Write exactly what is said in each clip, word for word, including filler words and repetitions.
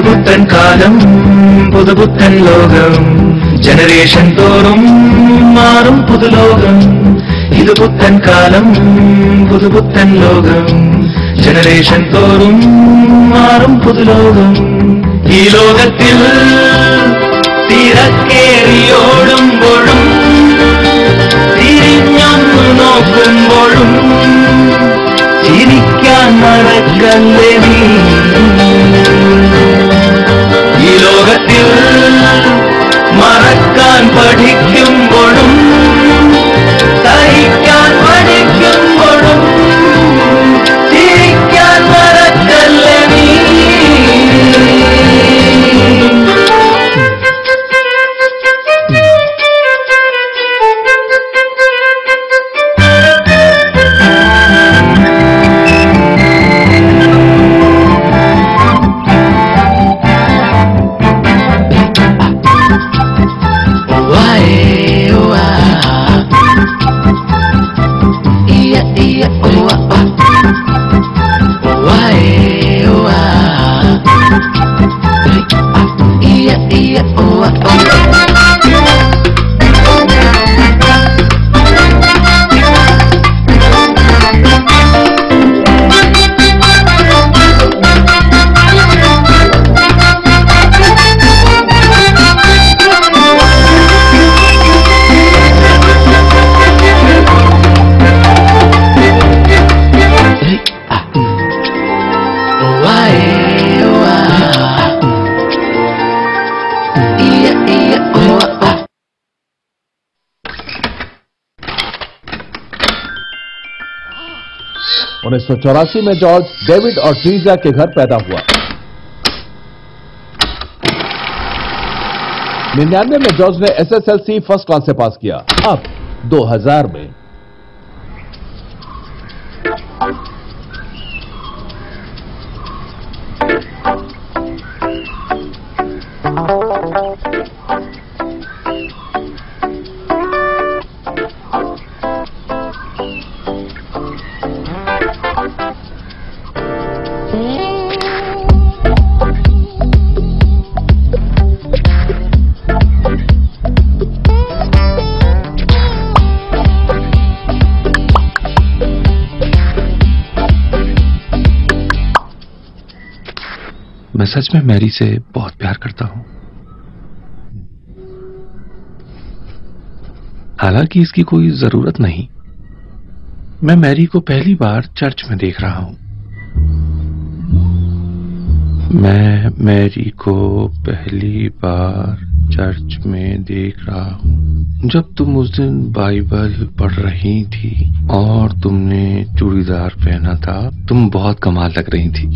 புதுபுத்தன் காலம் புதுபுத்தன் லோகம் ஜெனரேஷன் தோறும் மாறும் புதுலோகம் இது புத்தன் காலம் புதுபுத்தன் லோகம் ஜெனரேஷன் தோறும் மாறும் புதுலோகம் ஈலோகத்தில் തിരക്കേറിയോടുമ്പോഴും തിരിഞ്ഞൊന്നു നോക്കുമ്പോഴും ചിരിക്കാൻ മറക്കല്ലേ നീ ഈ ലോകത്തിൽ മറക്കാൻ പഠിക്കുമ്പോഴും സഹിക്കാൻ പഠിക്കുമ്പോഴും ചിരിക്കാൻ മറക്കല്ലേ നീ उन्नीस सौ चौरासी में जॉर्ज डेविड और ट्रीजा के घर पैदा हुआ। निन्यानवे में जॉर्ज ने S S L C first class से पास किया। अब दो हज़ार में मैं सच में मैरी से बहुत प्यार करता हूं, हालांकि इसकी कोई जरूरत नहीं। मैं मैरी को पहली बार चर्च में देख रहा हूं। मैं मैरी को पहली बार चर्च में देख रहा हूं जब तुम उस दिन बाइबल पढ़ रही थी और तुमने चूड़ीदार पहना था। तुम बहुत कमाल लग रही थी।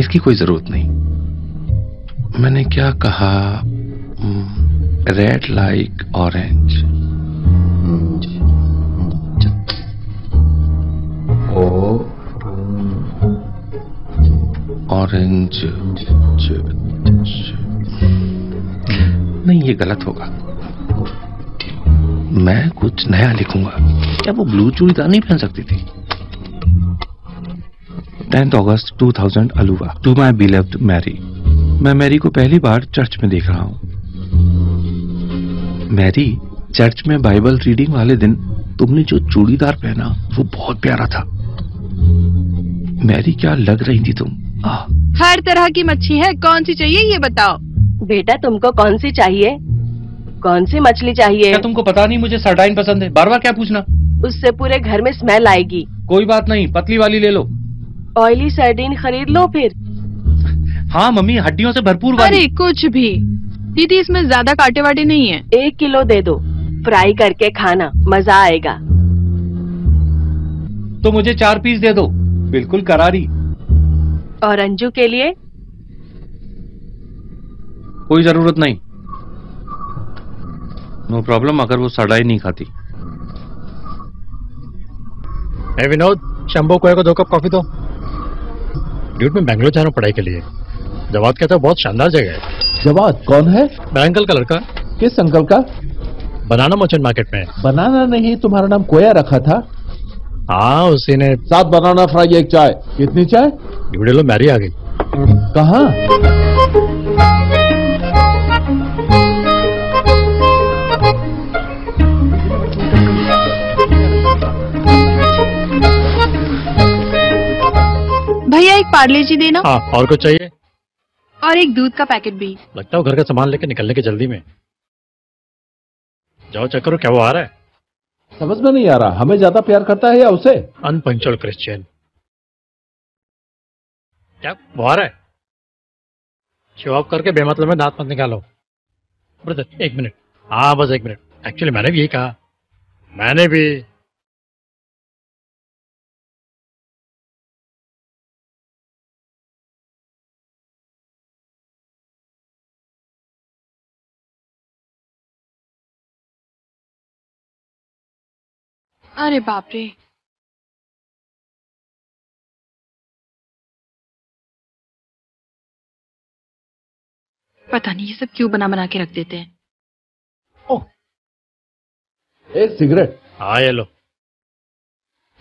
इसकी कोई जरूरत नहीं। मैंने क्या कहा? Red like orange. ओ ऑरेंज नहीं, ये गलत होगा। मैं कुछ नया लिखूंगा। क्या वो ब्लू चूड़ीदार नहीं पहन सकती थी? Tenth August two thousand Aluva. To my beloved Mary. मैं मैरी को पहली बार चर्च में देख रहा हूँ। मैरी, चर्च में बाइबल रीडिंग वाले दिन तुमने जो चूड़ीदार पहना वो बहुत प्यारा था। मैरी, क्या लग रही थी तुम। आ, हर तरह की मच्छी है, कौन सी चाहिए ये बताओ। बेटा, तुमको कौन सी चाहिए? कौन सी मछली चाहिए? क्या तुमको पता नहीं मुझे सार्डिन पसंद है? बार बार क्या पूछना, उससे पूरे घर में स्मेल आएगी। कोई बात नहीं, पतली वाली ले लो। ऑयली सार्डिन खरीद लो फिर। हाँ मम्मी, हड्डियों से भरपूर वाली। अरे कुछ भी दीदी, इसमें ज्यादा काटे वाटे नहीं है। एक किलो दे दो, फ्राई करके खाना, मजा आएगा। तो मुझे चार पीस दे दो, बिल्कुल करारी। और अंजू के लिए? कोई जरूरत नहीं। नो प्रॉब्लम, अगर वो सार्डिन नहीं खाती। ए विनोद, शंभू कोई को दो कप कॉफी दो। ड्यूट में बैंगलोर जा रहा हूँ पढ़ाई के लिए। जवाद कहता है बहुत शानदार जगह है। जवाद कौन है? मेरा अंकल का लड़का। किस अंकल का? बनाना मर्चेंट मार्केट में। बनाना नहीं, तुम्हारा नाम कोया रखा था। हाँ, उसी ने। साथ बनाना फ्राई, एक चाय। कितनी चाय? ड्यूट लो, मैरी आ गई। कहाँ? भैया एक पार्ले जी देना। हाँ, और कुछ चाहिए? और एक दूध का पैकेट भी। लगता है घर का सामान लेके निकलने के जल्दी में। जाओ चेक करो क्या वो आ रहा है। समझ में नहीं आ रहा हमें ज्यादा प्यार करता है या उसे। Unpunctual Christian. क्या वो आ रहा है? शो ऑफ करके बेमतलब में दांत मत निकालो। ब्रदर एक मिनट। हाँ बस एक मिनट। एक्चुअली मैंने भी यही कहा। मैंने भी। अरे बाप रे। पता नहीं ये सब क्यों बना बना के रख देते हैं। ओह, एक सिगरेट। हाँ ये लो।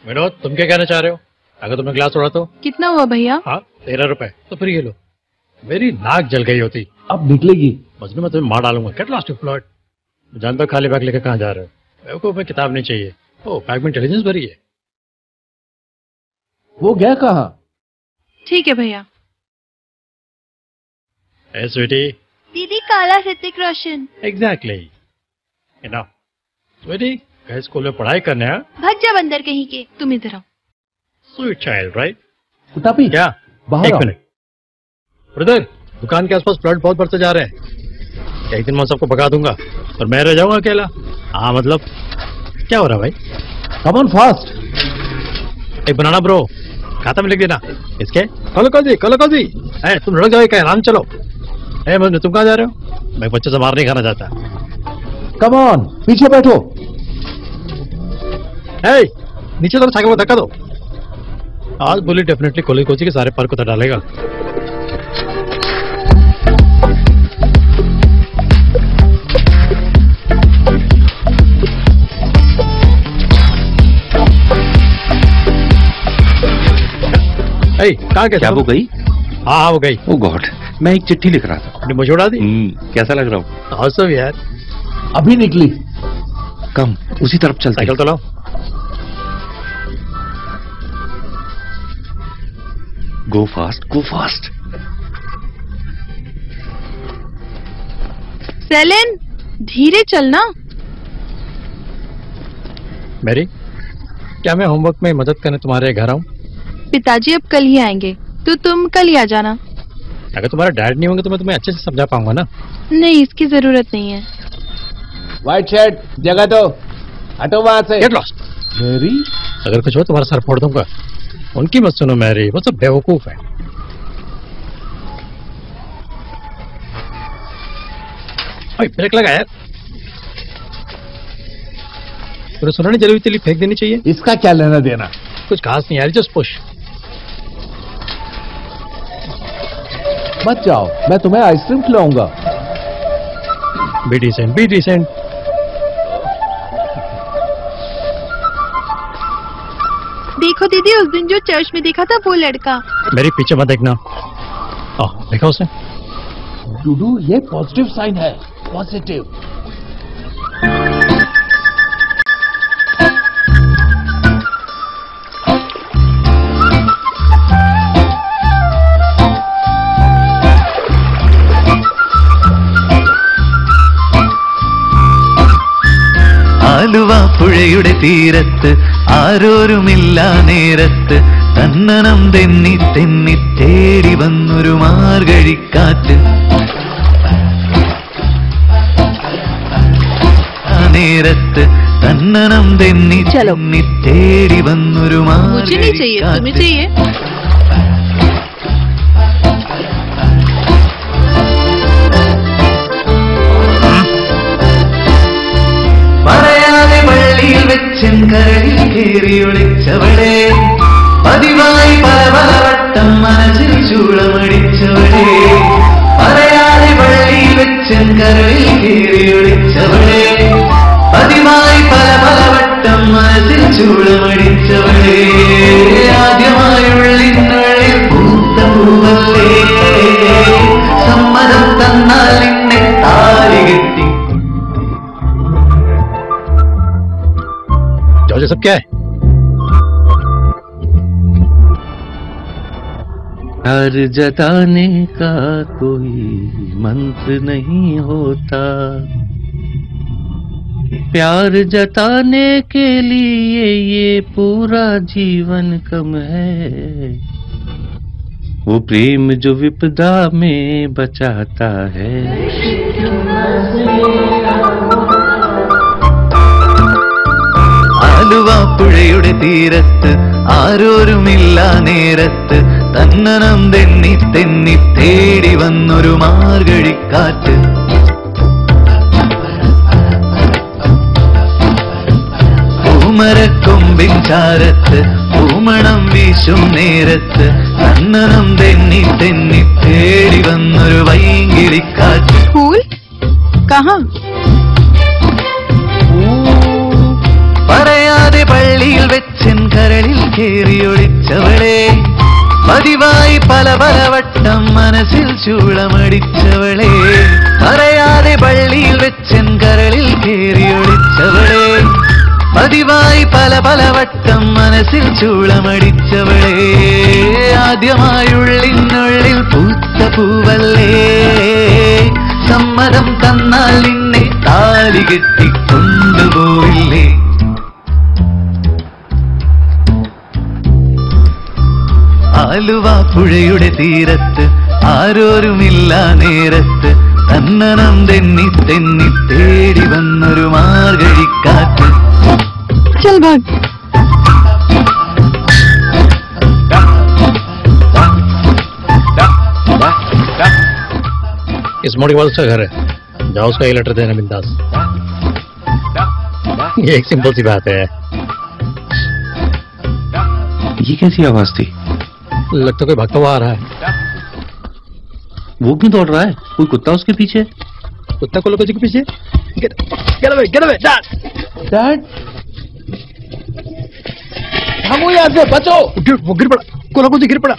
विनोद तुम क्या कहना चाह रहे हो? अगर तुमने ग्लास तोड़ा तो कितना हुआ भैया? हाँ तेरह रुपए। तो फिर ये लो। मेरी नाक जल गई होती। अब निकलेगी बस में मैं तुम्हें मार डालूंगा। कैट लास्ट फ्लॉट जानता हो खाली बैग लेकर कहाँ जा रहे हो। बेवकूफ में किताब नहीं चाहिए। ओ, बैग में इंटेलिजेंस भरी है। वो गया कहाँ? ठीक है भैया। ए स्वीटी। दीदी काला ऋतिक रोशन। एग्जैक्टली। ना स्वीटी कहीं स्कूल में पढ़ाई करने है? भग जा बंदर कहीं के। तुम इधर आओ। Sweet child right. कुटापी क्या? बाहर आओ। ब्रदर दुकान के आसपास फ्लड बहुत बढ़ते जा रहे हैं। एक दिन मैं सबको भगा दूंगा और मैं रह जाऊंगा अकेला। हाँ मतलब क्या हो रहा भाई? Come on fast. एक बनाना ब्रो खाता में लिख देना इसके। कलकोजी कलकोजी। ए तुम लड़क जाओ क्या आराम चलो। ए मजनू तुम कहाँ जा रहे हो? मैं बच्चों से मार नहीं खाना चाहता। कम ऑन पीछे बैठो। ए नीचे तरफ साइकिल को धक्का दो। आज बुली डेफिनेटली कलकोजी के सारे पर को उतर डालेगा। कहाँ क्या वो गई? हाँ वो गई। ओ गॉड मैं एक चिट्ठी लिख रहा था। मुझे उड़ा दी। कैसा लग रहा हूँ? awesome यार। अभी निकली। कम उसी तरफ चलते। साइकिल चलाओ। Go fast go fast. Celine धीरे चलना। मैरी क्या मैं होमवर्क में मदद करने तुम्हारे घर आऊँ? पिताजी अब कल ही आएंगे तो तुम कल ही आ जाना। अगर तुम्हारा डैड नहीं होंगे तो मैं तुम्हें अच्छे से समझा पाऊंगा ना। नहीं इसकी जरूरत नहीं है। व्हाइट शर्ट जगह दो। हटो वहाँ से। Get lost. मैरी अगर कुछ हो तुम्हारा सर फोड़ दूंगा। उनकी मत सुनो मैरी वो सब बेवकूफ है। ब्रेक लगा यार। तो सुना नहीं जल्दी तेली फेंक देनी चाहिए। इसका क्या लेना देना? कुछ खास नहीं यार। Just push. मत जाओ मैं तुम्हें आइसक्रीम खिलाऊंगा। Be decent be decent. देखो दीदी उस दिन जो चर्च में देखा था वो लड़का। मेरे पीछे मत देखना। आ, देखा उसे? डूडू ये पॉजिटिव साइन है। पॉजिटिव। പുഴയുടെ തീരത്ത് ആരോരുമില്ല നേരത്ത് തന്നനം തെന്നി തെന്നി തേടി വന്നൊരു മാർഗഴിക്കാറ്റ് നേരത്ത് തന്നനം തെന്നി തെന്നി തേടി വന്നൊരു മാർഗഴിക്കാറ്റ് ചെങ്കരയിൽ കേറി ഒളിച്ചവളെ പതിവായി പലവട്ടം മനസ്സിൽ ചൂളമടിച്ചവളെ പറയാതെ പള്ളിയിൽ വെച്ചെങ്കരയിൽ കേറി ഒളിച്ചവളെ പതിവായി പല പലവട്ടം മനസ്സിൽ ചൂളമടിച്ചവളെ ആദ്യമായുള്ളിനുള്ളിൽ പൂത്ത പൂവല്ലേ സമ്മതം തന്നാൽ നിന്നെ താലികെട്ടി। सब क्या है? प्यार जताने का कोई मंत्र नहीं होता, प्यार जताने के लिए ये पूरा जीवन कम है। वो प्रेम जो विपदा में बचाता है। आलुवा पुड़युडे तीरस्थ आरोर मिल्ला नेरस्थ तन्ननम तेन्नी तेन्नी तेड़ी वन्नोरु मार्गडिक्काट्टु പൂമരക്കൊമ്പിൻ ചാരത്ത് പൂമണം വീശും നേരത്ത് തന്നനം തെന്നി തെന്നി തേടി വന്നൊരു വൈകിളിക്കാറ്റ്। फूल कहाँ? പറയാതെ പള്ളിയിൽ വെച്ചൻ കരളിൽ കേറിയൊളിച്ചവളെ, പതിവായി പല പല വട്ടം മനസ്സിൽ ചൂളമടിച്ചവളെ, പറയാതെ പള്ളിയിൽ വെച്ചൻ കരളിൽ കേറിയൊളിച്ചവളെ, പതിവായി പല പല വട്ടം മനസ്സിൽ ചൂളമടിച്ചവളെ, ആദ്യമായുള്ളിനുള്ളിൽ പൂത്ത പൂവല്ലേ, സമ്മതം തന്നാൽ നിന്നെ താലി കെട്ടിക്കൊണ്ടുപോയില്ലേ। ആലുവാ പുഴയുടെ തീരത്ത് ആരോരുമില്ല നേരത്ത് തന്നനം തെന്നി തെന്നി തേടി വന്നൊരു മാർഗഴിക്കാറ്റ്। इस मोड़ी वाल से घर है, जाओ उसका ये लेटर देना बिंदास। ये एक सिंपल सी बात है। ये कैसी आवाज थी? लगता कोई भागता हुआ आ रहा है। वो क्यों दौड़ रहा है? कोई कुत्ता उसके पीछे? कुत्ता को लोगों के पीछे? Get, get away, get away, Dad! Dad! थामो यार से बचो। वो गिर पड़ा, कोलोगो से गिर पड़ा।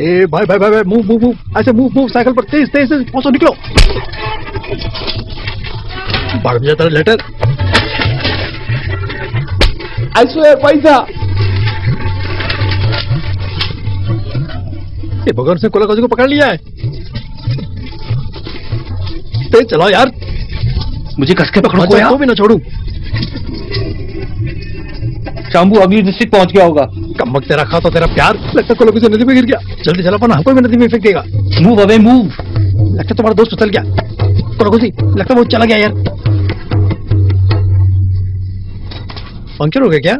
ए भाई भाई भाई मूव मूव मूव, ऐसे मूव मूव साइकिल पर तेज तेज तेज पहुंचो, निकलो। भाग में जाता लेटर। I swear पैसा भगवान से कोलाकाजी को पकड़ लिया है। तेज चलाओ यार, मुझे कसके पकड़ो, तो भी ना छोड़ू। शाम्बू अगली डिस्ट्रिक्ट पहुंच गया होगा। कमक तेरा खाता तेरा प्यार, लगता कोलाकाजी नदी में गिर गया। जल्दी चला वरना हमको भी नदी में फेंक देगा। Move away move. लगता तुम्हारा दोस्त उतर गया कोलाकाजी, लगता वो चला गया यार। पंक्चर हो गया क्या?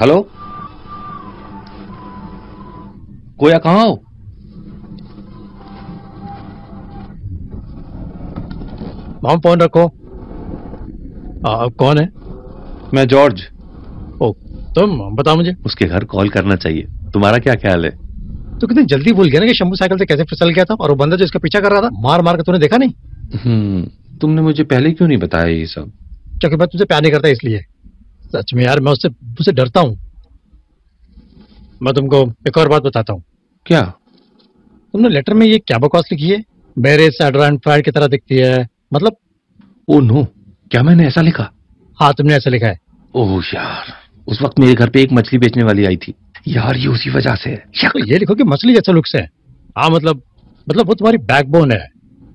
हेलो कोया, कहाँ हो? माम फोन रखो। आ, कौन है? मैं जॉर्ज। ओ तुम बताओ मुझे। उसके घर कॉल करना चाहिए। तुम्हारा क्या ख्याल है? तो कितनी जल्दी भूल गया ना कि शंभू साइकिल से कैसे फिसल गया था, और वो बंदा जो इसका पीछा कर रहा था मार मार कर, तूने देखा नहीं? तुमने मुझे पहले क्यों नहीं बताया ये सब? क्योंकि मैं तुझसे प्यार नहीं करता इसलिए। सच में यार मैं उससे उससे डरता हूँ। मैं तुमको एक और बात बताता हूँ। क्या? तुमने लेटर में ये क्या बकवास लिखी है? बेरेस एडरान फ्राइड की तरह दिखती है, मतलब। ओ नो, क्या मैंने ऐसा लिखा? हाँ तुमने ऐसा लिखा है। ओह यार, उस वक्त मेरे घर पे एक मछली बेचने वाली आई थी यार, ये उसी वजह से है। तो ये लिखो कि मछली जैसा लुक्स है। हाँ मतलब मतलब वो तुम्हारी बैकबोन है।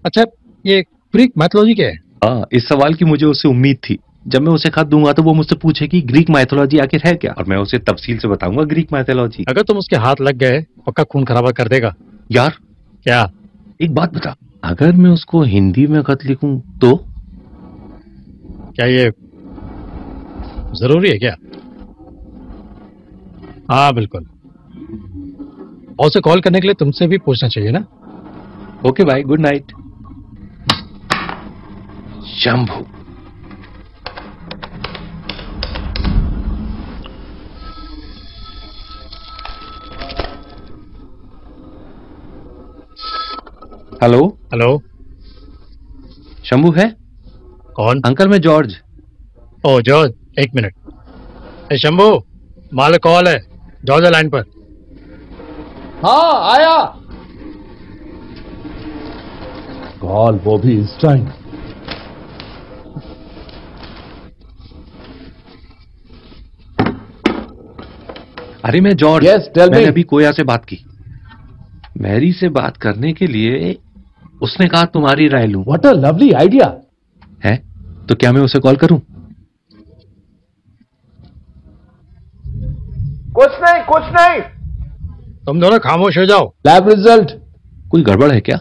अच्छा ये ग्रीक माइथोलॉजी क्या है? हाँ इस सवाल की मुझे उससे उम्मीद थी। जब मैं उसे खत दूंगा तो वो मुझसे पूछेगी ग्रीक माइथोलॉजी आखिर है क्या, और मैं उसे तफसील से बताऊंगा ग्रीक माइथोलॉजी। अगर तुम उसके हाथ लग गए पक्का खून खराबा कर देगा यार। क्या? एक बात बता, अगर मैं उसको हिंदी में खत लिखूं तो क्या ये जरूरी है क्या? हाँ बिल्कुल। और उसे कॉल करने के लिए तुमसे भी पूछना चाहिए ना। ओके भाई, good night. Shambhu. Hello hello, Shambhu है? कौन? अंकल, मैं जॉर्ज। ओ जॉर्ज, एक मिनट। ए शंभू, माल कॉल है, जॉर्ज लाइन पर। हाँ आया कॉल, वो भी इस टाइम। अरे मैं जॉर्ज। yes, मैंने अभी कोया से बात की। मैरी से बात करने के लिए उसने कहा तुम्हारी राय लूं। व्हाट अ लवली आइडिया है। तो क्या मैं उसे कॉल करूं? कुछ नहीं कुछ नहीं, तुम दोनों खामोश हो जाओ। लैब रिजल्ट कोई गड़बड़ है क्या?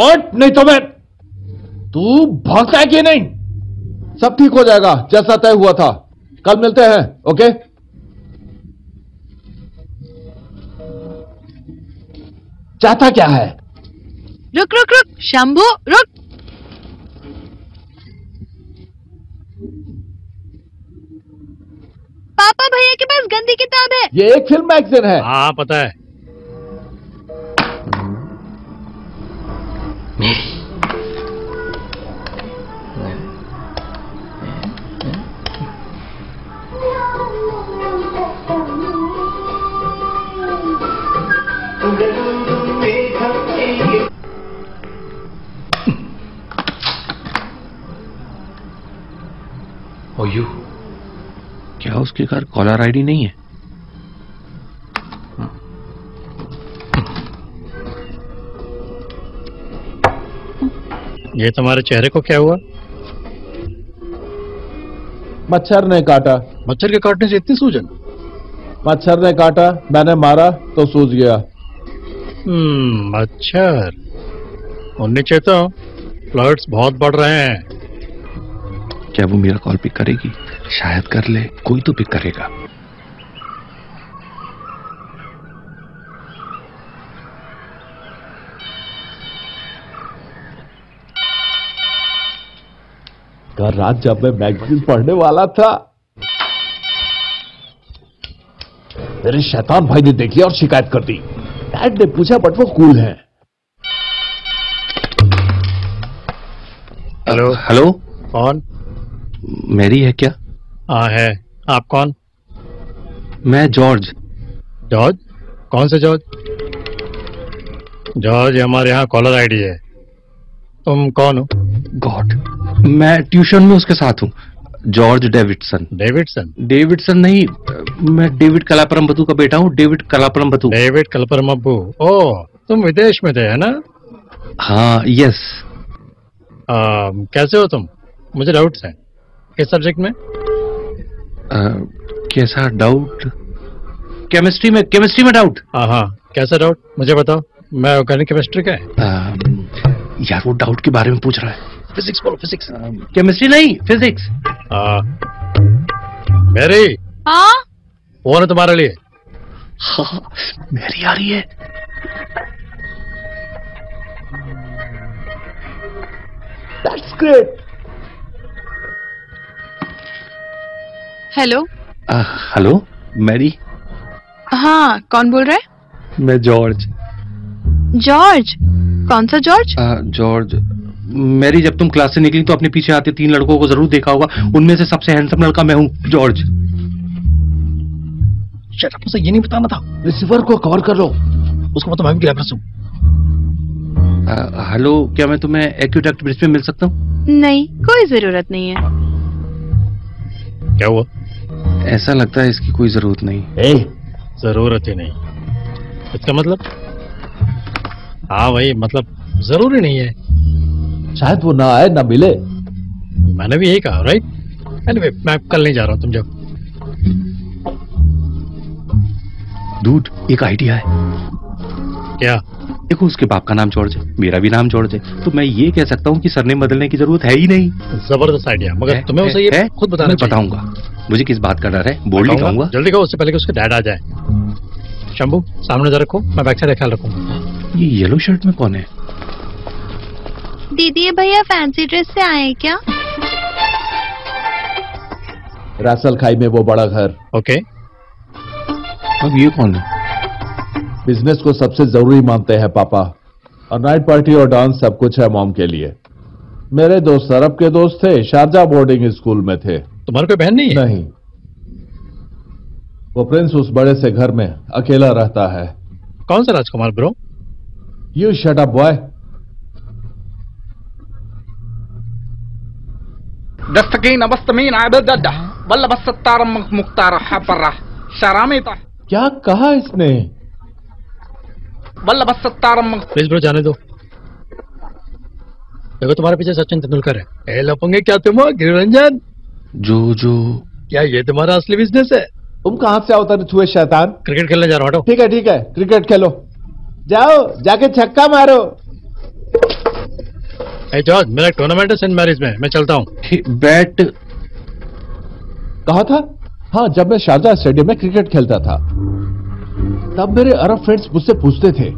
और नहीं तो मैं। तू भागता है कि नहीं? सब ठीक हो जाएगा जैसा तय हुआ था। कल मिलते हैं, ओके? चाहता क्या है? रुक रुक रुक शंभू, रुक। पापा भैया के पास गंदी किताब है। ये एक फिल्म मैगज़ीन है। हाँ पता है। और यू, क्या उसके घर कॉलर आईडी नहीं है? ये तुम्हारे चेहरे को क्या हुआ? मच्छर ने काटा। मच्छर के काटने से इतनी सूजन? मच्छर ने काटा, मैंने मारा तो सूज गया। हम्म, मच्छर। नीचे तो फ्लर्ट्स बहुत बढ़ रहे हैं। क्या वो मेरा कॉल पिक करेगी? शायद कर ले, कोई तो पिक करेगा। कल रात जब मैं मैगजीन पढ़ने वाला था, मेरे शैतान भाई ने देख लिया और शिकायत कर दी। डैड ने पूछा बट वो कूल है। हेलो हेलो, कौन? मैरी है क्या? हाँ है। आप कौन? मैं जॉर्ज। जॉर्ज? कौन से जॉर्ज? जॉर्ज हमारे यहाँ कॉलर आईडी है। तुम कौन हो? गॉड, मैं ट्यूशन में उसके साथ हूँ। George Davidson. डेविडसन? डेविडसन नहीं, मैं डेविड कलापरम्बतु का बेटा हूँ। डेविड कलापरम्बतु। डेविड कलापरम्बतु। ओ, तुम विदेश में थे है ना? हाँ, यस। आ, कैसे हो तुम? मुझे डाउट्स हैं। किस सब्जेक्ट में? आ, कैसा डाउट? केमिस्ट्री में। केमिस्ट्री में डाउट? हाँ हाँ, कैसा डाउट मुझे बताओ। मैं ऑर्गेनिक केमिस्ट्री का है। आ, यार वो डाउट के बारे में पूछ रहा है। फिजिक्स बोलो। फिजिक्स? केमिस्ट्री नहीं, फिजिक्स। मेरी हाँ? वो ना तुम्हारे लिए। हाँ, मेरी आ रही है। That's great. Hello hello Mary. हाँ कौन बोल रहा है? मैं जॉर्ज। जॉर्ज? कौन सा जॉर्ज? जॉर्ज। मैरी, जब तुम क्लास से निकली तो अपने पीछे आते तीन लड़कों को जरूर देखा होगा। उनमें से सबसे हैंडसम लड़का मैं हूँ, जॉर्ज। शायद मुझे ये नहीं बताना था। रिसीवर को कवर कर लो, उसको मतलब मैं भी लैब रसूं। हेलो, क्या मैं तुम्हें एक्यूडक्ट ब्रिज में मिल सकता हूँ? नहीं, कोई जरूरत नहीं है। क्या हुआ? ऐसा लगता है इसकी कोई जरूरत नहीं। ए, जरूरत ही नहीं। इसका मतलब? हाँ भाई, मतलब जरूरी नहीं है। शायद वो ना आए ना मिले। मैंने भी यही कहा। राइट, anyway, मैं कल नहीं जा रहा हूँ, तुम जाओ। डूड, एक आइडिया है। क्या? देखो, उसके बाप का नाम जॉर्ज है, मेरा भी नाम जॉर्ज है, तो मैं ये कह सकता हूँ कि सरनेम बदलने की जरूरत है ही नहीं। जबरदस्त आइडिया, मगर है, तुम्हें है, उसे ये है, खुद बताना चाहिए। बताऊंगा। मुझे किस बात का डर है? बोल ही कहूंगा। जल्दी कहो, उससे पहले कि उसके डैड आ जाए। शंभू, सामने जरा रखो, मैं बैक साइड ख्याल रखूंगा। ये येलो शर्ट में कौन है? दीदी ये भैया फैंसी ड्रेस से आए हैं क्या? रासल खाई में वो बड़ा घर। ओके, अब ये कौन है? बिजनेस को सबसे जरूरी मानते हैं पापा, और नाइट पार्टी और डांस सब कुछ है मॉम के लिए। मेरे दोस्त सरब के दोस्त थे, शारजा बोर्डिंग स्कूल में थे। तुम्हारे कोई बहन नहीं है? नहीं, वो प्रिंस उस बड़े से घर में अकेला रहता है। कौन सा राजकुमार bro? You shut up boy. क्या कहा इसने? प्लीज ब्रो जाने दो, देखो तुम्हारे पीछे सचिन तेंदुलकर है। ए लपोंगे क्या तुम हो गिरिरंजन? जो जो क्या ये तुम्हारा असली बिजनेस है? तुम कहाँ से अवतरित हुए शैतान? क्रिकेट खेलने जा रहा हूँ। ठीक है ठीक है, क्रिकेट खेलो, जाओ जाके छक्का मारो। ए जॉर्ज, मेरा टूर्नामेंट है सेंट मैरिज में, मैं चलता हूँ। बैट कहा था? हाँ, जब मैं शारजा स्टेडियम में क्रिकेट खेलता था तब मेरे अरब फ्रेंड्स मुझसे पूछते थे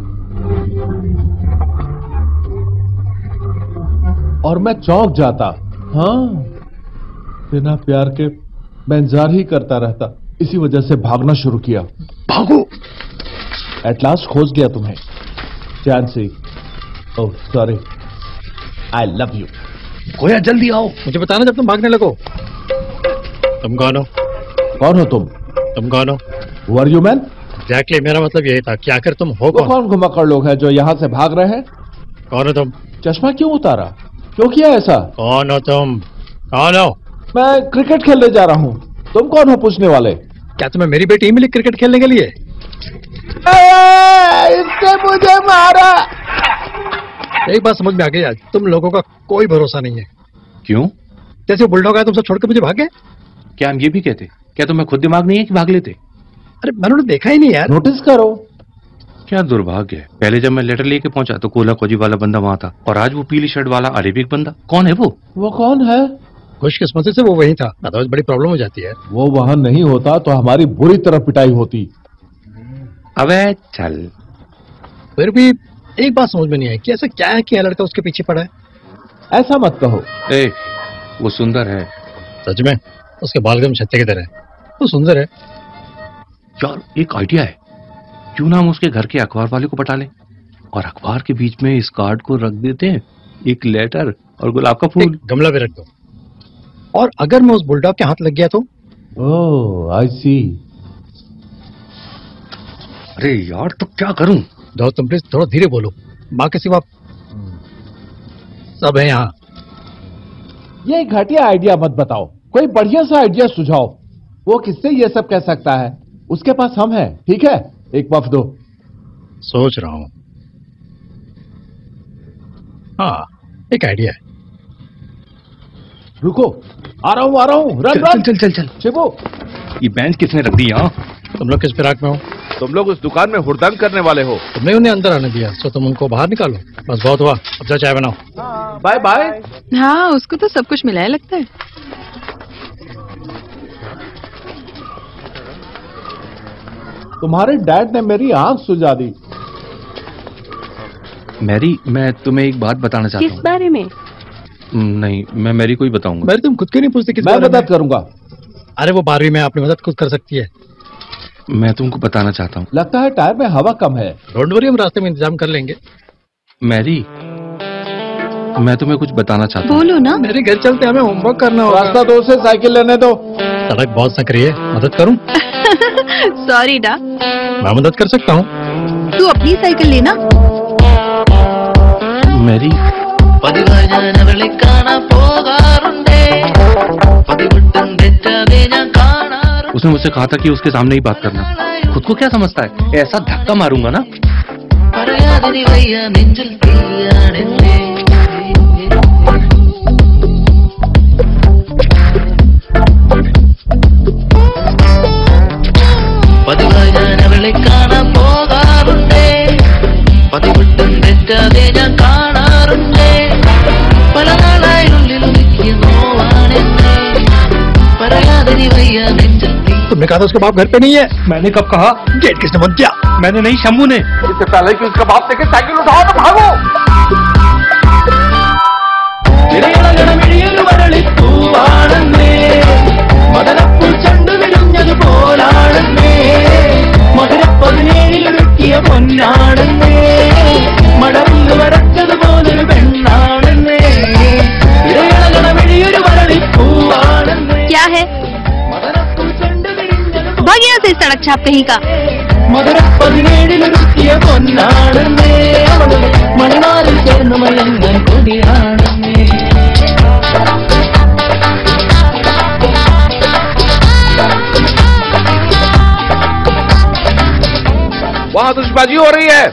और मैं चौंक जाता। हाँ, बिना प्यार के मैं इंतजार ही करता रहता, इसी वजह से भागना शुरू किया। भागो, एट लास्ट खोज गया तुम्हें चैन से। Oh sorry, I love you. Goya जल्दी आओ, मुझे बताना जब तुम भागने लगो। तुम कौन हो? कौन हो तुम? तुम कौन हो? Who are you man? Exactly, मेरा मतलब यही था कि आखिर तुम हो कौन? कौन घुमाकर लोग हैं जो यहाँ से भाग रहे हैं? कौन हो तुम? चश्मा क्यों उतारा, क्यों किया ऐसा? कौन हो तुम? कौन हो? मैं क्रिकेट खेलने जा रहा हूँ, तुम कौन हो पूछने वाले? क्या तुम्हें मेरी बेटी मिली क्रिकेट खेलने के लिए? इसने मुझे मारा। एक बात समझ में आ गई आज, तुम लोगों का कोई भरोसा नहीं है। क्यों? जैसे बुलडॉग आया तुम सब छोड़कर मुझे भागे। क्या हम ये भी कहते? क्या तुम्हें खुद दिमाग नहीं है कि भाग लेते? अरे मैंने उन्हें देखा ही नहीं यार। नोटिस करो। क्या दुर्भाग्य है, पहले जब मैं लेटर लेके पहुंचा तो कोला कोजी वाला बंदा वहाँ था, और आज वो पीली शर्ट वाला अरेबिक बंदा। कौन है वो? वो कौन है? खुशकिस्मती से वो वही था, अदरवाइज बड़ी प्रॉब्लम हो जाती है। वो वहाँ नहीं होता तो हमारी बुरी तरह पिटाई होती। अबे चल। फिर भी एक बात समझ में नहीं आई कि ऐसा क्या है कि यह लड़का उसके पीछे पड़ा है। ऐसा मत कहो। ए, वो सुंदर है। सच में? उसके बाल गम छत्ते की तरह है। वो सुंदर है यार। एक आइडिया है, क्यों ना हम उसके घर के अखबार वाले को पटा लें और अखबार के बीच में इस कार्ड को रख देते हैं, एक लेटर और गुलाब का फूल गमला में रख दो। और अगर मैं उस बुलडॉग के हाथ लग गया तो? ओह आई सी। अरे यार तो क्या करूं? दो तुम प्लीज थोड़ा धीरे बोलो, माँ के सिवा सब है यहाँ। ये घटिया आइडिया मत बताओ, कोई बढ़िया सा आइडिया सुझाओ। वो किससे ये सब कह सकता है? उसके पास हम हैं। ठीक है, एक पफ दो। सोच रहा हूं। हाँ, एक आइडिया है। रुको, आ रहा हूँ आ रहा हूँ। रन रन, चल चल चल शिबू। ये बेंच किसने रख दी यहाँ? तुम लोग किस फिराक में हो? तुम लोग उस दुकान में हुड़दंग करने वाले हो। तुमने उन्हें अंदर आने दिया, तो तुम उनको बाहर निकालो। बस बहुत हुआ, अब जाओ चाय बनाओ। Bye bye. हाँ, उसको तो सब कुछ मिला है लगता है। तुम्हारे डैड ने मेरी आँख सुझा दी। मैरी, मैं तुम्हें एक बात बताना चाहता हूँ। किस बारे में? नहीं, मैं मैरी को ही बताऊंगा। मैरी, तुम खुद क्यों नहीं पूछते? मैं मदद करूंगा। अरे वो बारहवीं में, आपने मदद खुद कर सकती है। मैं तुमको बताना चाहता हूँ। लगता है टायर में हवा कम है। डोंट वरी, हम रास्ते में इंतजाम कर लेंगे। मैरी, मैं तुम्हें कुछ बताना चाहता हूँ। बोलो ना। मेरे घर चलते, हमें होमवर्क करना होगा। रास्ता दो से साइकिल लेने दो। सड़क बहुत सकरी है, मदद करूँ? सॉरी डा, मैं मदद कर सकता हूँ। तू अपनी साइकिल लेना। मैरी, उसने मुझसे कहा था कि उसके सामने ही बात करना। खुद को क्या समझता है? ऐसा धक्का मारूंगा ना। तुमने कहा था उसका बाप घर पे नहीं है। मैंने कब कहा? गेट किसने बंद किया? मैंने नहीं, शंभू ने। इससे पहले कि उसका बाप देखे, साइकिल उठाओ तो भागो। सड़क छाप कहीं का वहाँ आतिशबाजी हो रही है।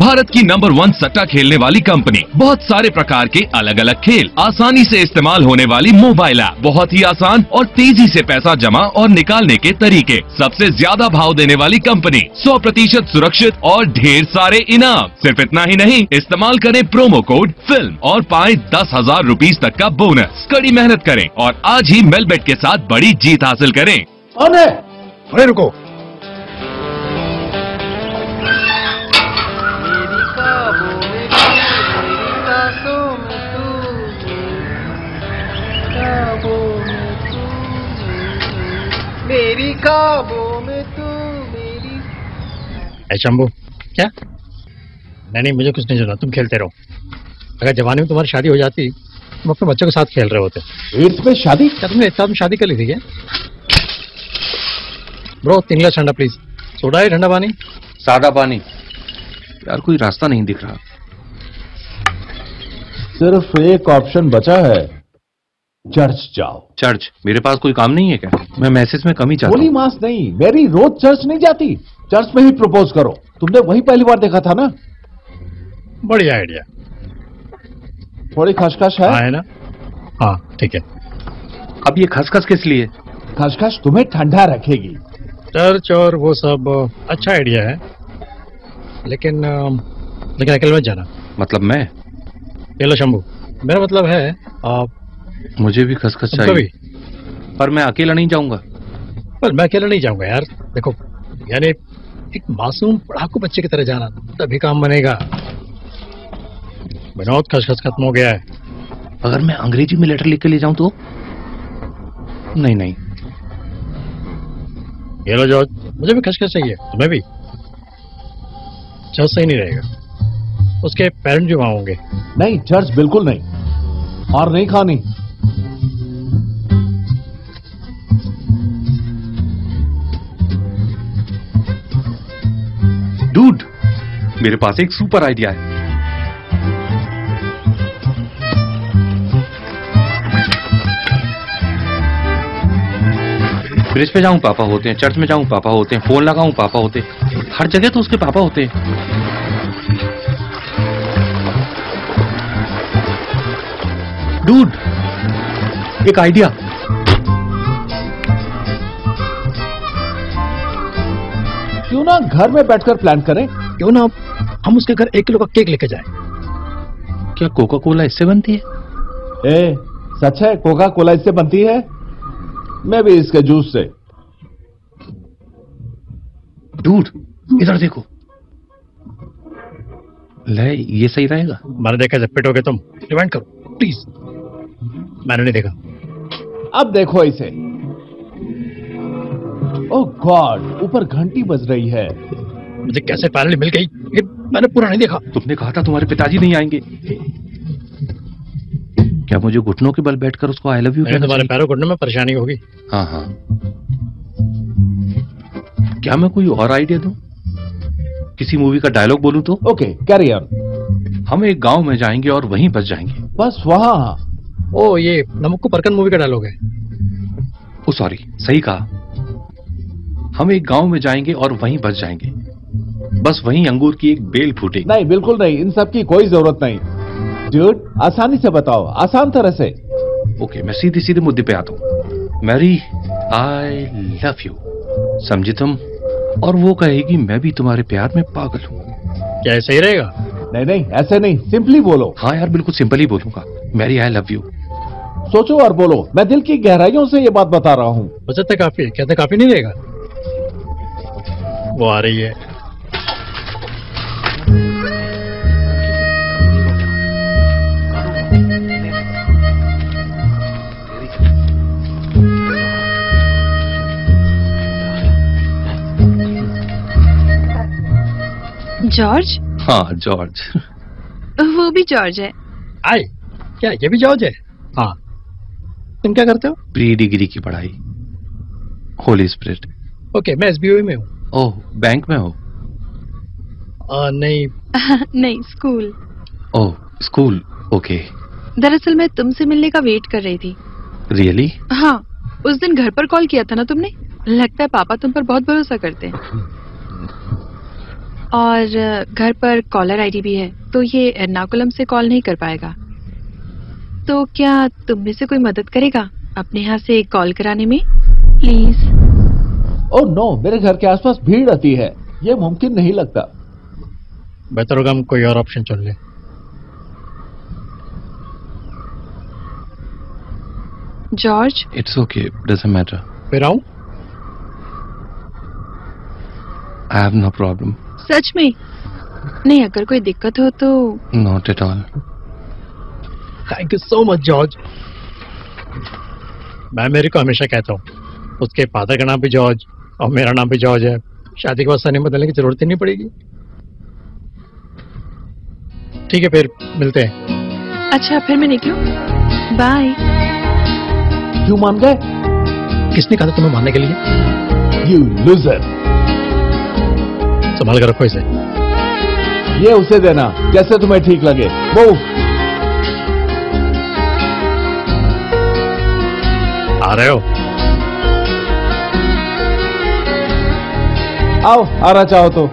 भारत की नंबर वन सट्टा खेलने वाली कंपनी, बहुत सारे प्रकार के अलग अलग खेल, आसानी से इस्तेमाल होने वाली मोबाइल ऐप, बहुत ही आसान और तेजी से पैसा जमा और निकालने के तरीके, सबसे ज्यादा भाव देने वाली कंपनी, सौ प्रतिशत सुरक्षित और ढेर सारे इनाम। सिर्फ इतना ही नहीं, इस्तेमाल करें प्रोमो कोड फिल्म और पाएं दस हजार रूपीज तक का बोनस। कड़ी मेहनत करें और आज ही मेलबेट के साथ बड़ी जीत हासिल करें। अरे रुको, मेरी काबों में तू मेरी। ए चंबू, क्या? नहीं नहीं, मुझे कुछ नहीं जानना, तुम खेलते रहो। अगर जवानी में तुम्हारी शादी हो जाती, तुम अपने बच्चों के साथ खेल रहे होते। एड्स में शादी? क्या तुमने एड्स में शादी कर ली थी क्या? ब्रो, तीन गिलास ठंडा प्लीज। सोडा है ठंडा पानी? सादा पानी। यार कोई रास्ता नहीं दिख रहा, सिर्फ एक ऑप्शन बचा है, चर्च जाओ। चर्च? मेरे पास कोई काम नहीं है क्या? मैं मैसेज में कम ही जाता हूं। होली मास नहीं, मेरी रोज चर्च नहीं जाती, चर्च में ही प्रपोज करो। तुमने वही पहली बार देखा था ना। बढ़िया आइडिया। थोड़ी खसखस है? है ना? हाँ ठीक है। अब ये खसखस किस लिए? खसखस तुम्हें ठंडा रखेगी। चर्च और वो सब अच्छा आइडिया है, लेकिन लेकिन अकेले मत जाना। मतलब मैं? चलो शंभू, मेरा मतलब है आप, मुझे भी खसखस चाहिए, पर मैं अकेला नहीं जाऊंगा। पर मैं अकेला नहीं जाऊंगा यार। देखो यानी एक मासूम पढ़ाकू बच्चे की तरह जाना, तभी काम बनेगा। विनोद, खसखस खत्म हो गया है। अगर मैं अंग्रेजी में लेटर लिख के ले जाऊं तो? नहीं नहीं। ये लो जॉर्ज, मुझे भी खसखस चाहिए, तुम्हें भी। चर्च सही नहीं रहेगा, उसके पेरेंट जो वहां होंगे। नहीं चर्च बिल्कुल नहीं, और नहीं खानी। डूड, मेरे पास एक सुपर आइडिया है। ब्रिज पे जाऊं, पापा होते हैं। चर्च में जाऊं, पापा होते हैं। फोन लगाऊं, पापा होते हैं। हर जगह तो उसके पापा होते हैं। डूड, एक आइडिया। क्यों ना घर में बैठकर प्लान करें? क्यों ना हम उसके घर एक किलो का केक लेके जाएं। क्या कोका कोला इससे बनती है? ए, सच है, कोका कोला इससे बनती है। मैं भी इसके जूस से। डूड, इधर देखो। ले, ये सही रहेगा। मैंने देखा जब पिटोगे तुम। रिवाइंड करो प्लीज, मैंने नहीं देखा। अब देखो इसे। ओह गॉड, ऊपर घंटी बज रही है। मुझे कैसे पैरेलल मिल गई, मैंने पूरा नहीं देखा। तुमने कहा था तुम्हारे पिताजी नहीं आएंगे। क्या मुझे घुटनों के बल बैठकर उसको आई लव यू कहना? तुम्हारे पैरों घुटनों में परेशानी होगी। हाँ हाँ। क्या मैं कोई और आइडिया दूं? किसी मूवी का डायलॉग बोलूं तो? Okay carry on. हम एक गाँव में जाएंगे और वहीं बस जाएंगे। बस वहाँ? ओ ये नमक्कू परकन मूवी का डायलॉग है। ओ सॉरी, सही कहा। हम एक गांव में जाएंगे और वहीं बस जाएंगे। बस वहीं अंगूर की एक बेल फूटेगी। नहीं बिल्कुल नहीं, इन सब की कोई जरूरत नहीं। डूड, आसानी से बताओ, आसान तरह से। ओके okay, मैं सीधे सीधे मुद्दे पे आता हूँ। मैरी आई लव यू, समझे तुम? और वो कहेगी मैं भी तुम्हारे प्यार में पागल हूँ। क्या ऐसा ही रहेगा? नहीं नहीं, ऐसे नहीं, सिंपली बोलो। हाँ यार, बिल्कुल सिंपल ही बोलूंगा। Mary I love you. सोचो और बोलो, मैं दिल की गहराइयों से ये बात बता रहा हूँ। बचत तक काफी है, क्या तक काफी नहीं रहेगा? वो आ रही है। जॉर्ज? हाँ जॉर्ज। वो भी जॉर्ज है। आई, क्या ये भी जॉर्ज है? हाँ। तुम क्या करते हो? प्री डिग्री की पढ़ाई, होली स्पिरिट। ओके, मैं एस बी ओ में हूँ। ओह, बैंक में हो? आ, नहीं नहीं, स्कूल। ओह स्कूल, ओके। दरअसल मैं तुमसे मिलने का वेट कर रही थी। रियली? हाँ, उस दिन घर पर कॉल किया था ना तुमने। लगता है पापा तुम पर बहुत भरोसा करते हैं। और घर पर कॉलर आईडी भी है, तो ये एर्नाकुलम से कॉल नहीं कर पाएगा। तो क्या तुम में से कोई मदद करेगा अपने यहाँ से कॉल कराने में, प्लीज? ओह नो, मेरे घर के आसपास भीड़ रहती है, ये मुमकिन नहीं लगता। बेहतर होगा हम कोई और ऑप्शन चुन लें। George? It's okay, doesn't matter. फिर आऊं? I have no problem. सच में? नहीं, अगर कोई दिक्कत हो तो। Not at all. Thank you so much George. मैं मेरे को हमेशा कहता हूँ, उसके फादर का नाम भी जॉर्ज और मेरा नाम भी जॉर्ज है, शादी के बाद सने बदलने की जरूरत ही नहीं पड़ेगी। ठीक है, फिर मिलते हैं। अच्छा, फिर मैं निकलूं? बाय। क्यों मान गए? किसने कहा था तुम्हें मानने के लिए? You loser. संभाल कर रखो इसे। ये उसे देना, जैसे तुम्हें ठीक लगे। वो आ रहे हो? आओ, आना चाहो तो।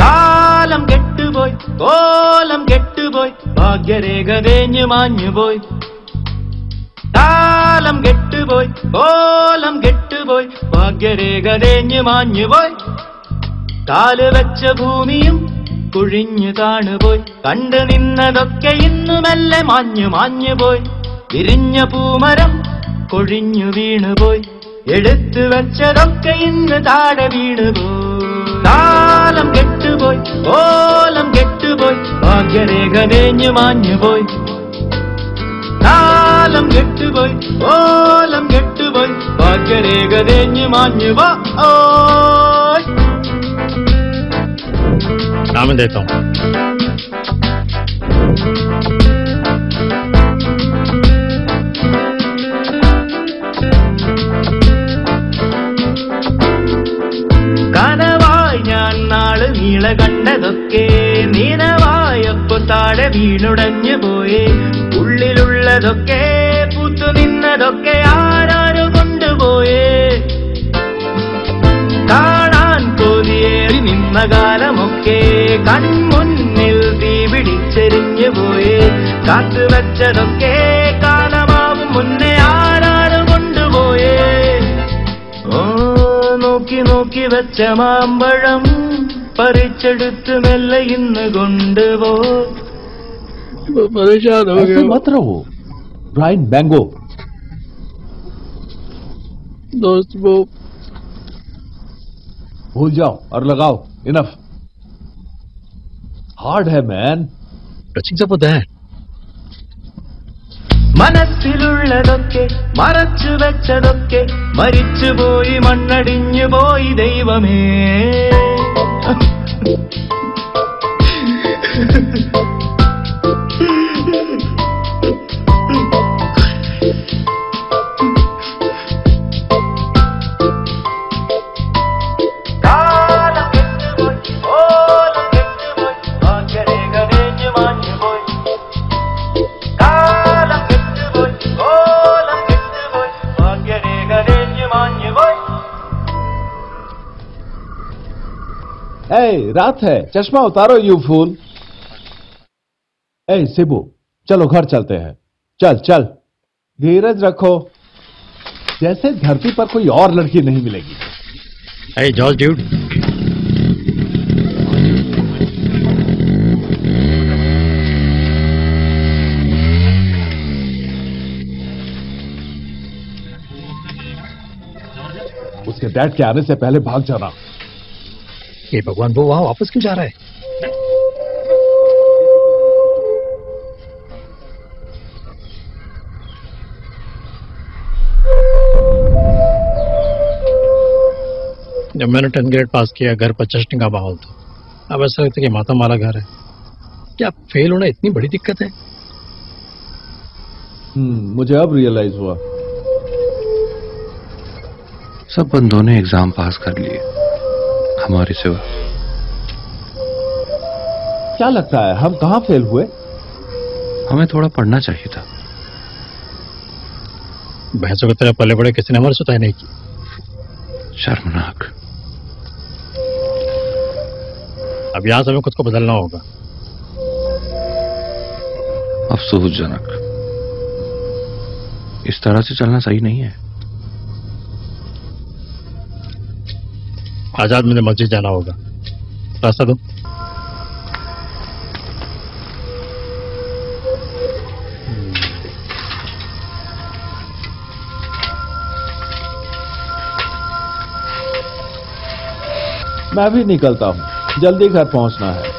कालम गेट्टु बोय, कोलम गेट्टु बोय, भाग्यरेखा वेन्यु मान्यु बोय। कालम गेट्टु बोय, कोलम गेट्टु പോയി ഭാഗ്യരേഖ തേഞ്ഞു മാഞ്ഞു പോയി കാല് വെച്ച ഭൂമിയും കുഴിഞ്ഞു താണുപോയി കണ്ടു നിന്നതൊക്കെ ഇന്നുമല്ലേ മാഞ്ഞു മാഞ്ഞു പോയി വിരിഞ്ഞ പൂമരം കൊഴിഞ്ഞു വീണുപോയി എടുത്തു വെച്ചതൊക്കെ ഇന്ന് താഴെ വീണുപോയി കാലം കെട്ടുപോയി കോലം കെട്ടുപോയി ഭാഗ്യരേഖ തേഞ്ഞു മാഞ്ഞു പോയി കാലം കെട്ടുപോയി കോലം കെട്ടുപോയി ഭാഗ്യരേഖ തേഞ്ഞു മാഞ്ഞു പോയി നാമം ദേട്ടോ കനവായി ഞാൻ നാള് നീള കണ്ടതൊക്കെ നീനവായപ്പോൾ താഴെ വീണുടഞ്ഞു പോയി ഉള്ളിലുള്ളതൊക്കെ പൂത്തു നിന്നതൊക്കെ ആരാരോ കൊണ്ടുപോയേ കാണാൻ കൊതിയേറി നിന്ന കാലമൊക്കെ കൺമുന്നിൽ തീ പിടിച്ചെറിഞ്ഞു പോയേ കാത്തു വച്ചതൊക്കെ കാലമാവും മുന്നേ ആരാരോ കൊണ്ടുപോയേ ഓ നോക്കി നോക്കി വച്ച മാമ്പഴം പറിച്ചെടുത്ത് മെല്ലെ ഇന്ന് കൊണ്ടുപോ परेशान हो गए। मत रहो ब्रायन बैंगो। दोस्त वो भूल जाओ और लगाओ। इनफ। हार्ड है मैन। टचिंग सब होता है। മനസ്സിലുള്ളതൊക്കെ മറച്ചു വെച്ചതൊക്കെ മരിച്ചുപോയി മണ്ണടിഞ്ഞു പോയി ദൈവമേ ए, रात है, चश्मा उतारो यू फूल। ए सिबू, चलो घर चलते हैं। चल चल, धीरज रखो, जैसे धरती पर कोई और लड़की नहीं मिलेगी। ए जॉर्ज ड्यूड, उसके डैड के आने से पहले भाग जाना। ये भगवान, वो वहां वापस क्यों जा रहा है? जब मैंने टेंथ ग्रेड पास किया, घर पर चश्मे का माहौल था। अब ऐसा लगता है कि माता माला घर है। क्या फेल होना इतनी बड़ी दिक्कत है? हम्म, मुझे अब रियलाइज हुआ। सब बंदों ने एग्जाम पास कर लिए, हमारे सिवा। क्या लगता है हम कहाँ फेल हुए? हमें थोड़ा पढ़ना चाहिए था। भैंसों की तरह पले बड़े किसी ने हमारी सुताई नहीं की। शर्मनाक। अब यहाँ से हमें खुद को बदलना होगा। अफसोसजनक। इस तरह से चलना सही नहीं है। आजाद, मुझे मस्जिद जाना होगा, रास्ता दो। मैं भी निकलता हूँ, जल्दी घर पहुँचना है।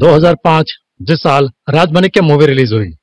दो हज़ार पाँच, जिस साल राज मनिक की मूवी रिलीज हुई।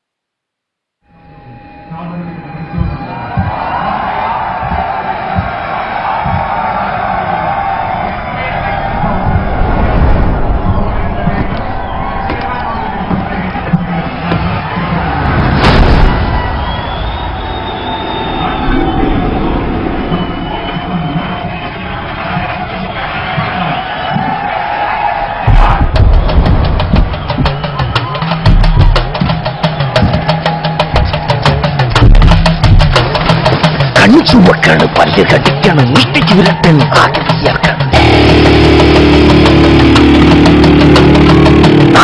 ുവക്കാണ് പരിചയക്കാണ് മുഷ്ടിച്ചു വിരട്ടെന്ന് ആഗ്രഹിയാക്കാണ്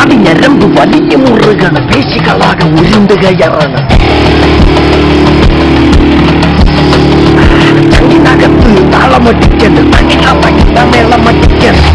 അതിഞ്ഞരമ്പ് വലിയ മുറുകാണ് പേശികളാകെ ഉരുണ്ട് കയറാണ് തങ്ങിനകത്ത് താളമടിക്കണ്ട് തങ്ങിന തങ്ങിന മേളമടിക്കണ്ട്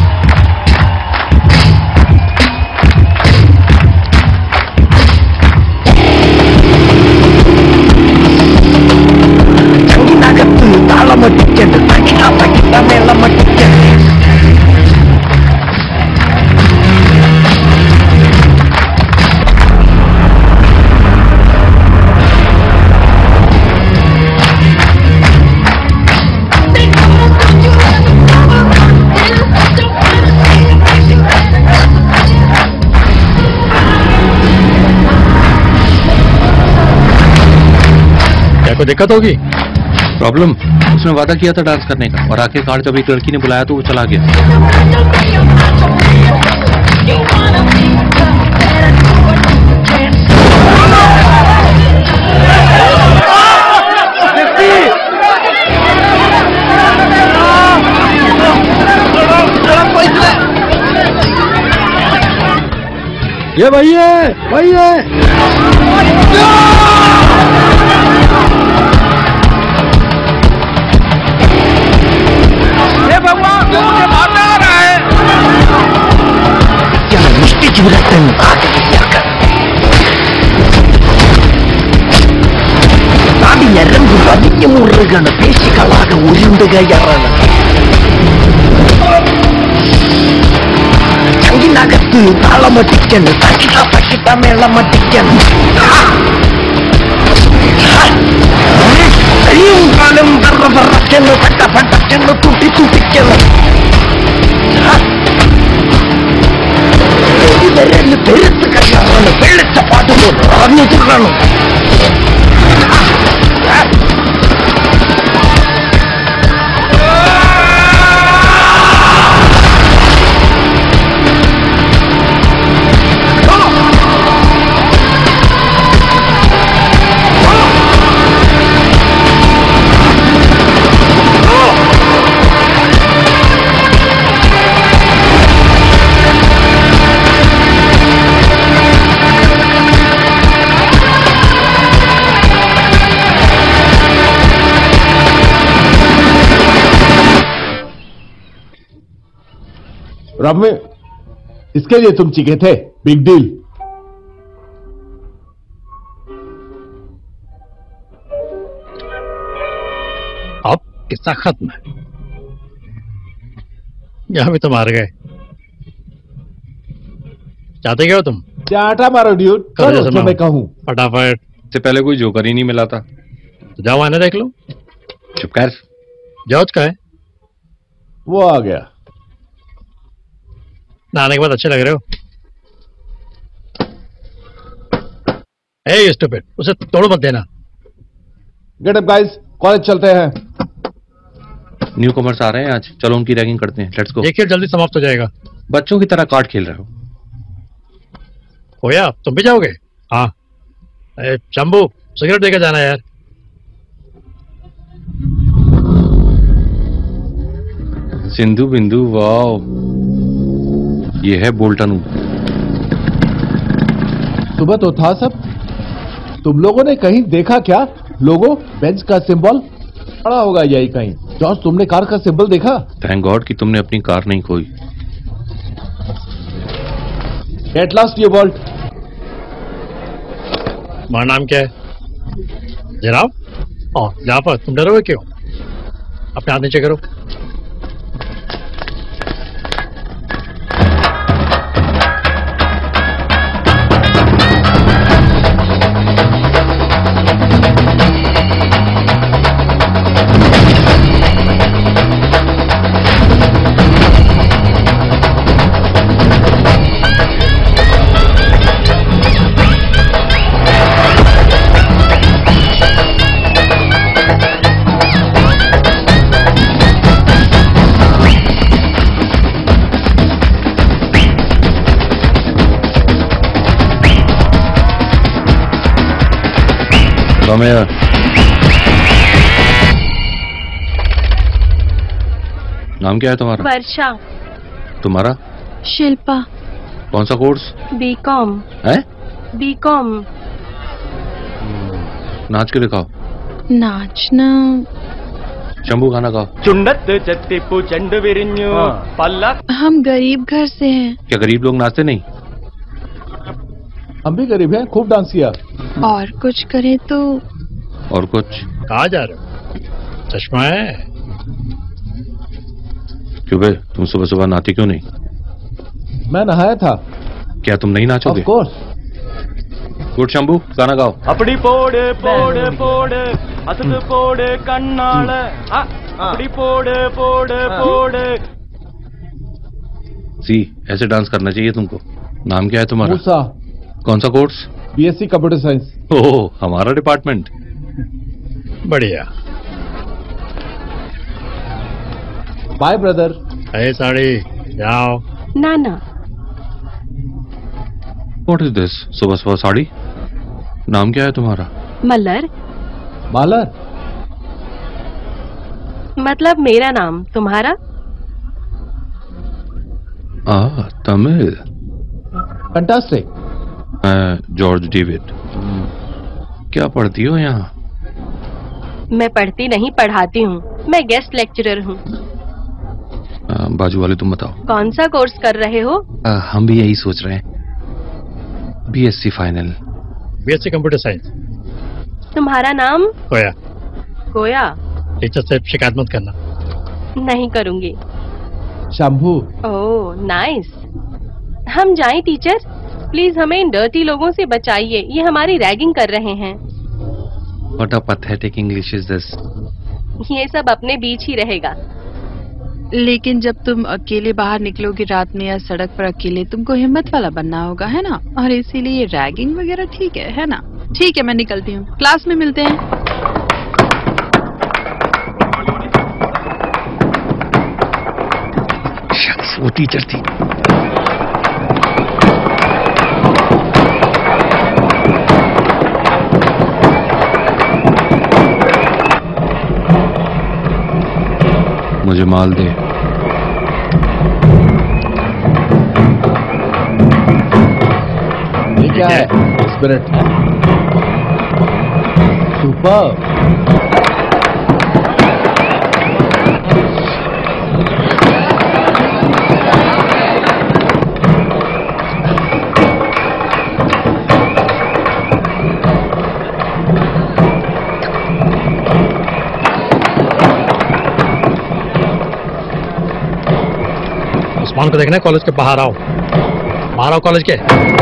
को दिक्कत होगी। प्रॉब्लम, उसने वादा किया था डांस करने का और आखिरकार जब एक लड़की ने बुलाया तो वो चला गया। ये भाई है, भाई है। जीवन आगे जाकर आदि नरम वादिके मुर्गण पेशिकलाग उरुंडु गयरान संगीनागत्तु ताल मेलम टिकन सखिता सखिता मेलम टिकन अयम कालम बर बर चल फट फट चल टूटी टूटी चल तेरे तेरे कशा वाला पेड़ चपाट को रानी चुरानो रब में इसके लिए तुम चिके थे। Big deal. अब किस्सा खत्म है। यहां भी तुम हार गए। चाहते क्या हो तुम? चाटा मारो ड्यूड। करो जो मैं कहूं। फटाफट। इससे पहले कोई जोकर ही नहीं मिला था। तो जाओ आने देख लो। चुप कर। जॉर्ज का है? वो आ गया। आने के बाद अच्छे लग रहे हो। ए स्टूपिड, उसे तोड़ो मत देना। गेट अप गाइस, कॉलेज चलते हैं। न्यू कॉमर्स आ रहे हैं आज, चलो उनकी रैगिंग करते हैं। Let's go. ये खेल जल्दी समाप्त हो जाएगा। बच्चों की तरह कार्ड खेल रहे हो। होया, तुम भी जाओगे? हाँ। ए चंबू, सिगरेट देकर जाना यार। सिंधु बिंदु, वाओ। ये है बोल्टन। सुबह तो था सब। तुम लोगों ने कहीं देखा क्या? लोगो, बेंच का सिंबल पड़ा होगा यही कहीं। जॉर्ज, तुमने कार का सिंबल देखा? थैंक गॉड कि तुमने अपनी कार नहीं खोई। एट लास्ट ये बोल्ट। तुम्हारा नाम क्या है? जनाब। ओ जनाब, तुम डरोगे क्यों? अपने हाथ नीचे करो। Come here. नाम क्या है तुम्हारा? वर्षा। तुम्हारा? शिल्पा। कौन सा कोर्स? B Com. है? B Com. नाच के दिखाओ। नाचना। शंभू गाना गाओ। चुंडत चट्टीपू चंड विरिन्यू पल्ला। हम गरीब घर से हैं। क्या गरीब लोग नाचते नहीं? हम भी गरीब हैं, खूब डांस किया। और कुछ करें तो? और कुछ? कहा जा रहे हो? चश्मा है? क्यों बे, तुम सुबह सुबह नहाते क्यों नहीं? मैं नहाया था। क्या तुम नहीं नाचोगे? Of course. गुड शंभू, गाना गाओ। अपड़ी पोड़े पोड़े पोड़े असद पोड़े कन्नाल अपड़ी पोड़े पोड़े पोड़े। सी, ऐसे डांस करना चाहिए तुमको। नाम क्या है तुम्हारा? मूसा। कौन सा course? BSc computer science. Oh, हमारा डिपार्टमेंट। बढ़िया। Bye brother. अरे साड़ी जाओ। ना ना। What is this? सुबह सुबह साड़ी। नाम क्या है तुम्हारा? मलर। मलर मतलब मेरा नाम। तुम्हारा? आ तमिल। फैंटास्टिक। George David. क्या पढ़ती हो यहाँ? मैं पढ़ती नहीं, पढ़ाती हूँ। मैं गेस्ट लेक्चरर हूँ। बाजू वाले तुम बताओ, कौन सा कोर्स कर रहे हो? आ, हम भी यही सोच रहे हैं। BSc final. BSc computer science. तुम्हारा नाम? गोया। गोया। टीचर से शिकायत मत करना। नहीं करूँगी। शंभू। Oh nice. हम जाएं टीचर? प्लीज हमें इन डर्टी लोगों से बचाइए, ये हमारी रैगिंग कर रहे हैं। What a pathetic English is this? ये सब अपने बीच ही रहेगा। लेकिन जब तुम अकेले बाहर निकलोगे रात में या सड़क पर अकेले, तुमको हिम्मत वाला बनना होगा, है ना? और इसीलिए रैगिंग वगैरह ठीक है, है ना? ठीक है, मैं निकलती हूँ, क्लास में मिलते हैं। वो टीचर थी। मुझे माल दे। ये क्या है? स्पिरिट। सुपर। मान को देखना, कॉलेज के बाहर आओ, बाहर आओ कॉलेज के।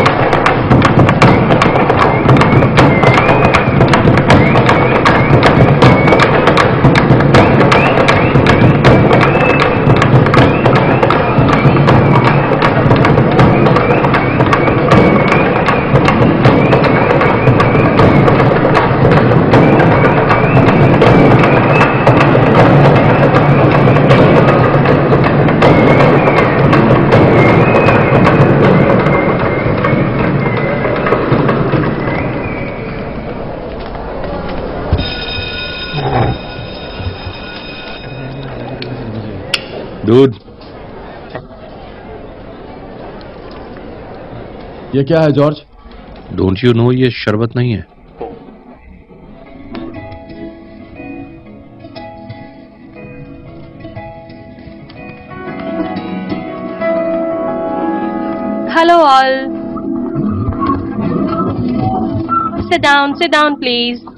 Dude, ये क्या है जॉर्ज? Don't you know ये शरबत नहीं है। Hello all. Sit down, sit down please.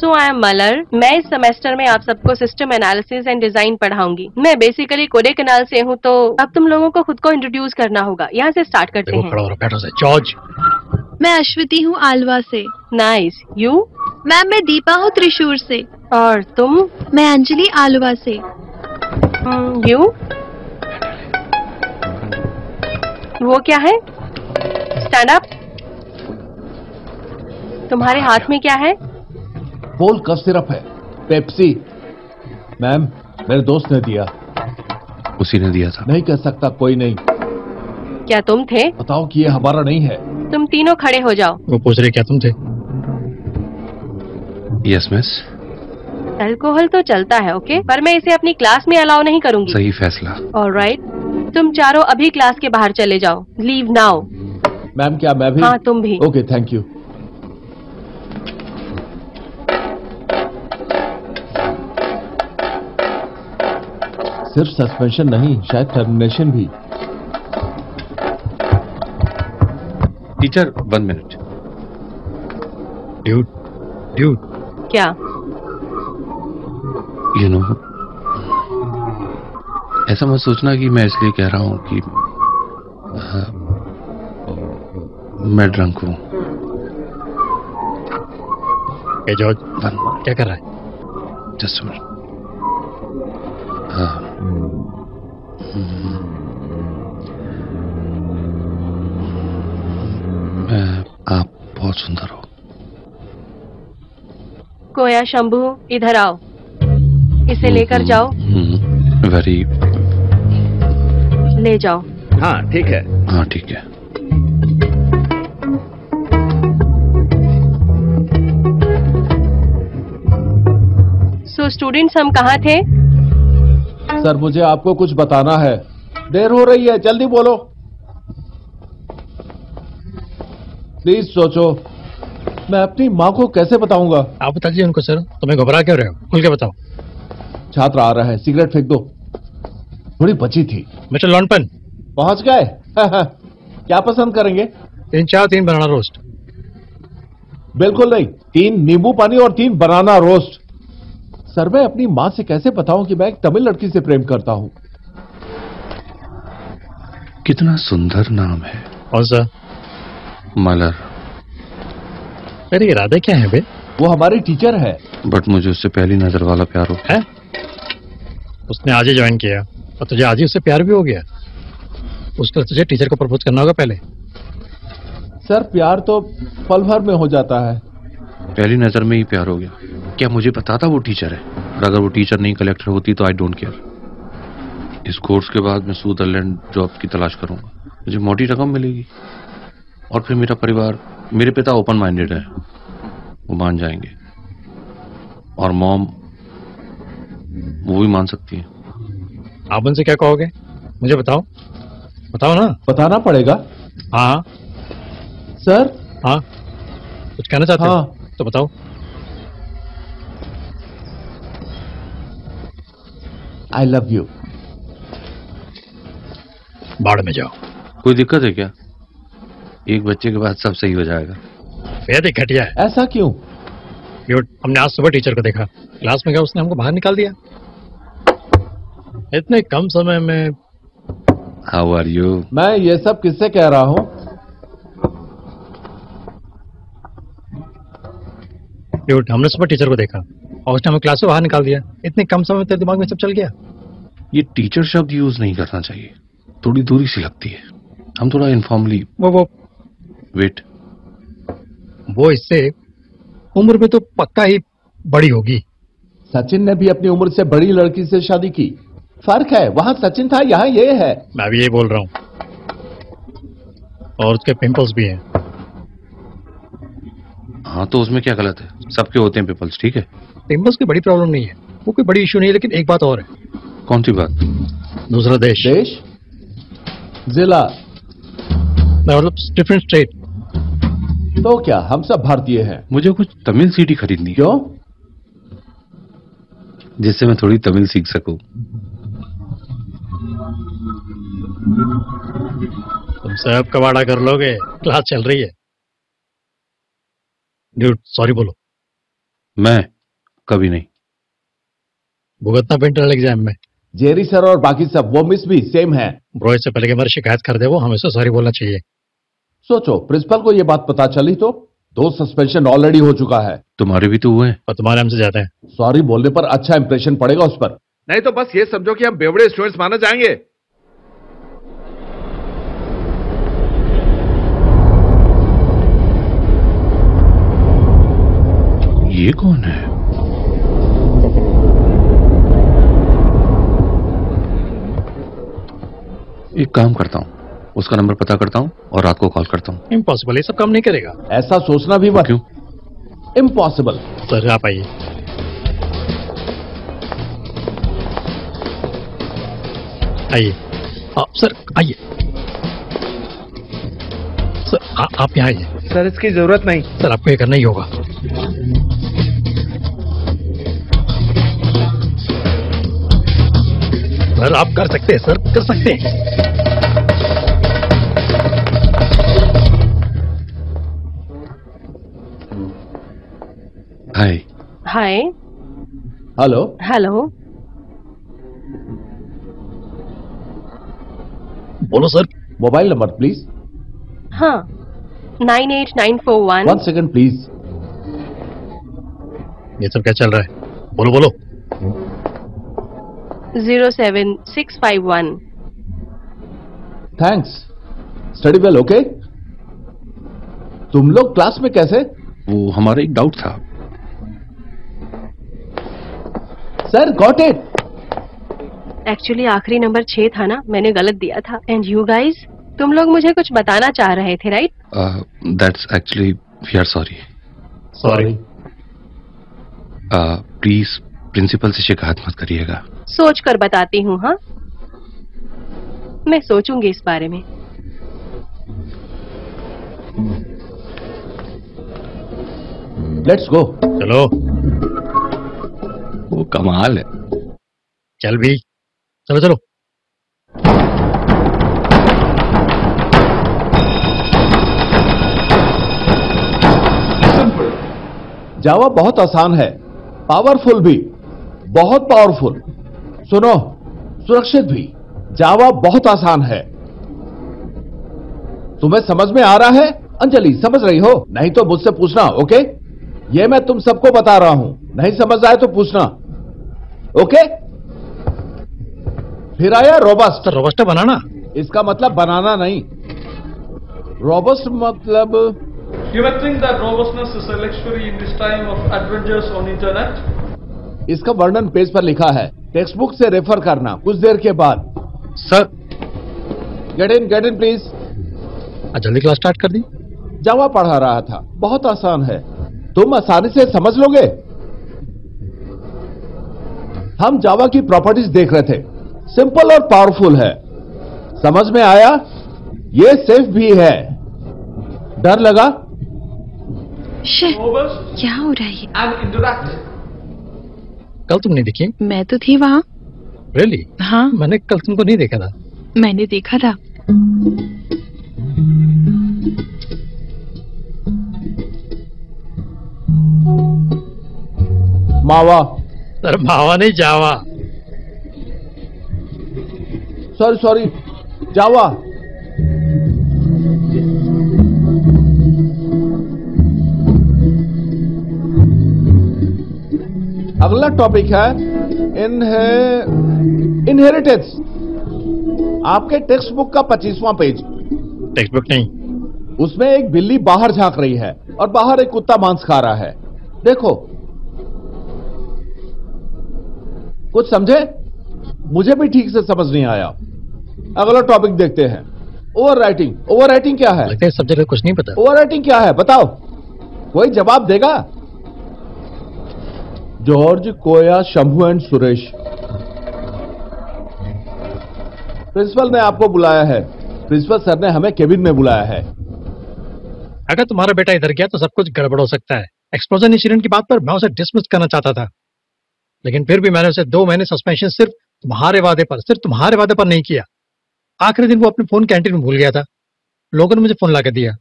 So I am Malar. मैं इस सेमेस्टर में आप सबको सिस्टम एनालिसिस एंड डिजाइन पढ़ाऊंगी। मैं बेसिकली कोडेकनाल से हूँ, तो अब तुम लोगों को खुद को इंट्रोड्यूस करना होगा। यहाँ से स्टार्ट करते हैं। जॉर्ज। मैं अश्वती हूँ आलवा से। नाइस। यू? मैम मैं दीपा हूँ त्रिशूर से। और तुम? मैं अंजलि आलवा से। यू? वो क्या है? Stand up. तुम्हारे हाथ में क्या है? बोल कफ सिरप है, पेप्सी। मैम मेरे दोस्त ने दिया। उसी ने दिया था। नहीं कह सकता कोई नहीं। क्या तुम थे? बताओ कि ये हमारा नहीं है। तुम तीनों खड़े हो जाओ। वो पूछ रहे क्या तुम थे? Yes miss. अल्कोहल तो चलता है, ओके, पर मैं इसे अपनी क्लास में अलाउ नहीं करूंगी। सही फैसला। ऑलराइट, तुम चारों अभी क्लास के बाहर चले जाओ। Leave now. मैम क्या मैं भी? हाँ तुम भी। Okay thank you. सिर्फ सस्पेंशन नहीं, शायद टर्मिनेशन भी। Teacher one minute. Dude, dude. क्या? यू नो, ऐसा मत सोचना कि मैं इसलिए कह रहा हूँ कि आ, मैं ड्रंक हूँ। ए जॉर्ज, क्या कर रहा है? Just minute. हाँ आप बहुत सुंदर हो। कोया शंभू इधर आओ, इसे लेकर जाओ। वेरी। ले जाओ। हाँ ठीक है, हाँ ठीक है। सो स्टूडेंट्स हम कहाँ थे? सर मुझे आपको कुछ बताना है। देर हो रही है, जल्दी बोलो। प्लीज सोचो, मैं अपनी माँ को कैसे बताऊंगा? आप बताइए उनको। सर तुम्हें घबरा क्यों रहे हो, खुल के बताओ। छात्र आ रहा है, सिगरेट फेंक दो। थोड़ी बची थी। मिस्टर लॉन्पन पहुंच गए। क्या पसंद करेंगे? तीन चार तीन बनाना रोस्ट। बिल्कुल नहीं, तीन नींबू पानी और तीन बनाना रोस्ट। सर मैं अपनी माँ से कैसे बताऊं कि मैं एक तमिल लड़की से प्रेम करता हूँ? कितना सुंदर नाम है। कौन सा? मलर। अरे इरादा क्या है बे? वो हमारी टीचर है। बट मुझे उससे पहली नजर वाला प्यार हो है? उसने आज ही ज्वाइन किया और तुझे आज ही उससे प्यार भी हो गया? उसके तुझे टीचर को प्रपोज करना होगा पहले। सर प्यार तो पल भर में हो जाता है। पहली नजर में ही प्यार हो गया? क्या मुझे पता था वो टीचर है? और अगर वो टीचर नहीं कलेक्टर होती तो आई डोंट केयर। इस कोर्स के बाद मैं स्विट्जरलैंड जॉब की तलाश करूंगा, मुझे मोटी रकम मिलेगी और फिर मेरा परिवार, मेरे पिता ओपन माइंडेड है, वो मान जाएंगे और मॉम वो भी मान सकती है। आप उनसे क्या कहोगे मुझे बताओ? बताओ ना। बताना पड़ेगा। हाँ सर। हाँ कुछ कहना चाहते हाँ। हो तो बताओ। I love you. बाढ़ में जाओ। कोई दिक्कत है क्या? एक बच्चे के बाद सब सही हो जाएगा। बेहद घटिया है। ऐसा क्यों? हमने आज सुबह टीचर को देखा क्लास में, क्या उसने हमको बाहर निकाल दिया इतने कम समय में। How are you? मैं ये सब किससे कह रहा हूँ? हमने सुबह टीचर को देखा और उसने हमें क्लास से बाहर निकाल दिया। इतने कम समय में तेरे दिमाग में सब चल गया? ये टीचर शब्द यूज नहीं करना चाहिए, थोड़ी दूरी सी लगती है। हम थोड़ा इनफॉर्मली वो वो वेट वो इससे उम्र में तो पक्का ही बड़ी होगी। सचिन ने भी अपनी उम्र से बड़ी लड़की से शादी की, फर्क है। वहाँ सचिन था, यहाँ ये है। मैं भी यही बोल रहा हूँ। और उसके पिंपल्स भी हैं। हाँ तो उसमें क्या गलत है, सबके होते हैं पिंपल्स। ठीक है, पिंपल्स की बड़ी प्रॉब्लम नहीं है, वो कोई बड़ी इश्यू नहीं है। लेकिन एक बात और है। कौन सी बात? दूसरा देश, देश? जिला, मतलब डिफरेंट स्टेट। तो क्या हम सब भारतीय हैं? मुझे कुछ तमिल सीडी खरीदनी है। क्यों? जिससे मैं थोड़ी तमिल सीख सकूं। तुम सब कबाड़ा कर लोगे, क्लास चल रही है। ड्यूड सॉरी बोलो। मैं कभी नहीं भुगतना पेंटल एग्जाम में। जेरी सर और बाकी सब वो मिस भी सेम है। ब्रो इससे पहले कि हमारी शिकायत कर दे वो हमेशा सॉरी बोलना चाहिए। सोचो प्रिंसिपल को ये बात पता चली तो दो सस्पेंशन ऑलरेडी हो चुका है। तुम्हारे भी तो हुए हैं। तुम्हारे हमसे ज्यादा है। सॉरी बोलने पर अच्छा इंप्रेशन पड़ेगा उस पर, नहीं तो बस ये समझो कि हम बेवड़े स्टूडेंट्स माना जाएंगे। ये कौन है? एक काम करता हूँ, उसका नंबर पता करता हूँ और रात को कॉल करता हूँ। इम्पॉसिबल, ये सब काम नहीं करेगा। ऐसा सोचना भी मत। क्यों? इम्पॉसिबल। सर आप आइए। आइए सर, आइए सर। आ, आप यहाँ आइए सर। इसकी जरूरत नहीं सर, आपको ये करना ही होगा। सर आप कर सकते हैं सर, कर सकते हैं। हाय हाय हेलो हेलो बोलो सर। Mobile number please. हाँ nine eight nine four one. One second please. ये सब क्या चल रहा है? बोलो बोलो। Zero seven six five one. Thanks. Study well okay. तुम लोग क्लास में कैसे? वो हमारा एक डाउट था सर। Got it. एक्चुअली आखिरी नंबर छह था ना, मैंने गलत दिया था। एंड यू गाइज, तुम लोग मुझे कुछ बताना चाह रहे थे right? That's actually we are sorry. Sorry please principal से शिकायत मत करिएगा। सोच कर बताती हूँ। हाँ मैं सोचूंगी इस बारे में। Let's go. चलो वो कमाल है। चल भी चलो चलो। जावा बहुत आसान है, पावरफुल भी, बहुत पावरफुल। सुनो, सुरक्षित भी। जावा बहुत आसान है, तुम्हें समझ में आ रहा है अंजलि? समझ रही हो? नहीं तो मुझसे पूछना। ओके, ये मैं तुम सबको बता रहा हूं, नहीं समझ आए तो पूछना। ओके। फिर आया रोबस्ट। रोबस्ट बनाना, इसका मतलब बनाना नहीं, रोबस्ट मतलब इसका वर्णन पेज पर लिखा है, टेक्स्ट बुक से रेफर करना। कुछ देर के बाद sir, get in get in please. जल्दी क्लास स्टार्ट कर दी। जावा पढ़ा रहा था, बहुत आसान है, तुम आसानी से समझ लोगे। हम जावा की प्रॉपर्टीज देख रहे थे, सिंपल और पावरफुल है। समझ में आया? ये सेफ भी है। डर लगा? क्या हो रहा है? कल तुम नहीं देखी? मैं तो थी वहाँ। Really? हाँ, मैंने कल तुमको नहीं देखा था। मैंने देखा था। मावा। सर मावा नहीं, जावा। सॉरी सॉरी, जावा। अगला टॉपिक है इनहेरिटेंस। आपके टेक्स्ट बुक का पच्चीसवां पेज। टेक्स्ट बुक नहीं, उसमें एक बिल्ली बाहर झांक रही है और बाहर एक कुत्ता मांस खा रहा है। देखो, कुछ समझे? मुझे भी ठीक से समझ नहीं आया। अगला टॉपिक देखते हैं, ओवरराइटिंग। ओवरराइटिंग क्या है? इस सब्जेक्ट में कुछ नहीं पता। ओवरराइटिंग क्या है बताओ, कोई जवाब देगा? George, Koya, Shambhu and Suresh. Principal ने आपको बुलाया है। प्रिंसिपल सर ने हमें केबिन में बुलाया है। अगर तुम्हारा बेटा इधर गया तो सब कुछ गड़बड़ हो सकता है। एक्सप्लोजन इंसिडेंट की बात पर मैं उसे डिसमिस करना चाहता था, लेकिन फिर भी मैंने उसे दो महीने सस्पेंशन सिर्फ तुम्हारे वादे पर सिर्फ तुम्हारे वादे पर नहीं किया। आखिरी दिन वो अपने फोन कैंटीन में भूल गया था, लोगों ने मुझे फोन ला के दिया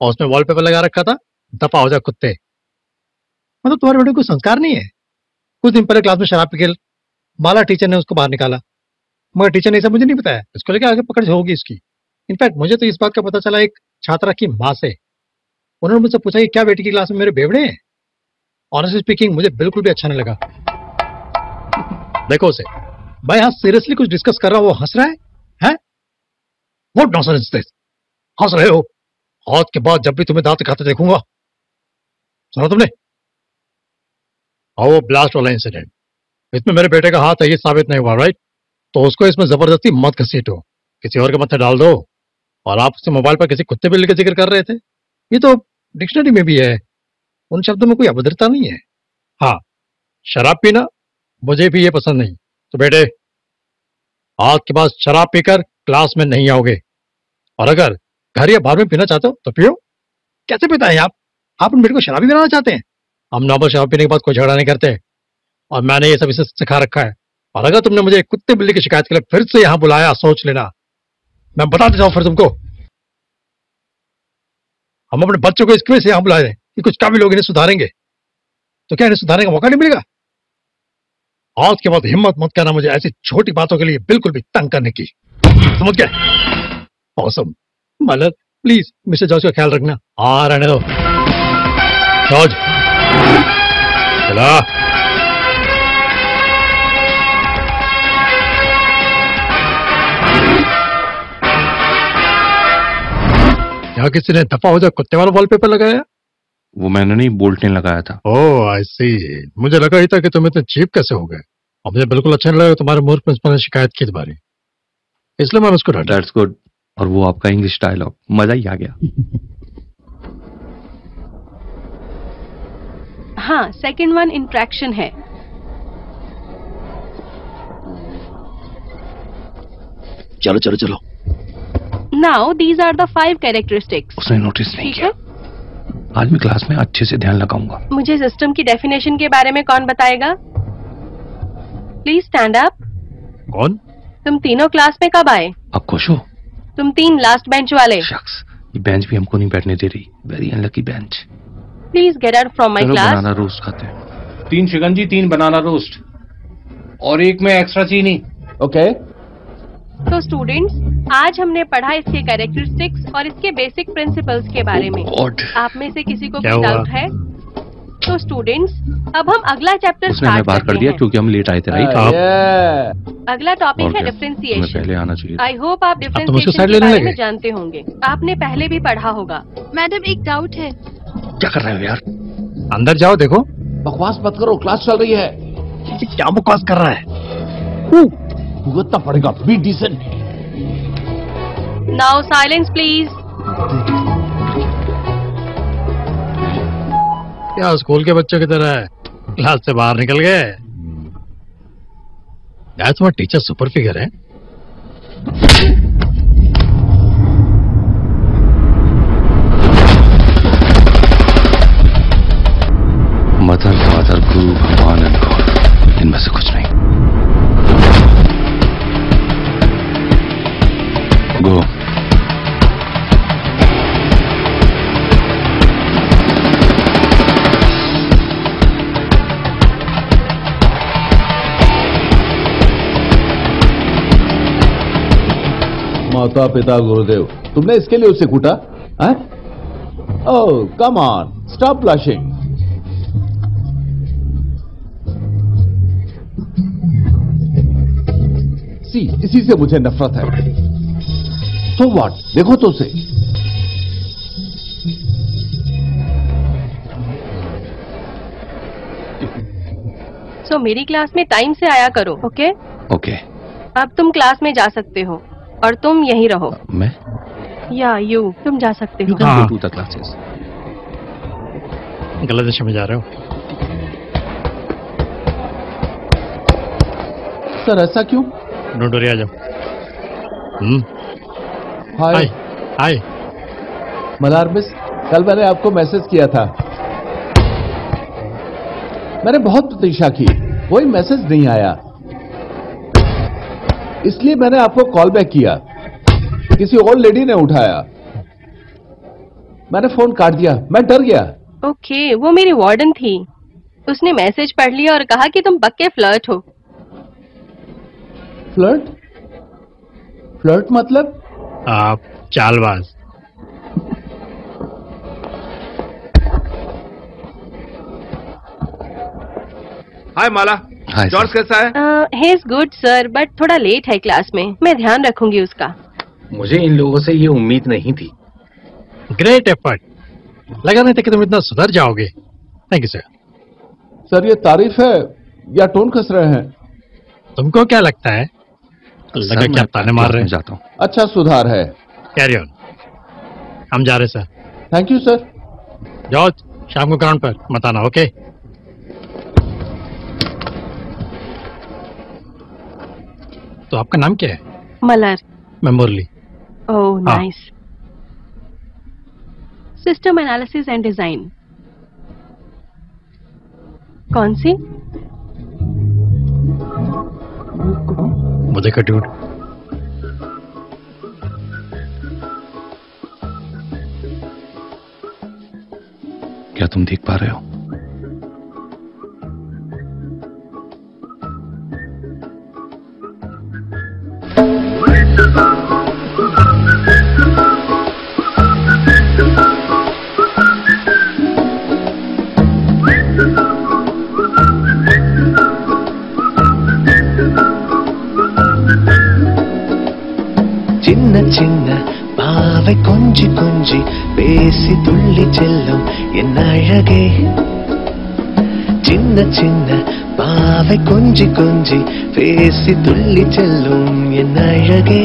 और उसमें वॉलपेपर लगा रखा था, दफा हो जा कुत्ते। मतलब तुम्हारे बेटे को संस्कार नहीं है। कुछ दिन पहले क्लास में शराब पी के माला टीचर ने उसको बाहर निकाला, मगर टीचर ने ऐसा मुझे नहीं बताया। इसको लेकर आगे पकड़ होगी इसकी। इनफैक्ट मुझे तो इस बात का पता चला एक छात्रा की माँ से। उन्होंने मुझसे पूछा कि क्या बेटी की क्लास में मेरे बेवड़े हैं। ऑनेस्टली स्पीकिंग मुझे बिल्कुल भी अच्छा नहीं लगा। देखो उसे, मैं यहाँ सीरियसली कुछ डिस्कस कर रहा हूँ, वो हंस रहा है, है? What nonsense this? हंस रहे हो? आज के बाद जब भी तुम्हें दांत खाते देखूंगा। सुना तुमने? और वो ब्लास्ट वाला इंसिडेंट, इसमें मेरे बेटे का हाथ है ये साबित नहीं हुआ, राइट? तो उसको इसमें जबरदस्ती मत घसीटो, किसी और के मत्थे डाल दो। और आप उससे मोबाइल पर किसी कुत्ते बिल्ली का जिक्र कर रहे थे, ये तो डिक्शनरी में भी है। उन शब्दों में कोई अभद्रता नहीं है। हाँ, शराब पीना मुझे भी ये पसंद नहीं। तो बेटे, आज के बाद शराब पीकर क्लास में नहीं आओगे। और अगर घर या बाहर में पीना चाहते हो तो पियो। कैसे पीता है आप? आप उन बेटे को शराबी बनाना चाहते हैं। हम नॉर्मल शराब पीने के बाद कोई झगड़ा नहीं करते, और मैंने ये सब इसे सिखा रखा है। और अगर तुमने मुझे कुत्ते बिल्ली की शिकायत के लिए फिर से यहाँ बुलाया, सोच लेना। मैं बता देता हूँ फिर तुमको, हम अपने बच्चों को इसके वजह से यहाँ बुला दें कि कुछ काफी लोग इन्हें सुधारेंगे। तो क्या इन्हें सुधारने का मौका नहीं मिलेगा? आज के बाद हिम्मत मत करना मुझे ऐसी छोटी बातों के लिए बिल्कुल भी तंग करने की, समझ गए? Awesome Malar, please mister George का ख्याल रखना। हाँ, रहने दो जॉर्ज। चला क्या किसी ने दफा हो जा कुत्ते वाला वॉलपेपर लगाया? वो मैंने नहीं, बोल्ट ने लगाया था। ओह आई सी, मुझे लगा ही था कि तुम इतने चीप कैसे हो गए। और मुझे बिल्कुल अच्छा नहीं लगा तुम्हारे मूर्ख प्रिंसिपल ने शिकायत की तुम्हारी, इसलिए मैं उसको डांटा। That's good. और वो आपका इंग्लिश डायलॉग, मजा ही आ गया। हाँ, सेकेंड वन इंट्रैक्शन है। चलो चलो चलो। Now these are the five characteristics. उसने नोटिस नहीं किया। आज मैं क्लास में अच्छे से ध्यान लगाऊंगा। मुझे सिस्टम की डेफिनेशन के बारे में कौन बताएगा? Please stand up. कौन? तुम तीनों क्लास में कब आए? अब खुश हो? तुम तीन लास्ट बेंच वाले। शख्स, ये बेंच भी हमको नहीं बैठने दे रही। Very unlucky bench. Please get out from my class. Banana roast खाते हैं। तीन शिकंजी, तीन बनाना रोस्ट और एक में एक्स्ट्रा चीनी। Okay okay. तो स्टूडेंट्स, आज हमने पढ़ा इसके कैरेक्टरिस्टिक्स और इसके बेसिक प्रिंसिपल्स के बारे में। आप में से किसी को कोई डाउट है? तो स्टूडेंट्स, अब हम अगला चैप्टर स्टार्ट बात कर दिया क्योंकि हम लेट आए थे, राइट? आप अगला टॉपिक है डिफरेंशिएशन। पहले आना चाहिए। आई होप आप डिफरेंशिएशन के बारे में जानते होंगे, आपने पहले भी पढ़ा होगा। मैडम, एक डाउट है। क्या कर रहे हो यार? अंदर जाओ, देखो। बकवास मत करो, क्लास चल रही है। क्या बकवास कर रहा है? भुगतना पड़ेगा। Be decent. Now silence please. क्या स्कूल के बच्चों की तरह है क्लास से बाहर निकल गए? यार तुम्हारा टीचर सुपर फिगर है। मदर, फादर, गुरु, भगवान एंड गॉड, इनमें से कुछ नहीं। Go. माता पिता गुरुदेव, तुमने इसके लिए उसे कूटा? Oh come on, stop blushing. See, इसी से मुझे नफरत है। So what? देखो तो उसे। So, मेरी क्लास में टाइम से आया करो, ओके? Okay? ओके। Okay. अब तुम क्लास में जा सकते हो और तुम यहीं रहो। मैं? या यू, तुम जा सकते हो। हाँ। गलत दिशा में जा रहे हो। सर ऐसा क्यों? नोटोरिया जाओ। हम्म। हाय हाय मलार मिस, कल मैंने आपको मैसेज किया था। मैंने बहुत प्रतीक्षा की, कोई मैसेज नहीं आया, इसलिए मैंने आपको कॉल बैक किया। किसी ओल्ड लेडी ने उठाया, मैंने फोन काट दिया, मैं डर गया। ओके, वो मेरी वार्डन थी, उसने मैसेज पढ़ लिया और कहा कि तुम पक्के फ्लर्ट हो। फ्लर्ट? फ्लर्ट मतलब? आप चालबाज। हाय माला, जॉर्ज कैसा है? He is good sir, but थोड़ा लेट है क्लास में, मैं ध्यान रखूंगी उसका। मुझे इन लोगों से ये उम्मीद नहीं थी। ग्रेट एफर्ट, लगा नहीं था कि तुम इतना सुधर जाओगे। Thank you sir. सर ये तारीफ है या टोन कस रहे हैं? तुमको क्या लगता है? लगा क्या ताने मार रहे हैं? जाता हूँ। अच्छा सुधार है। कैरी ऑन, हम जा रहे sir. Thank you sir. George, शाम को ग्राउंड पर मत आना, ओके? तो आपका नाम क्या है? मलर। मैं Murali. Oh nice. System analysis and design कौन सी? मुझे का ड्यूड। क्या तुम देख पा रहे हो? చిన్న పావె కొంజి కొంజి వేసి తుల్లి చెల్లం ఎన్నయగే చిన్న చిన్న పావె కొంజి కొంజి వేసి తుల్లి చెల్లం ఎన్నయగే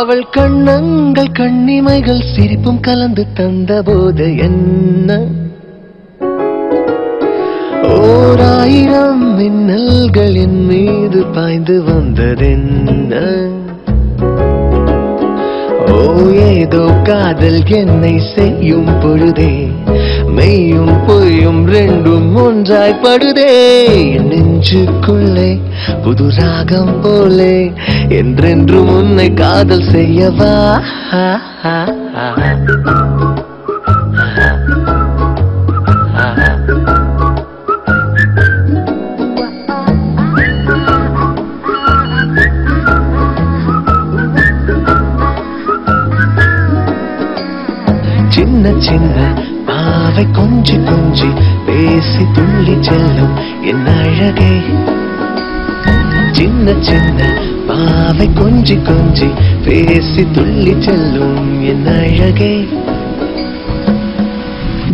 அவள் கண்ணங்கள் கண்ணிமைகள் சிரிப்பும் கலந்து தந்த போது என்ன ஓராயிரம் மின்னல்கள் என் மீது பாய்ந்து வந்ததென்ன ஓ ஏதோ காதல் என்னை செய்யும் பொழுதே மெய்யும் பொய்யும் ரெண்டும் ஒன்றாய் படுதே நெஞ்சுக்குள்ளே புது ராகம் போலே என்றென்றும் உன்னை காதல் செய்யவா சின்ன சின்ன பாவை கொஞ்சி கொஞ்சி பேசி துள்ளி செல்லும் என் அழகே சின்ன சின்ன பாவை கொஞ்சி கொஞ்சி பேசி துள்ளி செல்லும் என் அழகே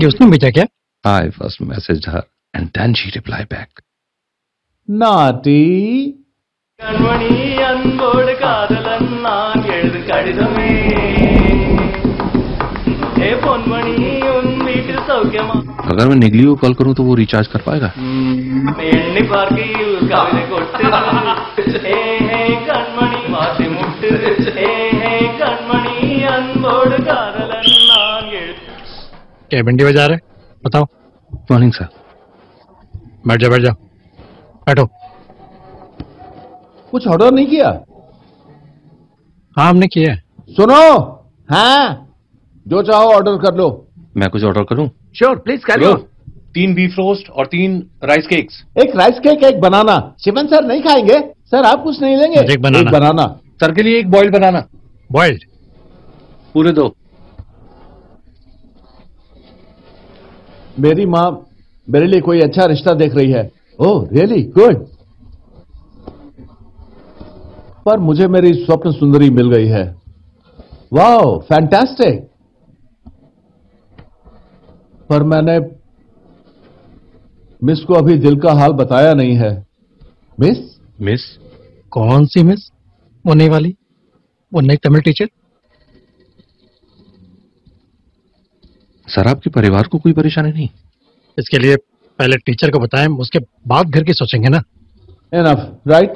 ये उसने भेजा क्या? I first messaged her and then she replied back. Naughty. கண்மணி அன்போடு காதலன் நான் எழுது கடிதமே अगर मैं निगली को कॉल करूं तो वो रिचार्ज कर पाएगा क्या भिंडी बजा रहे बताओ मॉर्निंग सर बैठ जाओ बैठ जाओ बैठो कुछ ऑर्डर नहीं किया हाँ हमने किया सुनो हाँ जो चाहो ऑर्डर कर लो मैं कुछ ऑर्डर करूं श्योर प्लीज कर लो तीन बीफ रोस्ट और तीन राइस केक्स एक राइस केक एक बनाना शिवन सर नहीं खाएंगे सर आप कुछ नहीं लेंगे एक बनाना, एक बनाना। सर के लिए एक बॉइल्ड बनाना बॉइल्ड पूरे दो मेरी माँ मेरे लिए कोई अच्छा रिश्ता देख रही है ओह रियली गुड पर मुझे मेरी स्वप्न सुंदरी मिल गई है वाओ फैंटास्टिक पर मैंने मिस को अभी दिल का हाल बताया नहीं है मिस मिस कौन सी मिस वो नई वाली वो नई तमिल टीचर सर आपके परिवार को कोई परेशानी नहीं इसके लिए पहले टीचर को बताएं उसके बाद घर की सोचेंगे ना एनफ राइट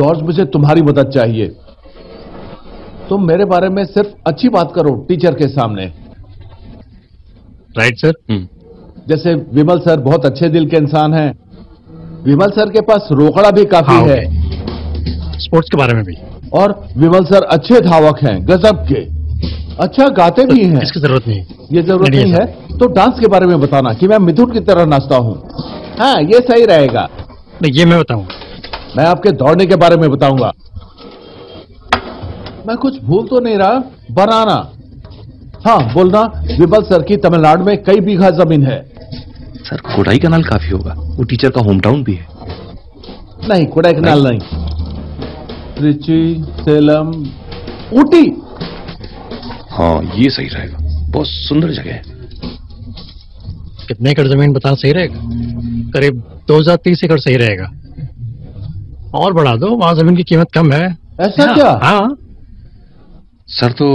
जॉर्ज मुझे तुम्हारी मदद चाहिए तुम मेरे बारे में सिर्फ अच्छी बात करो टीचर के सामने राइट सर जैसे विमल सर बहुत अच्छे दिल के इंसान हैं विमल सर के पास रोकड़ा भी काफी है स्पोर्ट्स के बारे में भी और विमल सर अच्छे धावक हैं गजब के अच्छा गाते भी हैं इसकी जरूरत नहीं ये जरूरत नहीं है तो डांस के बारे में बताना कि मैं मिथुन की तरह नाचता हूँ हाँ ये सही रहेगा ये मैं बताऊंगा मैं आपके दौड़ने के बारे में बताऊंगा मैं कुछ भूल तो नहीं रहा बनाना हाँ बोलना विमल सर की तमिलनाडु में कई बीघा जमीन है सर कोडाई कनाल काफी होगा वो टीचर का होम टाउन भी है नहीं कोडाई कनाल नहीं, नहीं। त्रिची सेलम ऊटी हाँ ये सही रहेगा बहुत सुंदर जगह है कितने एकड़ जमीन बताना सही रहेगा करीब दो हजार तीस एकड़ सही रहेगा और बढ़ा दो वहाँ जमीन की कीमत कम है ऐसा क्या हाँ सर तो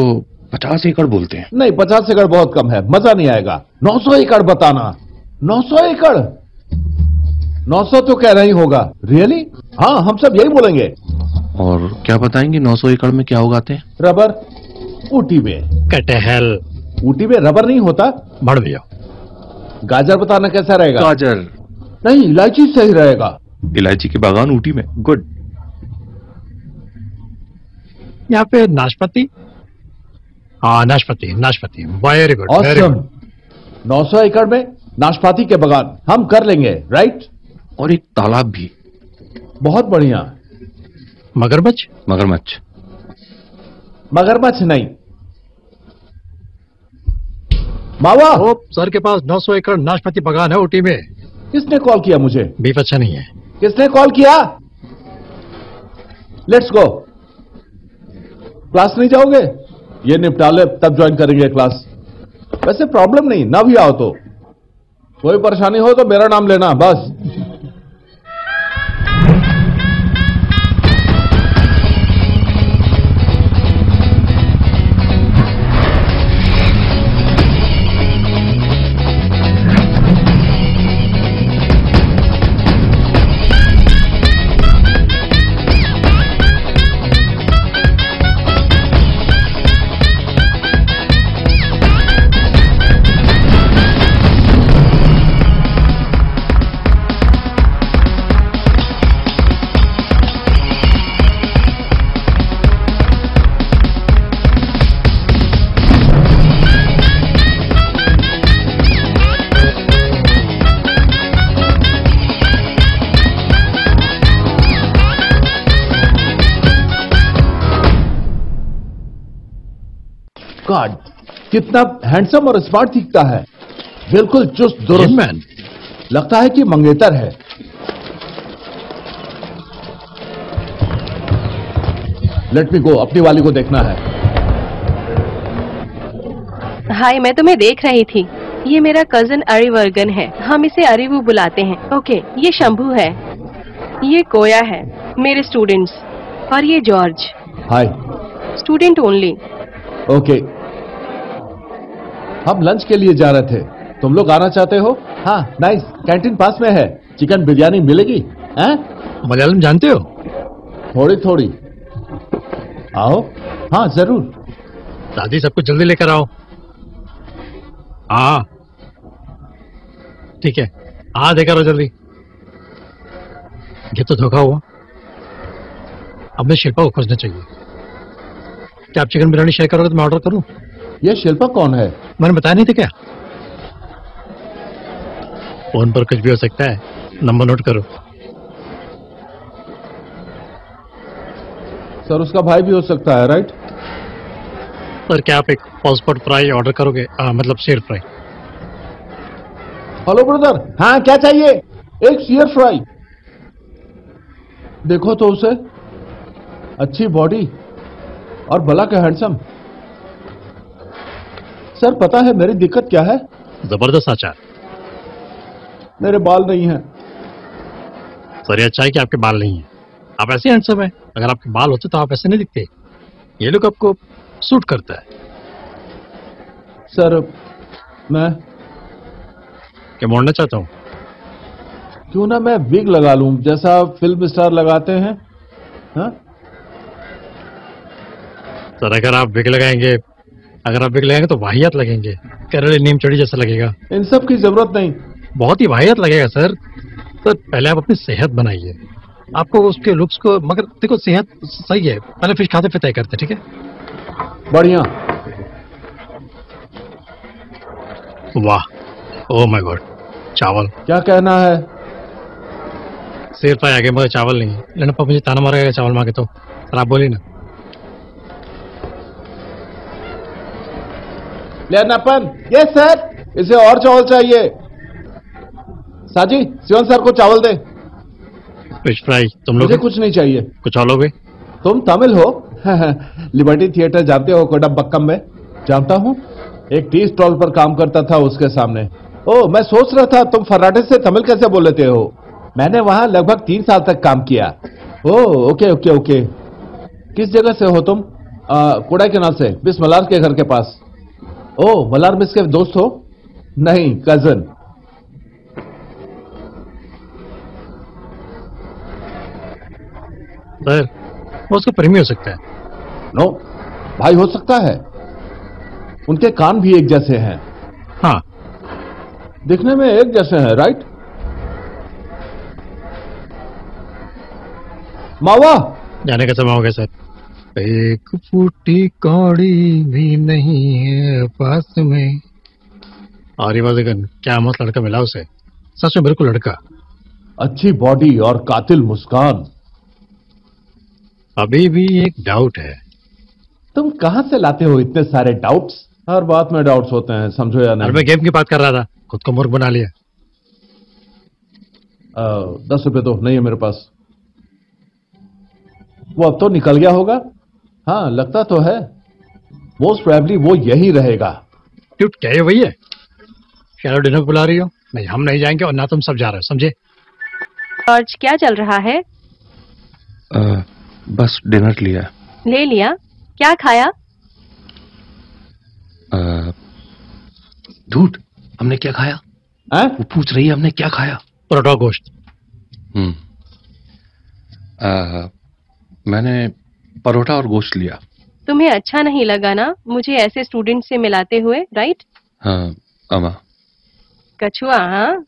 पचास एकड़ बोलते हैं नहीं पचास एकड़ बहुत कम है मजा नहीं आएगा नौ सौ एकड़ बताना नौ सौ एकड़ नौ सौ तो कह रही होगा रियली हाँ हम सब यही बोलेंगे और क्या बताएंगे नौ सौ एकड़ में क्या उगाते हैं रबर ऊटी में कटहल ऊटी में रबर नहीं होता बढ़ भैया गाजर बताना कैसा रहेगा गाजर नहीं इलायची सही रहेगा इलायची के बागान ऊटी में गुड यहाँ पे नाशपाती हाँ नाशपाती नाशपाती वेरी गुड ऑसम नौ सौ एकड़ में नाशपाती के बगान हम कर लेंगे राइट और एक तालाब भी बहुत बढ़िया मगरमच्छ मगरमच्छ मगरमच्छ नहीं मावा ओ, सर के पास नौ सौ एकड़ नाशपाती बगान है ऊटी में किसने कॉल किया मुझे बीफ अच्छा नहीं है किसने कॉल किया लेट्स गो क्लास नहीं जाओगे ये निपटा ले तब ज्वाइन करेंगे क्लास वैसे प्रॉब्लम नहीं ना भी आओ तो कोई परेशानी हो तो मेरा नाम लेना बस गॉड, कितना हैंडसम और स्मार्ट दिखता है, बिल्कुल चुस्त दुरुस्त मैन, लगता है कि मंगेतर है। लेट मी गो, अपनी वाली को देखना है। हाय, मैं तुम्हें देख रही थी। ये मेरा कजन अरिवर्गन है, हम इसे अरिवू बुलाते हैं। ओके, ये शंभू है, ये कोया है, मेरे स्टूडेंट्स, और ये George. Hi. Student only. Okay, हम लंच के लिए जा रहे थे, तुम लोग आना चाहते हो? हाँ, नाइस, कैंटीन पास में है, चिकन बिरयानी मिलेगी। हैं? मलयालम जानते हो? थोड़ी थोड़ी। आओ। हाँ जरूर। दादी सबको जल्दी लेकर आओ। हाँ ठीक है, आ देखा रहो जल्दी। ये तो धोखा हुआ, हमें शिल्पा को खोजना चाहिए। क्या आप चिकन बिरयानी शेयर करोगे तो मैं ऑर्डर करूं? ये शिल्पा कौन है? मैंने बताया नहीं था क्या? फोन पर कुछ भी हो सकता है, नंबर नोट करो। सर उसका भाई भी हो सकता है, राइट? सर क्या आप एक पॉस्पोर्ट फ्राई ऑर्डर करोगे? आ, मतलब शेयर फ्राई। हेलो ब्रदर, हाँ क्या चाहिए? एक शेयर फ्राई। देखो तो उसे, अच्छी बॉडी और भला के हैंडसम। सर पता है मेरी दिक्कत क्या है? जबरदस्त आचार। मेरे बाल नहीं है। सर ये अच्छा है कि आपके बाल नहीं है, आप ऐसे हैंडसम है। अगर आपके बाल होते तो आप ऐसे नहीं दिखते। ये लुक आपको सूट करता है। सर मैं क्या मोड़ना चाहता हूँ? क्यों ना मैं विग लगा लूं, जैसा फिल्म स्टार लगाते हैं। हा? सर अगर आप विग लगाएंगे अगर आप विग लगाएंगे तो वाहियात लगेंगे, केरली नीम चोड़ी जैसा लगेगा। इन सब की जरूरत नहीं, बहुत ही वाहियात लगेगा। सर सर पहले आप अपनी सेहत बनाइए, आपको उसके लुक्स को। मगर देखो सेहत सही है, पहले फिश खाते फिर तय करते। ठीक है, बढ़िया। वाह, ओह माय गॉड, चावल। क्या कहना है? शेर फ्राई आ गया मगर चावल नहीं। लेना मुझे ताना मारेगा चावल मांगे तो। सर आप बोलिए ना। लेनापन, ये सर इसे और चावल चाहिए। साजी, शिवन सर को चावल दे। फिश फ्राई तुम लोग? मुझे कुछ नहीं चाहिए। कुछ और लोगे? तुम तमिल हो? लिबर्टी थिएटर जाते हो कोडम्बक्कम में? जानता हूँ, एक टी स्टॉल पर काम करता था, उसके सामने। ओ, मैं सोच रहा था तुम फर्राटे से तमिल कैसे बोल लेते हो। मैंने वहाँ लगभग तीन साल तक काम किया। Oh okay okay okay. किस जगह से हो तुम? कोडाईकनाल से, मिस मलार के घर के पास। ओ, मलार मिस के दोस्त हो? नहीं, कजन। सर वो उसका प्रेमी हो सकता है। नो, भाई हो सकता है। उनके कान भी एक जैसे हैं। हाँ, दिखने में एक जैसे हैं, राइट? मावा जाने का समय हो गया। सर एक फूटी कौड़ी भी नहीं है पास में। आरिवाजगन, क्या मस्त लड़का मिला उसे, सच में बिल्कुल लड़का। अच्छी बॉडी और कातिल मुस्कान। अभी भी एक डाउट है। तुम कहां से लाते हो इतने सारे डाउट्स? हर बात में डाउट्स होते हैं, समझो या नहीं। और मैं गेम की बात कर रहा था, खुद को मूर्ख बना लिया। आ, दस रुपए तो नहीं है मेरे पास। वो अब तो निकल गया होगा। हाँ लगता तो है, मोस्ट प्रोबेबली वो यही रहेगा। ट्यूट क्या है, वही है? क्या डिनर बुला रही हो? नहीं, हम नहीं जाएंगे और ना तुम सब जा रहे हो, समझे? आज क्या चल रहा है? आ, बस डिनर लिया। ले लिया? क्या खाया? झूठ, हमने क्या खाया? आ? वो पूछ रही है हमने क्या खाया। परोठा गोश्त। हम्म, मैंने परोठा और गोश्त लिया। तुम्हें अच्छा नहीं लगा ना मुझे ऐसे स्टूडेंट से मिलाते हुए, राइट? हाँ अमा कछुआ। हाँ,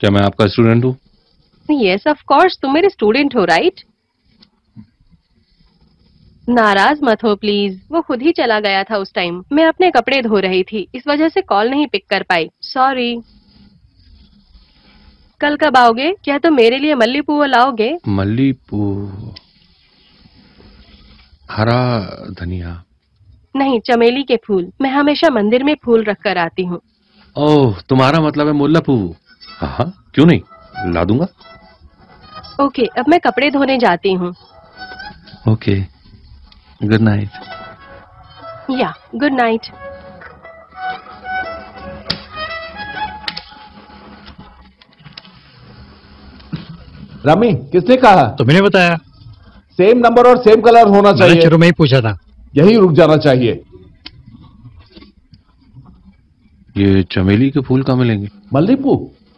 क्या मैं आपका स्टूडेंट हूँ? यस ऑफ कोर्स, तुम मेरे स्टूडेंट हो, राइट? नाराज मत हो प्लीज, वो खुद ही चला गया था उस टाइम। मैं अपने कपड़े धो रही थी, इस वजह से कॉल नहीं पिक कर पाई, सॉरी। कल कब आओगे? क्या तुम तो मेरे लिए मल्ली पुआ लाओगे? मल्ली पुआ, हरा धनिया, नहीं, चमेली के फूल। मैं हमेशा मंदिर में फूल रख कर आती हूँ। ओह, तुम्हारा मतलब है मुल्लापू। हाँ, क्यों नहीं, ला दूंगा। ओके, अब मैं कपड़े धोने जाती हूँ। Okay, good night. या गुड नाइट। रामी, किसने कहा? तुमने बताया। सेम नंबर और सेम कलर होना चाहिए। शुरू में ही पूछा था। यही रुक जाना चाहिए। ये चमेली के फूल कहाँ मिलेंगे? मल्लीपू,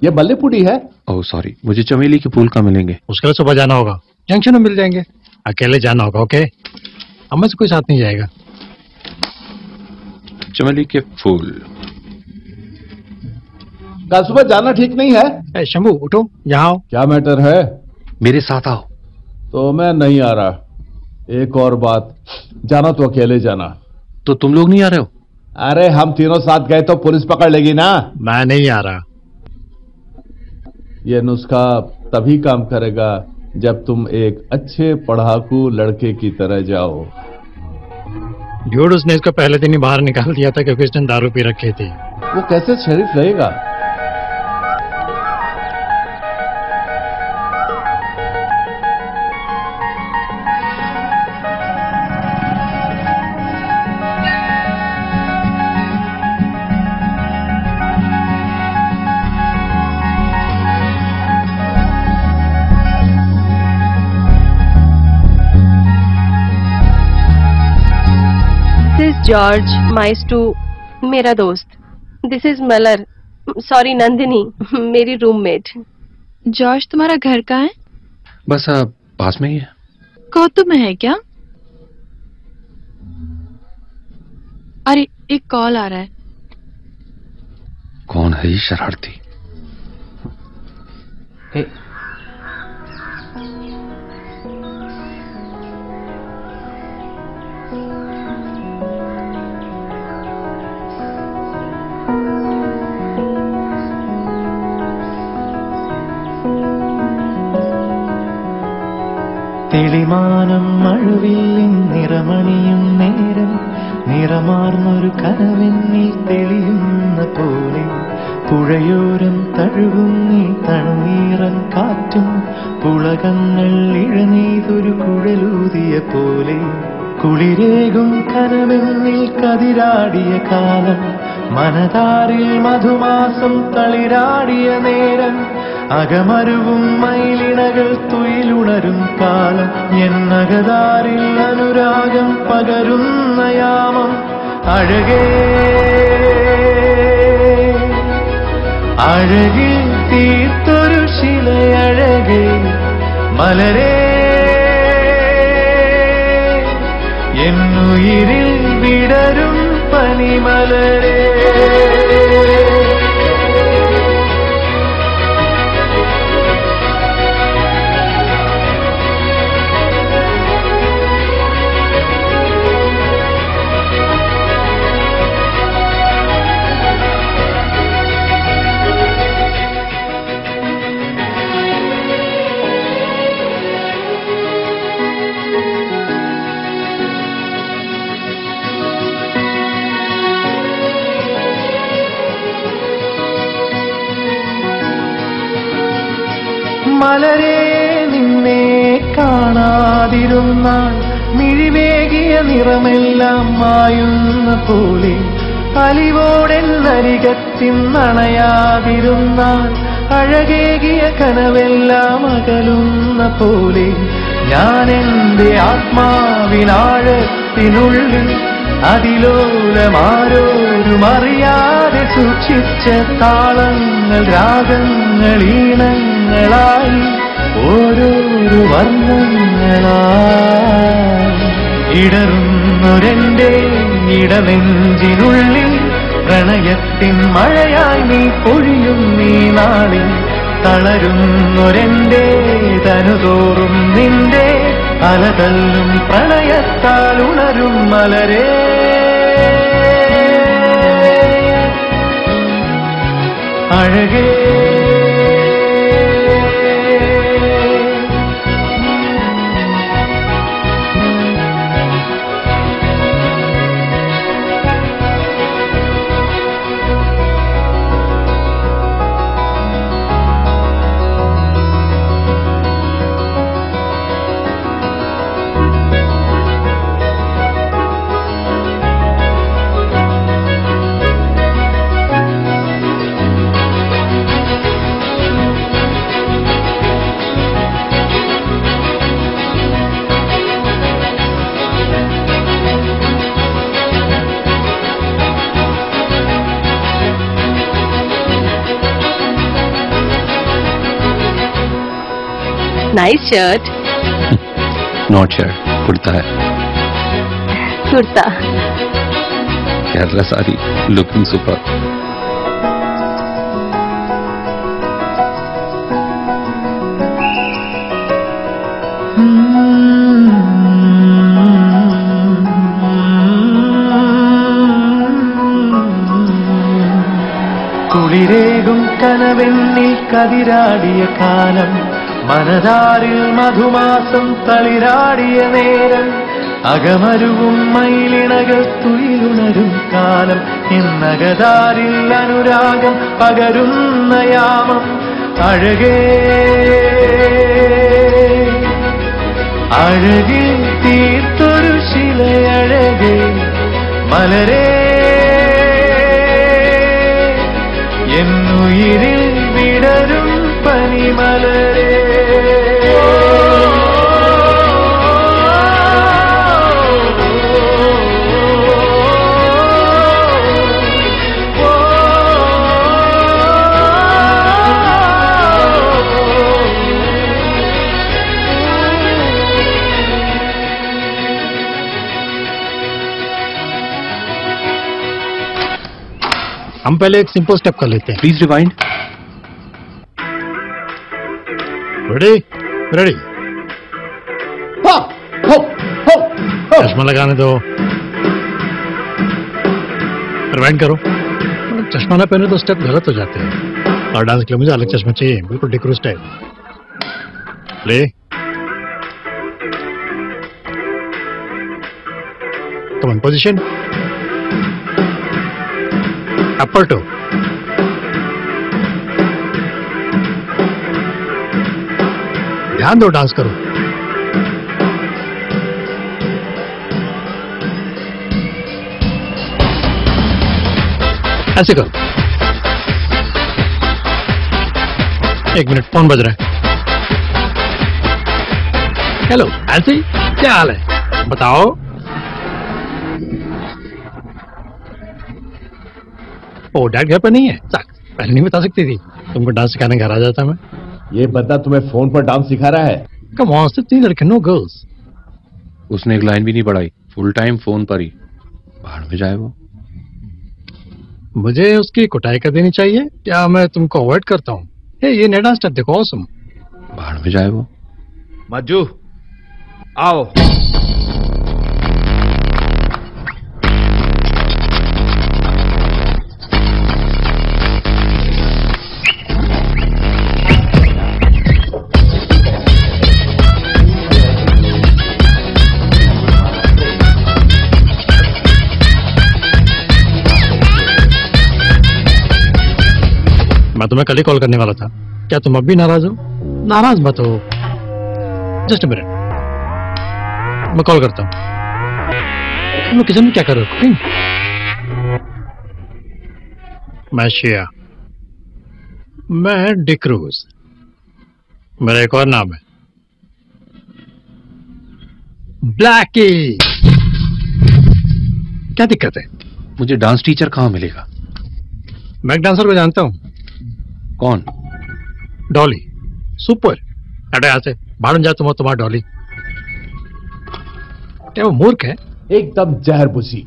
ये मल्लीपुड़ी है। ओह सॉरी, मुझे चमेली के फूल कहाँ मिलेंगे? उसके लिए सुबह जाना होगा, जंक्शन में मिल जाएंगे। अकेले जाना होगा। ओके, हम में से कोई साथ नहीं जाएगा। चमेली के फूल कल सुबह जाना ठीक नहीं है। शंभू उठो, यहाँ आओ। क्या मैटर है? मेरे साथ आओ। तो मैं नहीं आ रहा। एक और बात, जाना तो अकेले जाना। तो तुम लोग नहीं आ रहे हो? अरे हम तीनों साथ गए तो पुलिस पकड़ लेगी ना। मैं नहीं आ रहा। यह नुस्खा तभी काम करेगा जब तुम एक अच्छे पढ़ाकू लड़के की तरह जाओ। ड्यूड, उसने इसको पहले दिन ही बाहर निकाल दिया था क्योंकि उसने दारू पी रखी थी। वो कैसे शरीफ रहेगा? जॉर्ज माइस्टू मेरा दोस्त। This is Malar, sorry Nandini, मेरी रूममेट। जॉर्ज, तुम्हारा घर कहाँ है? बस आप पास में ही है। कौतुब में है क्या? अरे एक कॉल आ रहा है। कौन है ये शरारती? ए? തെളിമാനം മഴവില്ലിൻ നിറമണിയും നേരം നിറമാർന്നൊരു കനവെന്നിൽ തെളിയുന്ന പോലെ പുഴയോരം തഴുകുന്നീ തണുനീറൻ കാറ്റും പുളകങ്ങൾ ഇഴനീതൊരു കുഴലൂതിയ പോലെ കുളിരേകും കനവെന്നിൽ കതിരാടിയ കാലം മനതാരിൽ മധുമാസം തളിരാടിയ നേരം അകമരുവും മയിലിണകൾ തുയിലുണരും കാലം എന്നകതാരിൽ അനുരാഗം പകരുന്ന യാമം അഴകേ അഴകിൽ തീർത്തൊരു ശിലയഴകേ മലരേ എന്നുയിരിൽ വിടരും പനിമലരേ മലരെ നിന്നെ കാണാതിരുന്ന മിഴിവേകിയ നിറമെല്ലാം മായുന്ന പോലെ അലിവോടെൻ നരികത്തിന്നണയാതിരുന്ന അഴകേകിയ കനവെല്ലാം അകലുന്ന പോലെ ഞാനെന്റെ ആത്മാവിനാഴത്തിനുള്ളിൽ അതിലോലമാരോരും അറിയാതെ സൂക്ഷിച്ച താളങ്ങൾ രാഗങ്ങൾ ഈണങ്ങളായി ഓരോരു വർണ്ണങ്ങളായി ഇടറുന്നൊരെന്റെ ഇടനെഞ്ചിനുള്ളിൽ പ്രണയത്തിൻ മഴയായി നീ പൊഴിയും നീ നാളിൽ തളരുന്നൊരെന്റെ തനുതോറും നിന്റെ അലതല്ലും പ്രണയത്താൽ ഉണരും മലരേ അഴകേ nice shirt. Not shirt, kurta hai. Kurta. Kerala sari, looking super. കുളിരേകും കനവെന്നിൽ കതിരാടിയ കാലം മനതാരിൽ മധുമാസം തളിരാടിയ നേരം അകമരുവും മയിലിണകൾ തുയിലുണരും കാലം എന്നകതാരിൽ അനുരാഗം പകരുന്ന യാമം അഴകേ അഴകിൽ തീർത്തൊരു ശിലയഴകേ മലരേ എന്നുയിരിൽ വിടരും പനിമലരേ हम पहले एक सिंपल स्टेप कर लेते हैं। Please rewind. रेडी रेडी चश्मा लगाने दो, रिवाइंड करो। चश्मा ना पहने तो स्टेप गलत हो जाते हैं और डांस के लिए मुझे अलग चश्मा चाहिए, बिल्कुल डिक्रू style. Play. Come on position. Upper toe, ध्यान दो, डांस करो। ऐसे करो। एक मिनट, फोन बज रहा है। हेलो, ऐसे ही क्या हाल है बताओ? ओ, डैड घर पर नहीं है? पहले नहीं बता सकती थी? तुमको डांस सिखाने घर आ जाता मैं। ये बंदा तुम्हें फोन पर डांस सिखा रहा है? कम ऑन, सिर्फ तीन लड़के, नो गर्ल्स। उसने एक लाइन भी नहीं पढ़ाई, फुल टाइम फोन पर ही। बाहर में जाए वो। मुझे उसकी कुटाई कर देनी चाहिए या मैं तुमको अवॉइड करता हूँ? ये नया डांस स्टेप देखो, ऑसम। बाहर में जाए वो। मज्जू आओ। मैं तुम्हें कल ही कॉल करने वाला था, क्या तुम अब भी नाराज हो? नाराज मत हो, जस्ट अ मिनट, मैं कॉल करता हूँ। तुम लोग किचन में क्या कर रहे हो? कुकिंग? मैं शिया, मैं डिक्रूज, मेरा एक और नाम है ब्लैकी। क्या दिक्कत है? मुझे डांस टीचर कहाँ मिलेगा? मैं एक डांसर को जानता हूँ। कौन? डॉली। सुपर। अरे यहाँ से भाड़ जा, तुम तुम्हारा डॉली। क्या वो मूर्ख है? एकदम जहर बुझी।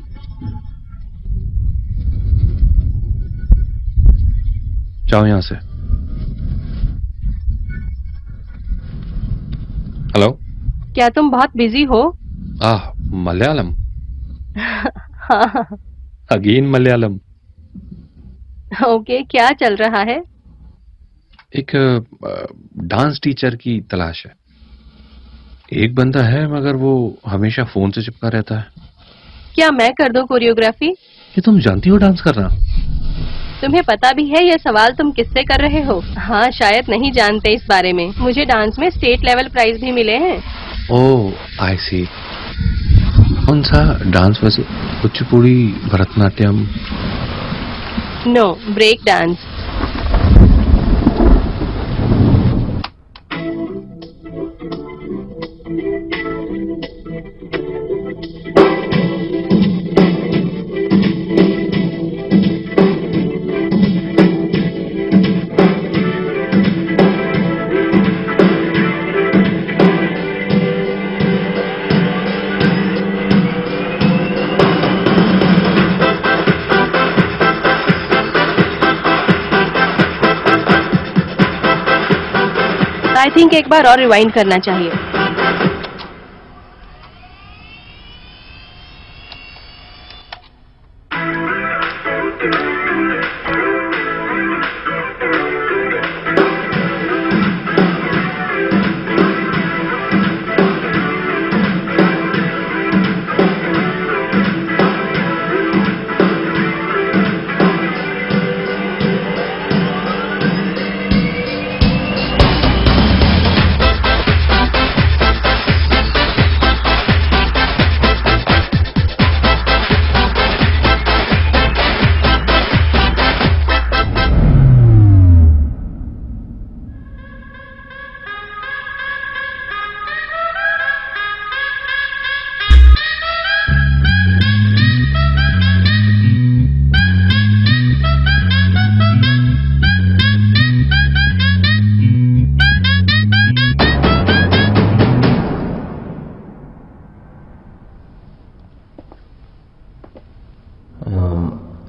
जाओ यहाँ से। हेलो, क्या तुम बहुत बिजी हो? आ, Malayalam. Again Malayalam. Okay okay, क्या चल रहा है? एक डांस टीचर की तलाश है। एक बंदा है मगर वो हमेशा फोन से चिपका रहता है। क्या मैं कर दूं कोरियोग्राफी? ये तुम जानती हो डांस करना? तुम्हें पता भी है ये सवाल तुम किससे कर रहे हो? हाँ, शायद नहीं जानते इस बारे में। मुझे डांस में स्टेट लेवल प्राइज भी मिले हैं। ओह आई सी। कौन सा डांस? वैसे Kuchipudi, Bharatanatyam? No, break dance. I think एक बार और रिवाइंड करना चाहिए।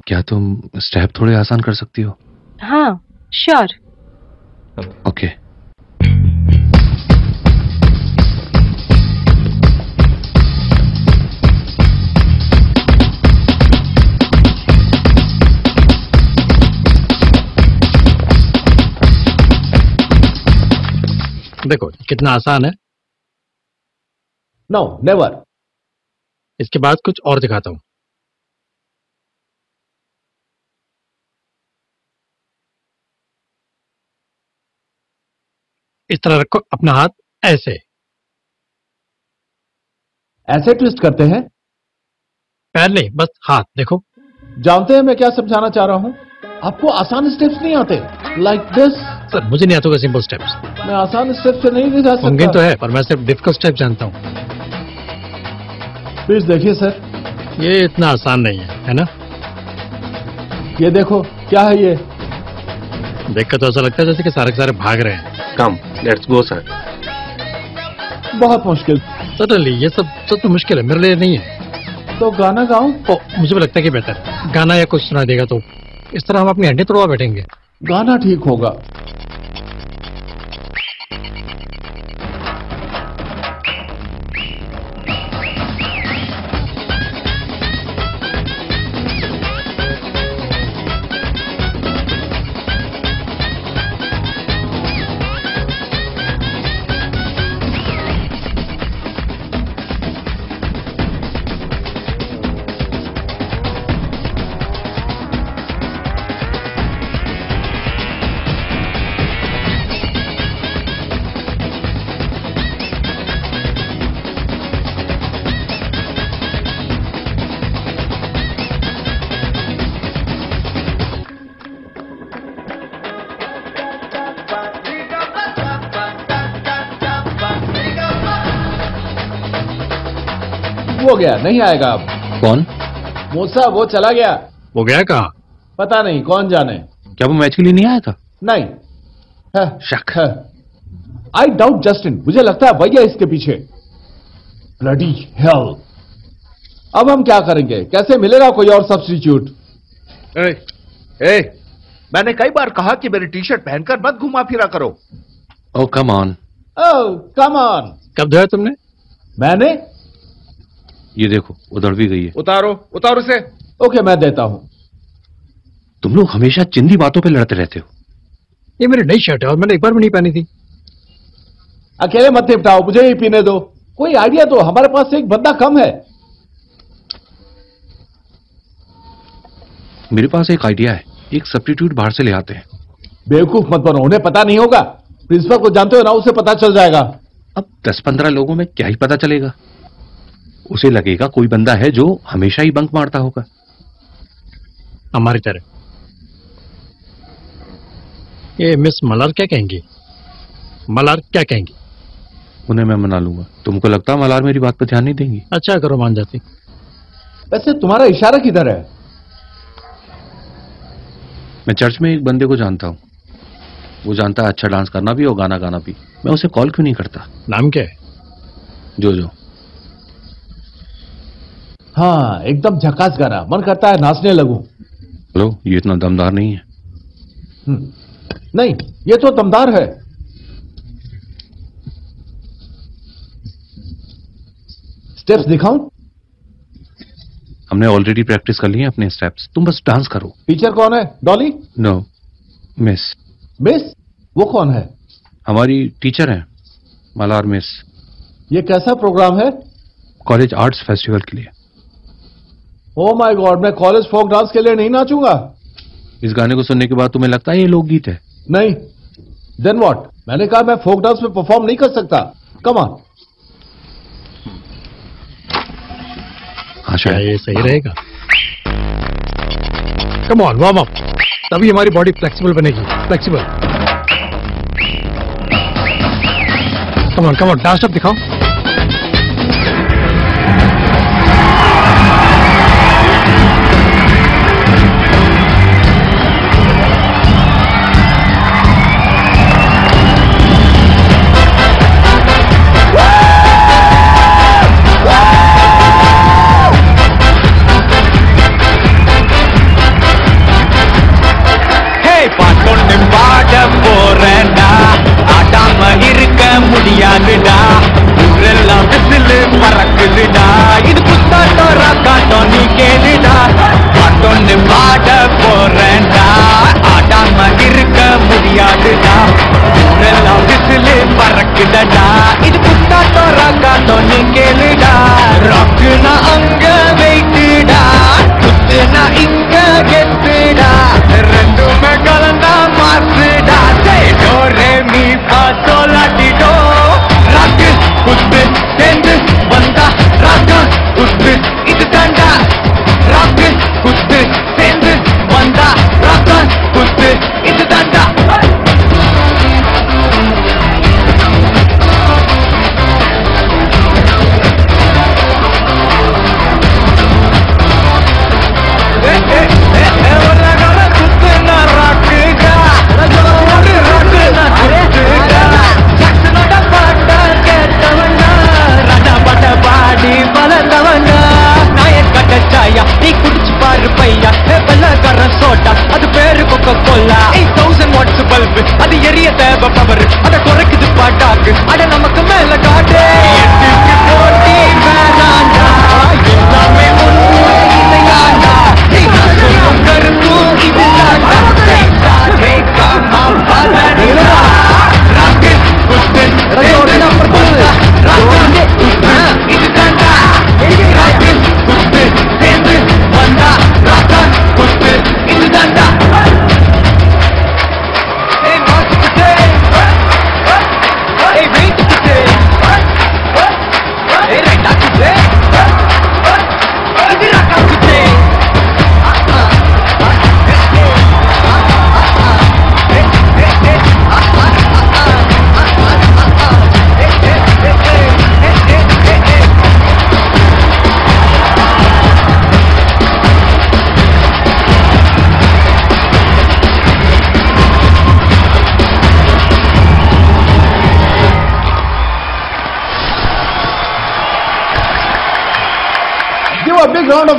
क्या तुम स्टेप थोड़े आसान कर सकती हो? हाँ, श्योर। ओके। देखो कितना आसान है। No, never. इसके बाद कुछ और दिखाता हूँ। इस तरह रखो अपना हाथ, ऐसे ऐसे ट्विस्ट करते हैं। पैर नहीं, बस हाथ। देखो जानते हैं मैं क्या समझाना चाह रहा हूँ? आपको आसान स्टेप्स नहीं आते। Like this. सर मुझे नहीं आता होगा सिंपल स्टेप्स। मैं आसान स्टेप्स से नहीं गुजर सकता। होंगे तो है, पर मैं सिर्फ डिफिकल्ट स्टेप जानता हूँ। प्लीज देखिए सर, ये इतना आसान नहीं है, है ना? ये देखो क्या है ये। देखकर तो ऐसा लगता है जैसे कि सारे के सारे भाग रहे हैं। Come, let's go sir. बहुत मुश्किल। सडनली ये सब सब तो मुश्किल है, मेरे लिए नहीं है। तो गाना गाऊं? ओ, मुझे भी लगता है कि बेहतर गाना या कुछ सुना देगा तो इस तरह हम अपनी हड्डी तोड़वा बैठेंगे। गाना ठीक होगा। हो गया, नहीं आएगा अब। कौन? मूसा। वो चला गया। वो गया कहाँ? पता नहीं, कौन जाने। क्या वो मैच के लिए नहीं आया था? नहीं। है, शक। I doubt Justin. मुझे लगता है भैया इसके पीछे। Bloody hell. अब हम क्या करेंगे? कैसे मिलेगा कोई और सब्स्टिट्यूट? ए, ए, मैंने कई बार कहा कि मेरी टी शर्ट पहनकर मत घुमा फिरा करो। Oh come on, oh come on. कब धोया तुमने? मैंने। ये देखो उधर भी गई है। उतारो, उतारो से। ओके मैं देता हूँ। तुम लोग हमेशा चिंदी बातों पे लड़ते रहते हो। ये मेरी नई शर्ट है और मैंने एक बार भी नहीं पहनी थी। अकेले मत निपटाओ, मुझे ही पीने दो। कोई आइडिया दो, हमारे पास एक बंदा कम है। मेरे पास एक आइडिया है, एक सब्स्टिट्यूट बाहर से ले आते हैं। बेवकूफ मत बनो, उन्हें पता नहीं होगा। प्रिंसिपल को जानते हो ना, उसे पता चल जाएगा। अब दस पंद्रह लोगों में क्या ही पता चलेगा। उसे लगेगा कोई बंदा है जो हमेशा ही बंक मारता होगा, हमारी तरह। ये मिस मलर क्या कहेंगी? मलर क्या कहेंगी? उन्हें मैं मना लूंगा। तुमको लगता है मलर मेरी बात पर ध्यान नहीं देंगी? अच्छा करो, मान जाती। वैसे तुम्हारा इशारा किधर है? मैं चर्च में एक बंदे को जानता हूँ। वो जानता है अच्छा डांस करना भी और गाना गाना भी। मैं उसे कॉल क्यों नहीं करता? नाम क्या है? जो जो। हाँ एकदम झकास गाना, मन करता है नाचने लगूं। हेलो, ये इतना दमदार नहीं है। नहीं, ये तो दमदार है। स्टेप्स दिखाऊं? हमने ऑलरेडी प्रैक्टिस कर ली है अपने स्टेप्स, तुम बस डांस करो। टीचर कौन है? डॉली? No, miss. मिस? वो कौन है? हमारी टीचर है, मलार मिस। ये कैसा प्रोग्राम है? कॉलेज आर्ट्स फेस्टिवल के लिए। ओ माय गॉड, मैं कॉलेज फोक डांस के लिए नहीं नाचूंगा। इस गाने को सुनने के बाद तुम्हें लगता है ये लोकगीत है? नहीं। Then what? मैंने कहा मैं फोक डांस में परफॉर्म नहीं कर सकता। Come on. आशा ये सही रहेगा। कम ऑन, वार्म अप, तभी हमारी बॉडी फ्लेक्सिबल बनेगी। Flexible. Come on, come on, dance step दिखाओ।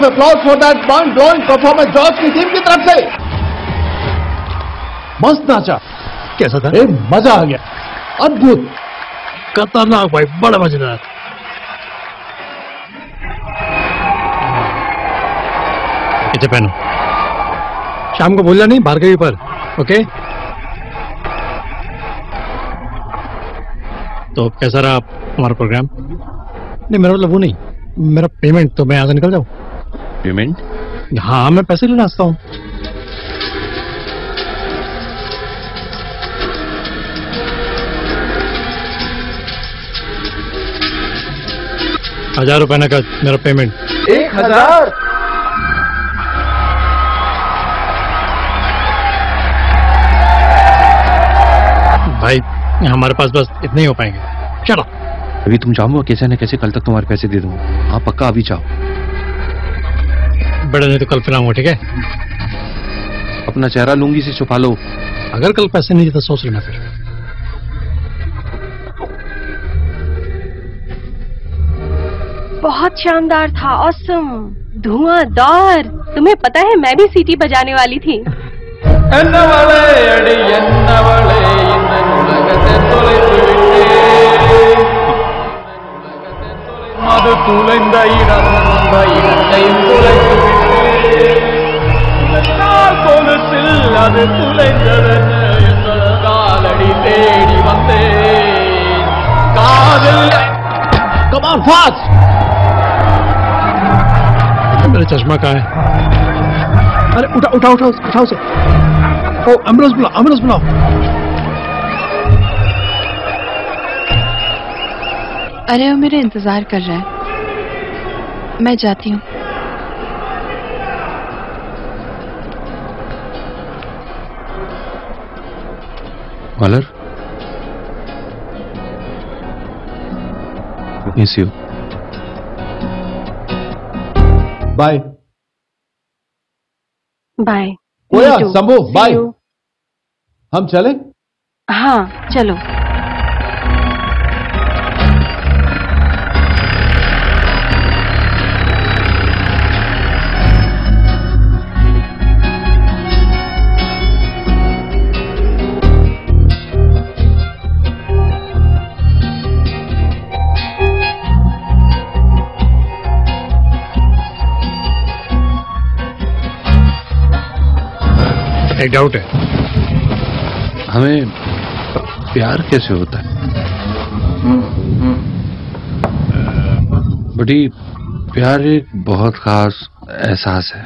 Applause for that mind-blowing performance George की टीम की तरफ से। मस्त नाचा। कैसा था? ए, मजा आ गया। अद्भुत। खतरनाक भाई, बड़ा मजेदार। इसे पहनो। शाम को बोलना नहीं, भार्गवी पर, ओके? तो कैसा रहा हमारा प्रोग्राम? नहीं मेरा मतलब वो नहीं, मेरा पेमेंट। तो मैं यहाँ से निकल जाऊँ? पेमेंट? हाँ मैं पैसे ले नाचता हूँ। हजार रुपये नकद मेरा पेमेंट। एक हजार? भाई हमारे पास बस इतने ही हो पाएंगे। चलो अभी तुम चाहो कैसे न कैसे कल तक तुम्हारे पैसे दे दूँगा। आप पक्का अभी चाहो? बड़ा नहीं तो कल फिर आऊंगा, ठीक है? अपना चेहरा लूंगी से छुपा लो। अगर कल पैसे नहीं देता सोच लेना फिर। बहुत शानदार था, ऑसम, धुआंधार। तुम्हें पता है मैं भी सीटी बजाने वाली थी। துளைந்த இடம் அந்த இடத்தை துளைத்து விட்டேன். கொலுசில் அது துளைந்ததென காலடி தேடி வந்தேன். காதல் Come on fast. मेरा चश्मा कहाँ है? अरे उठा उठा उठा उठाओ से. ओ एम्बुलेंस बुलाओ, एम्बुलेंस बुलाओ. अरे वो मेरे इंतजार कर रहा है, मैं जाती हूँ. Collar miss you bye bye ओया शंभू बाय. हम चलें? हाँ चलो. एक डाउट है, हमें प्यार कैसे होता है? बड़ी प्यार एक बहुत खास एहसास है,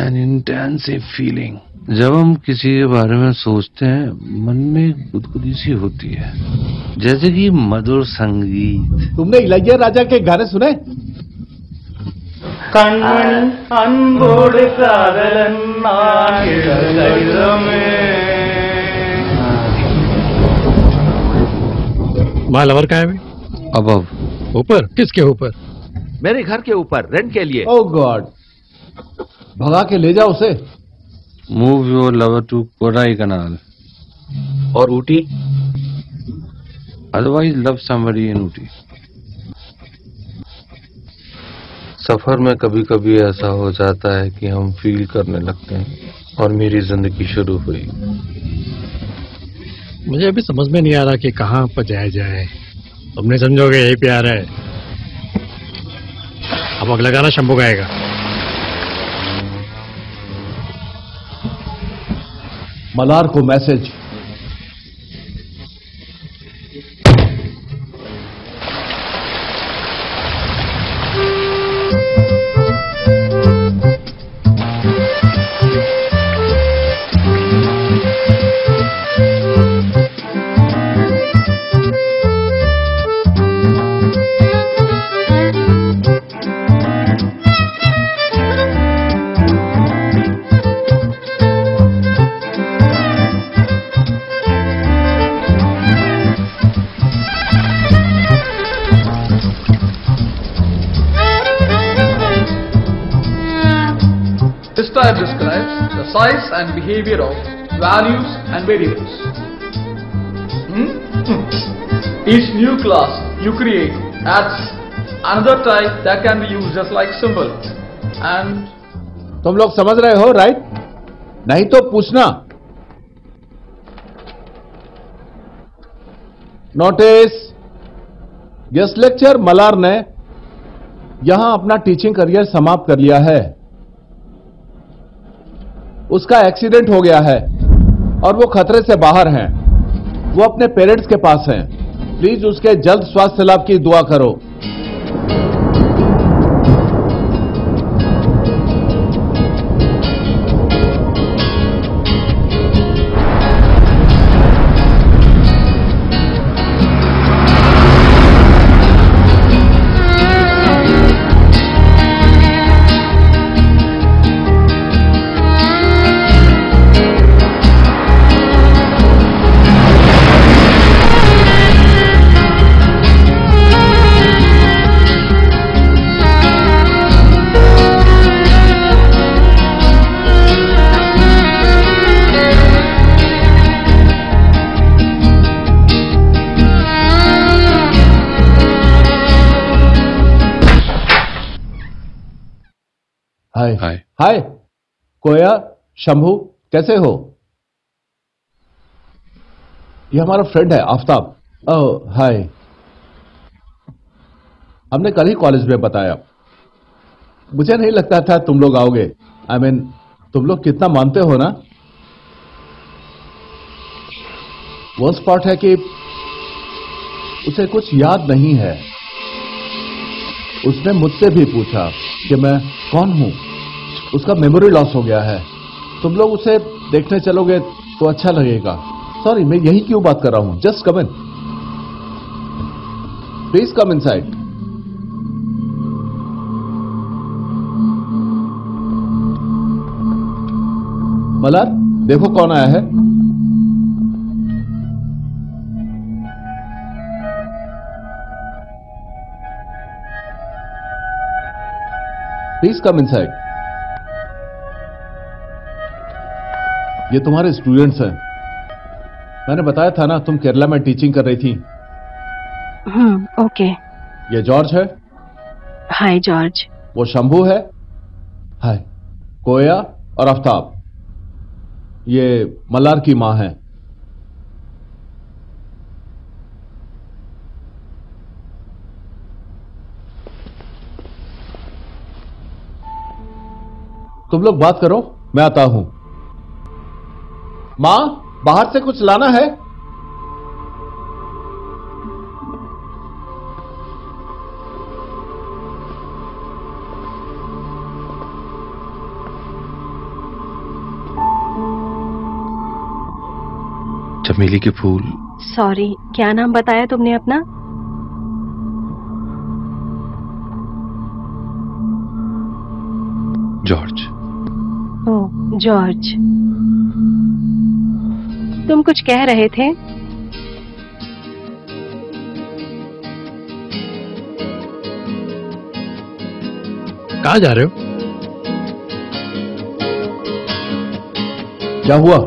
एन इंटेंसिव फीलिंग. जब हम किसी के बारे में सोचते हैं मन में गुदगुदी सी होती है, जैसे कि मधुर संगीत. तुमने इलैया राजा के गाने सुने? कण्णन अन्बोड कादलन नान इळदैवमे माय लवर कहाँ है भाई? अब अब ऊपर. किसके ऊपर? मेरे घर के ऊपर रेंट के लिए. ओह गॉड, भगा के ले जाओ उसे. Move your lover to Kodaikanal और Ooty, otherwise love somebody in Ooty. सफर में कभी कभी ऐसा हो जाता है कि हम फील करने लगते हैं और मेरी जिंदगी शुरू हुई. मुझे अभी समझ में नहीं आ रहा कि कहाँ पर जाया जाए. तुमने समझोगे यही प्यार है. अब अगला गाना शंभू गाएगा. मलार को message. Size and behavior of values and variables. Hmm? Each new class you create adds another type that can be used just like symbol. And तुम लोग समझ रहे हो, right? नहीं तो पूछना. Notice. Guest lecturer मलार ने यहाँ अपना teaching career समाप्त कर लिया है. उसका एक्सीडेंट हो गया है और वो खतरे से बाहर हैं. वो अपने पेरेंट्स के पास हैं. प्लीज उसके जल्द स्वास्थ्य लाभ की दुआ करो. हाय हाय कोया, शंभू कैसे हो? ये हमारा फ्रेंड है आफताब. ओह हाय. हमने कल ही कॉलेज में बताया। मुझे नहीं लगता था तुम लोग आओगे। आई I मीन mean, तुम लोग कितना मानते हो ना। वो स्पॉट है कि उसे कुछ याद नहीं है। उसने मुझसे भी पूछा कि मैं कौन हूं। उसका मेमोरी लॉस हो गया है। तुम लोग उसे देखने चलोगे तो अच्छा लगेगा। सॉरी, मैं यही क्यों बात कर रहा हूं। Just come in, please come inside. Malar, देखो कौन आया है। Please come inside. ये तुम्हारे स्टूडेंट्स हैं। मैंने बताया था ना तुम केरला में टीचिंग कर रही थी। हम्म, ओके। ये जॉर्ज है। Hi George. वो शंभू है। हाय। कोया और आफ्ताब, ये मलार की मां है। तुम लोग बात करो, मैं आता हूं। मां, बाहर से कुछ लाना है। चमेली के फूल। सॉरी, क्या नाम बताया तुमने अपना? जॉर्ज। ओ जॉर्ज, तुम कुछ कह रहे थे। कहाँ जा रहे हो? क्या हुआ?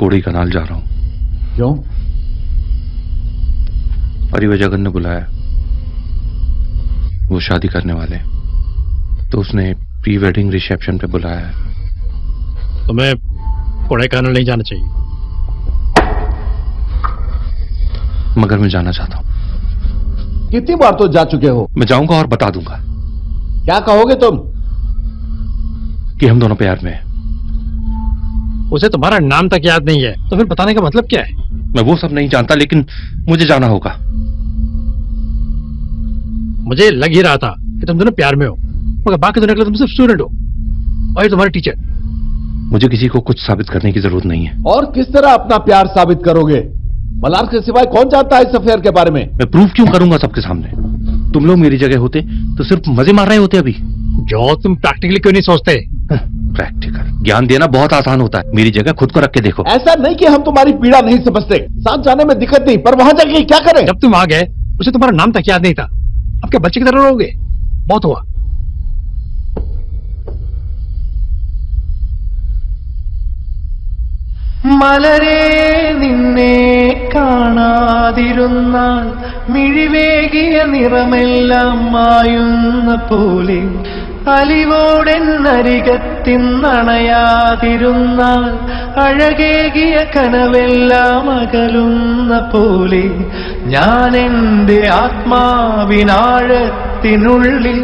कोड़ी कनाल जा रहा हूं। क्यों? परिवजगन ने बुलाया, वो शादी करने वाले। तो उसने प्री वेडिंग रिसेप्शन पे बुलाया है। तुम्हें कोडाईकनाल नहीं जाना चाहिए। मगर मैं जाना चाहता हूँ। कितनी बार तो जा चुके हो। मैं जाऊंगा और बता दूंगा। क्या कहोगे तुम? कि हम दोनों प्यार में हैं। उसे तुम्हारा नाम तक याद नहीं है तो फिर बताने का मतलब क्या है? मैं वो सब नहीं जानता, लेकिन मुझे जाना होगा। मुझे लग ही रहा था कि तुम दोनों प्यार में हो, मगर बाकी दोनों के लिए तुम सिर्फ स्टूडेंट हो और ये तुम्हारे टीचर। मुझे किसी को कुछ साबित करने की जरूरत नहीं है। और किस तरह अपना प्यार साबित करोगे? मलार के सिवाय कौन जानता है इस अफेयर के बारे में? मैं प्रूफ क्यों करूंगा सबके सामने? तुम लोग मेरी जगह होते तो सिर्फ मजे मार रहे होते। अभी जो तुम प्रैक्टिकली क्यों नहीं सोचते? प्रैक्टिकल ज्ञान देना बहुत आसान होता है, मेरी जगह खुद को रख के देखो। ऐसा नहीं कि हम तुम्हारी पीड़ा नहीं समझते, साथ जाने में दिक्कत नहीं, पर वहाँ जाके क्या करें? जब तुम आ गए उसे तुम्हारा नाम तक याद नहीं था। अब क्या बच्चे की तरह रहोगे? बहुत हुआ। മലരെ നിന്നെ കാണാതിരുന്നാൽ മിഴിവേകിയ നിറമെല്ലാം മായുന്ന പോലെ അലിവോടെന്നരികത്തിന്നണയാതിരുന്നാൽ അഴകേകിയ കനവെല്ലാം അകലുന്ന പോലെ ഞാനെന്റെ ആത്മാവിനാഴത്തിനുള്ളിൽ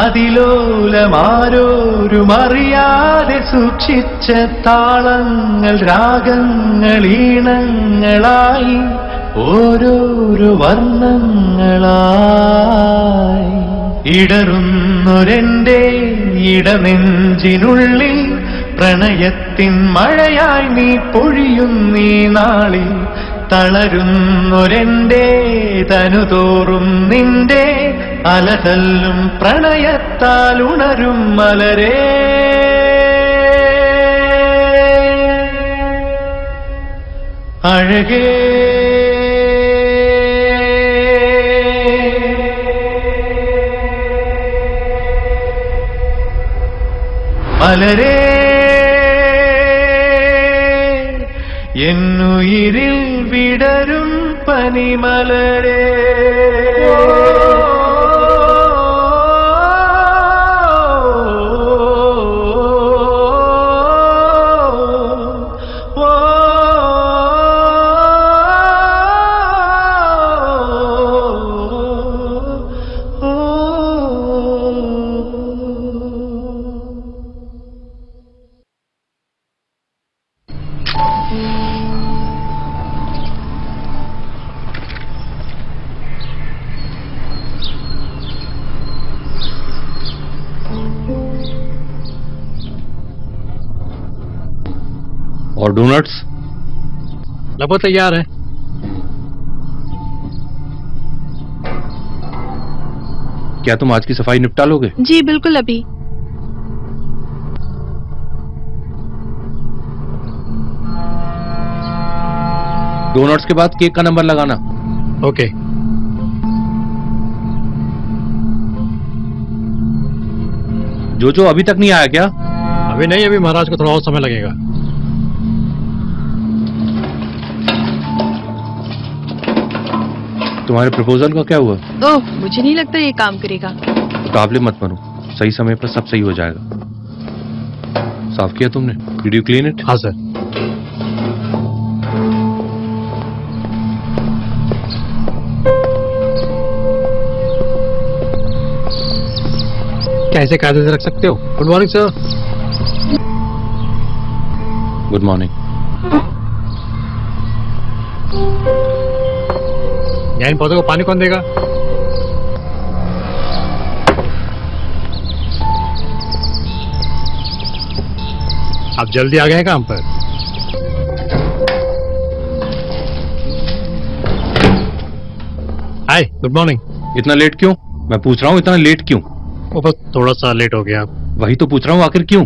അതിലോലമാരോരും അറിയാതെ സൂക്ഷിച്ച താളങ്ങൾ രാഗങ്ങൾ ഈണങ്ങളായി ഓരോരോ വർണ്ണങ്ങളായി ഇടറുന്നൊരെന്റെ ഇടനെഞ്ചിനുള്ളിൽ പ്രണയത്തിൻ മഴയായി നീ പൊഴിയുന്നീ നാളിൽ തളരുന്നൊരെന്റെ തനുതോറും നിന്റെ അലതല്ലും പ്രണയത്താൽ ഉണരും മലരേ. അഴകേ മലരേ എന്നുയിരിൽ വിടരും പനിമലരേ. और डोनट्स लगभग तैयार है। क्या तुम आज की सफाई निपटा लोगे? जी बिल्कुल। अभी डोनट्स के बाद केक का नंबर लगाना। ओके। जो जो अभी तक नहीं आया क्या? अभी नहीं, अभी महाराज को थोड़ा और समय लगेगा। तुम्हारे प्रपोजल का क्या हुआ? ओह, मुझे नहीं लगता ये काम करेगा। काबले मत बनो, सही समय पर सब सही हो जाएगा। साफ किया तुमने? Did you clean it? हाँ सर। क्या ऐसे कायदे से रख सकते हो? Good morning sir. Good morning. इन पौधों को पानी कौन देगा? आप जल्दी आ गए हैं काम पर। Hi, good morning. इतना लेट क्यों? मैं पूछ रहा हूँ इतना लेट क्यों? वो बस थोड़ा सा लेट हो गया। वही तो पूछ रहा हूँ, आखिर क्यों?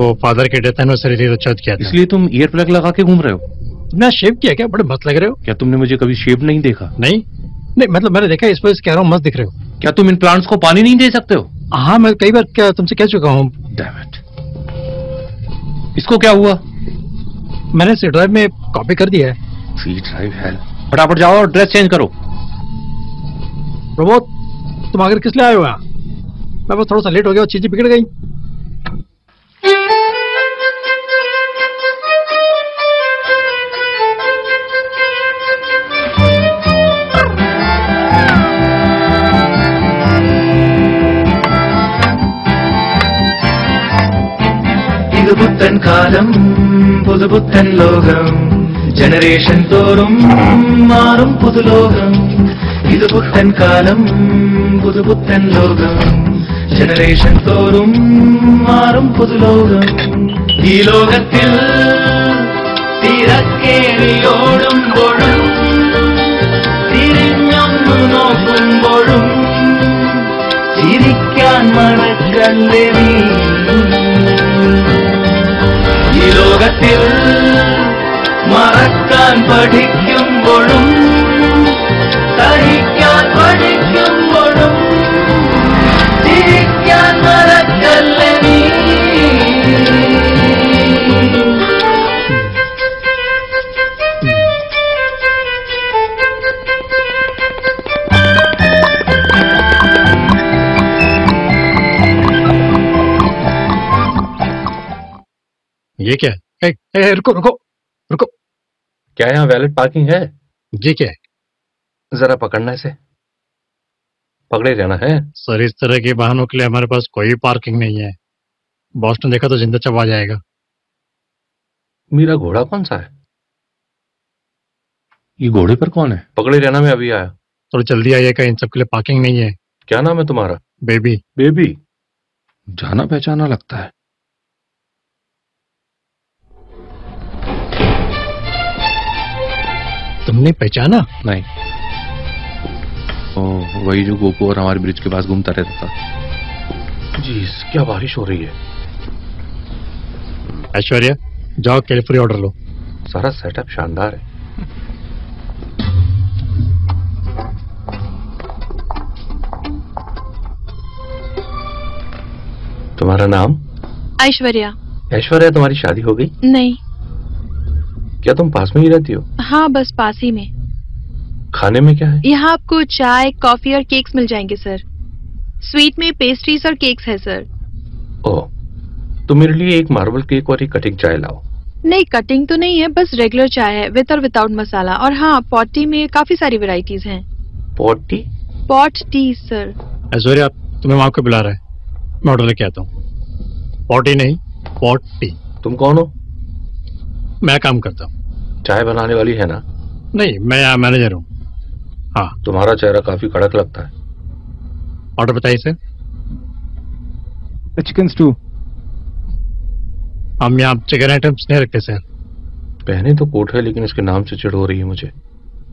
वो फादर के डेथ एनिवर्सरी थी तो चर्च किया था। इसलिए तुम ईयर प्लग लगा के घूम रहे हो? तुमने शेव किया क्या? बड़े मस्त लग रहे हो। क्या तुमने मुझे कभी शेव नहीं देखा? नहीं नहीं, मतलब मैंने देखा, इस पर कह रहा हूँ, मस्त दिख रहे हो। क्या तुम इन प्लांट्स को पानी नहीं दे सकते हो? हाँ, मैं कई बार क्या तुमसे कह चुका हूँ। Damn it. इसको क्या हुआ? मैंने सी ड्राइव में कॉपी कर दिया है। सी ड्राइव है। फटाफट जाओ और ड्रेस चेंज करो। प्रमोद, तुम आखिर किस लिए आए हो? मैं बस थोड़ा सा लेट हो गया और चीजें बिगड़ गई। புத்தன் காலம் புது புத்தன் லோகம் ஜெனரேஷன் தோறும் மாறும் புது லோகம் இது புத்தன் காலம் புது புத்தன் லோகம் ஜெனரேஷன் தோறும் மாறும் புது லோகம் ஈ லோகத்தில் தீரக்கேரியோடும் பொழுதும் திரிஞ்சம் நோக்கும் பொழுதும் சிரிக்கான் மனக்கல்லெறி लोकത്തിൽ മറക്കാൻ പഠിക്കുമ്പോഴും സഹിക്കാൻ പഠിക്കുമ്പോഴും ജീവിക്കാൻ മറക്കല്ലേ നീ ये क्या है? ए, ए, रुको रुको रुको, क्या यहाँ वैलेट पार्किंग है? ये क्या है? जरा पकड़ना इसे, पकड़े रहना है सर। इस तरह के वाहनों के लिए हमारे पास कोई पार्किंग नहीं है। बॉस ने देखा तो जिंदा चबा जाएगा। मेरा घोड़ा कौन सा है? ये घोड़े पर कौन है? पकड़े रहना, मैं अभी आया। थोड़ा तो जल्दी आइए, इन सबके लिए पार्किंग नहीं है। क्या नाम है तुम्हारा? बेबी। बेबी जाना पहचाना लगता है। तुमने पहचाना नहीं? ओ, वही जो गोपू और हमारे ब्रिज के पास घूमता रहता था। जी क्या बारिश हो रही है। ऐश्वर्या जाओ कैलिफोर्निया ऑर्डर लो। सारा सेटअप शानदार है। तुम्हारा नाम? ऐश्वर्या। ऐश्वर्या तुम्हारी शादी हो गई? नहीं। क्या तुम पास में ही रहती हो? हाँ बस पास ही में। खाने में क्या है? यहाँ आपको चाय, कॉफी और केक्स मिल जाएंगे सर। स्वीट में पेस्ट्रीज और केक्स है सर। ओह, तो मेरे लिए एक मार्बल केक और एक कटिंग चाय लाओ। नहीं कटिंग तो नहीं है, बस रेगुलर चाय है विथ और विदाउट मसाला। और हाँ पॉटी में काफी सारी वेराइटीज हैं। Potty? Pot tea sir. Aishwarya तुम्हें वहाँ को बुला रहा है, मैं ऑर्डर लेके आता हूँ। पॉटी नहीं पॉट टी। तुम कौन हो? मैं काम करता हूँ। चाय बनाने वाली है ना? नहीं, मैं यहाँ मैनेजर हूँ। हाँ तुम्हारा चेहरा काफी कड़क लगता है। ऑर्डर बताइए सर। Chicken stew. हम यहाँ चिकन आइटम्स नहीं रखते सर। पहने तो कोट है लेकिन इसके नाम से चिढ़ हो रही है मुझे।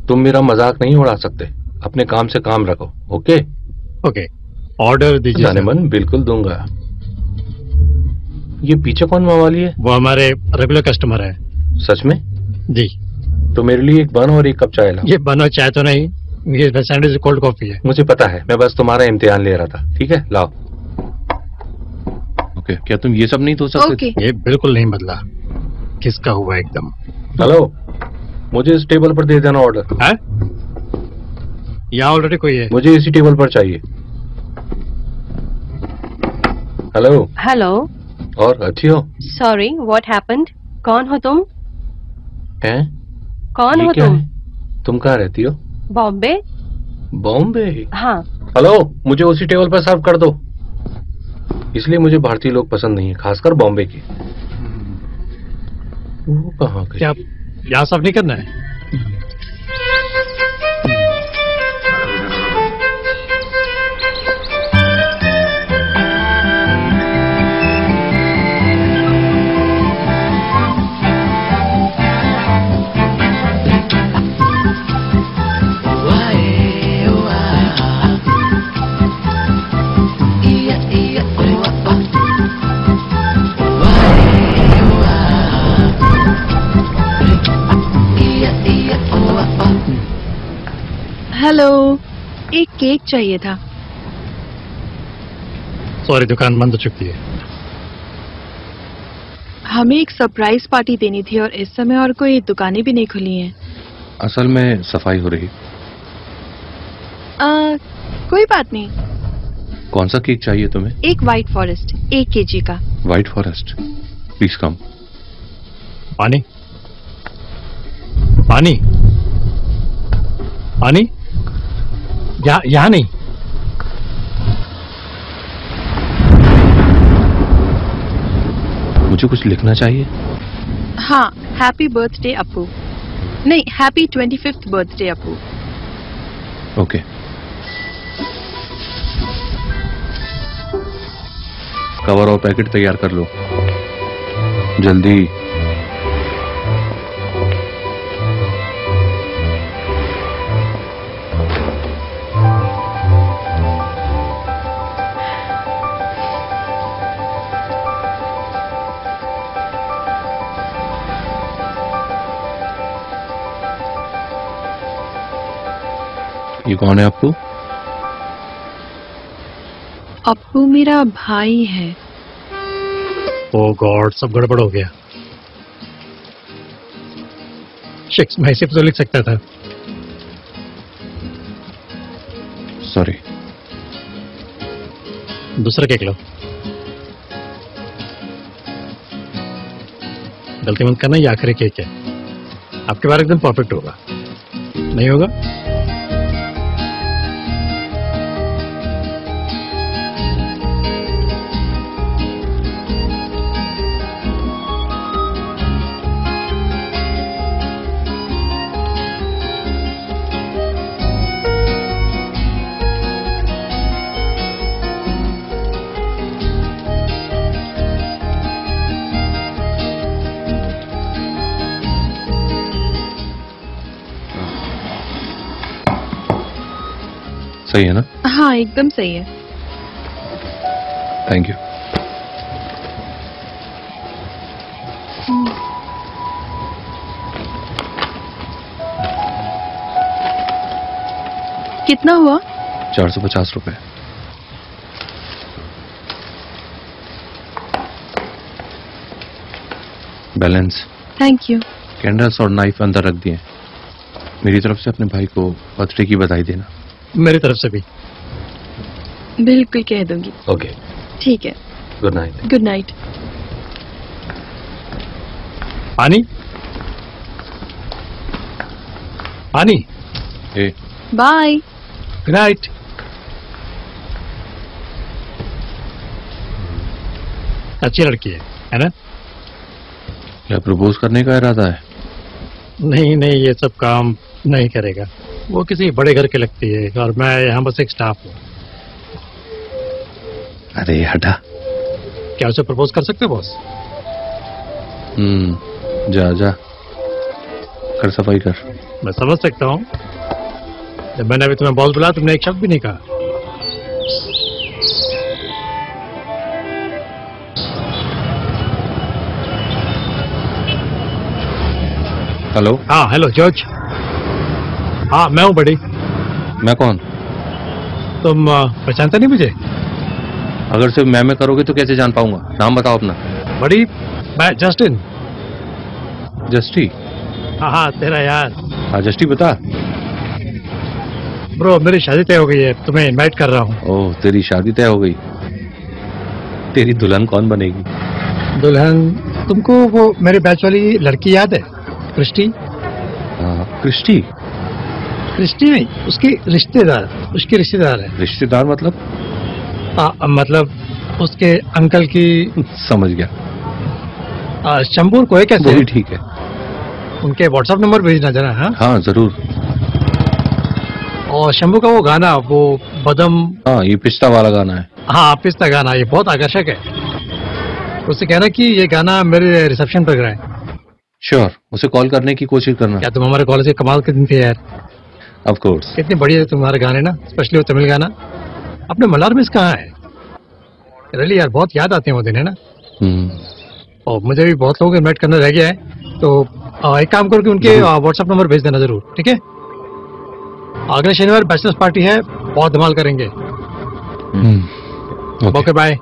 तुम मेरा मजाक नहीं उड़ा सकते, अपने काम से काम रखो। ओके ओके ऑर्डर दीजिए। जाने मन बिल्कुल दूंगा। ये पीछे कौन मावाली है? वो हमारे रेगुलर कस्टमर है। सच में? जी। तो मेरे लिए एक बन और एक कप चाय लाओ। ये बन और चाय तो नहीं, ये सैंडविच कोल्ड कॉफी है। मुझे पता है, मैं बस तुम्हारा इम्तिहान ले रहा था। ठीक है लाओ। ओके क्या तुम ये सब नहीं धो सकते? ओके। ये बिल्कुल नहीं बदला, किसका हुआ एकदम। हेलो मुझे इस टेबल पर दे देना ऑर्डर। है यहाँ ऑलरेडी कोई है, मुझे इसी टेबल पर चाहिए। हेलो। हेलो। और अच्छी हो? Sorry what happened? कौन हो तुम? हैं? कौन हो तुम? तुम कहाँ रहती हो? बॉम्बे। बॉम्बे? हाँ। हेलो मुझे उसी टेबल पर सर्व कर दो। इसलिए मुझे भारतीय लोग पसंद नहीं है, खासकर बॉम्बे के। वो कहाँ गए? क्या यहाँ सब नहीं करना है? हेलो एक केक चाहिए था। सॉरी दुकान बंद हो चुकी है। हमें एक सरप्राइज पार्टी देनी थी और इस समय और कोई दुकानें भी नहीं खुली हैं। असल में सफाई हो रही। आ, कोई बात नहीं। कौन सा केक चाहिए तुम्हें? एक व्हाइट फॉरेस्ट एक केजी का। White forest, please come. पानी पानी पानी, यहाँ यहाँ नहीं। मुझे कुछ लिखना चाहिए। हाँ, हैप्पी बर्थडे अपू। नहीं, हैप्पी ट्वेंटी फिफ्थ बर्थडे अपू। ओके। कवर और पैकेट तैयार कर लो, जल्दी। ये कौन है अप्पू? अप्पू मेरा भाई है। ओह गॉड, सब गड़बड़ हो गया। शिक्स, मैं सिर्फ तो लिख सकता था। सॉरी। दूसरा केक लो। गलती मत करना, ये आखिरी केक है। आपके बारे एकदम परफेक्ट होगा। नहीं होगा? सही है ना? हाँ, एकदम सही है। Thank you. कितना हुआ? चार सौ पचास रुपए। बैलेंस। Thank you. कैंडल्स और नाइफ अंदर रख दिए। मेरी तरफ से अपने भाई को बर्थडे की बधाई देना। मेरी तरफ से भी बिल्कुल कह दूंगी। ओके, ठीक है। Good night. Good night. पानी पानी, बाय। Good night. अच्छी लड़की है, है ना? क्या प्रपोज करने का इरादा है? नहीं नहीं, ये सब काम नहीं करेगा। वो किसी बड़े घर के लगती है और मैं यहाँ बस एक स्टाफ हूँ। अरे हटा। क्या उसे प्रपोज कर सकते बॉस? हम्म, जा जा कर, सफाई कर। मैं समझ सकता हूँ। जब मैंने अभी तुम्हें बॉस बुलाया, तुमने एक शब्द भी नहीं कहा। हेलो। हाँ, हेलो जॉर्ज। हाँ, मैं हूँ बड़ी। मैं कौन? तुम पहचानते नहीं मुझे? अगर सिर्फ मैं मैं करोगे तो कैसे जान पाऊंगा? नाम बताओ अपना। बड़ी, मैं जस्टिन। जस्टी? हाँ हाँ, तेरा यार। हाँ जस्टी, बता। ब्रो, मेरी शादी तय हो गई है, तुम्हें इनवाइट कर रहा हूँ। ओह, तेरी शादी तय हो गई। तेरी दुल्हन कौन बनेगी? दुल्हन? तुमको वो मेरे बैच वाली लड़की याद है, क्रिस्टी? क्रिस्टी? क्रिस्टी नहीं, उसकी रिश्तेदार। उसकी रिश्तेदार है। रिश्तेदार मतलब? आ, मतलब उसके अंकल की। समझ गया। शंभूर कोई कैसे? ठीक है। उनके व्हाट्सएप नंबर भेजना जरा। हाँ हाँ, जरूर। और शंभू का वो गाना, वो बदम। हाँ, ये पिस्ता वाला गाना है। हाँ, पिस्ता गाना, ये बहुत आकर्षक है। उससे कहना कि ये गाना मेरे रिसेप्शन पर गाएं। श्योर sure, उसे कॉल करने की कोशिश करना। क्या तुम हमारे कॉलेज के कमाल के दिन थे यार। Of course. कितने बढ़िया तुम्हारे गाने ना, स्पेशली वो तमिल गाना। अपने मलार मिस कहाँ है? रियली यार, बहुत याद आते हैं वो दिन, है ना? और मुझे भी बहुत लोगों को इन्वाइट करना रह गया है, तो एक काम करो कि उनके व्हाट्सएप नंबर भेज देना जरूर। ठीक है? अगले शनिवार बैचलर्स पार्टी है, बहुत धमाल करेंगे। Okay, bye.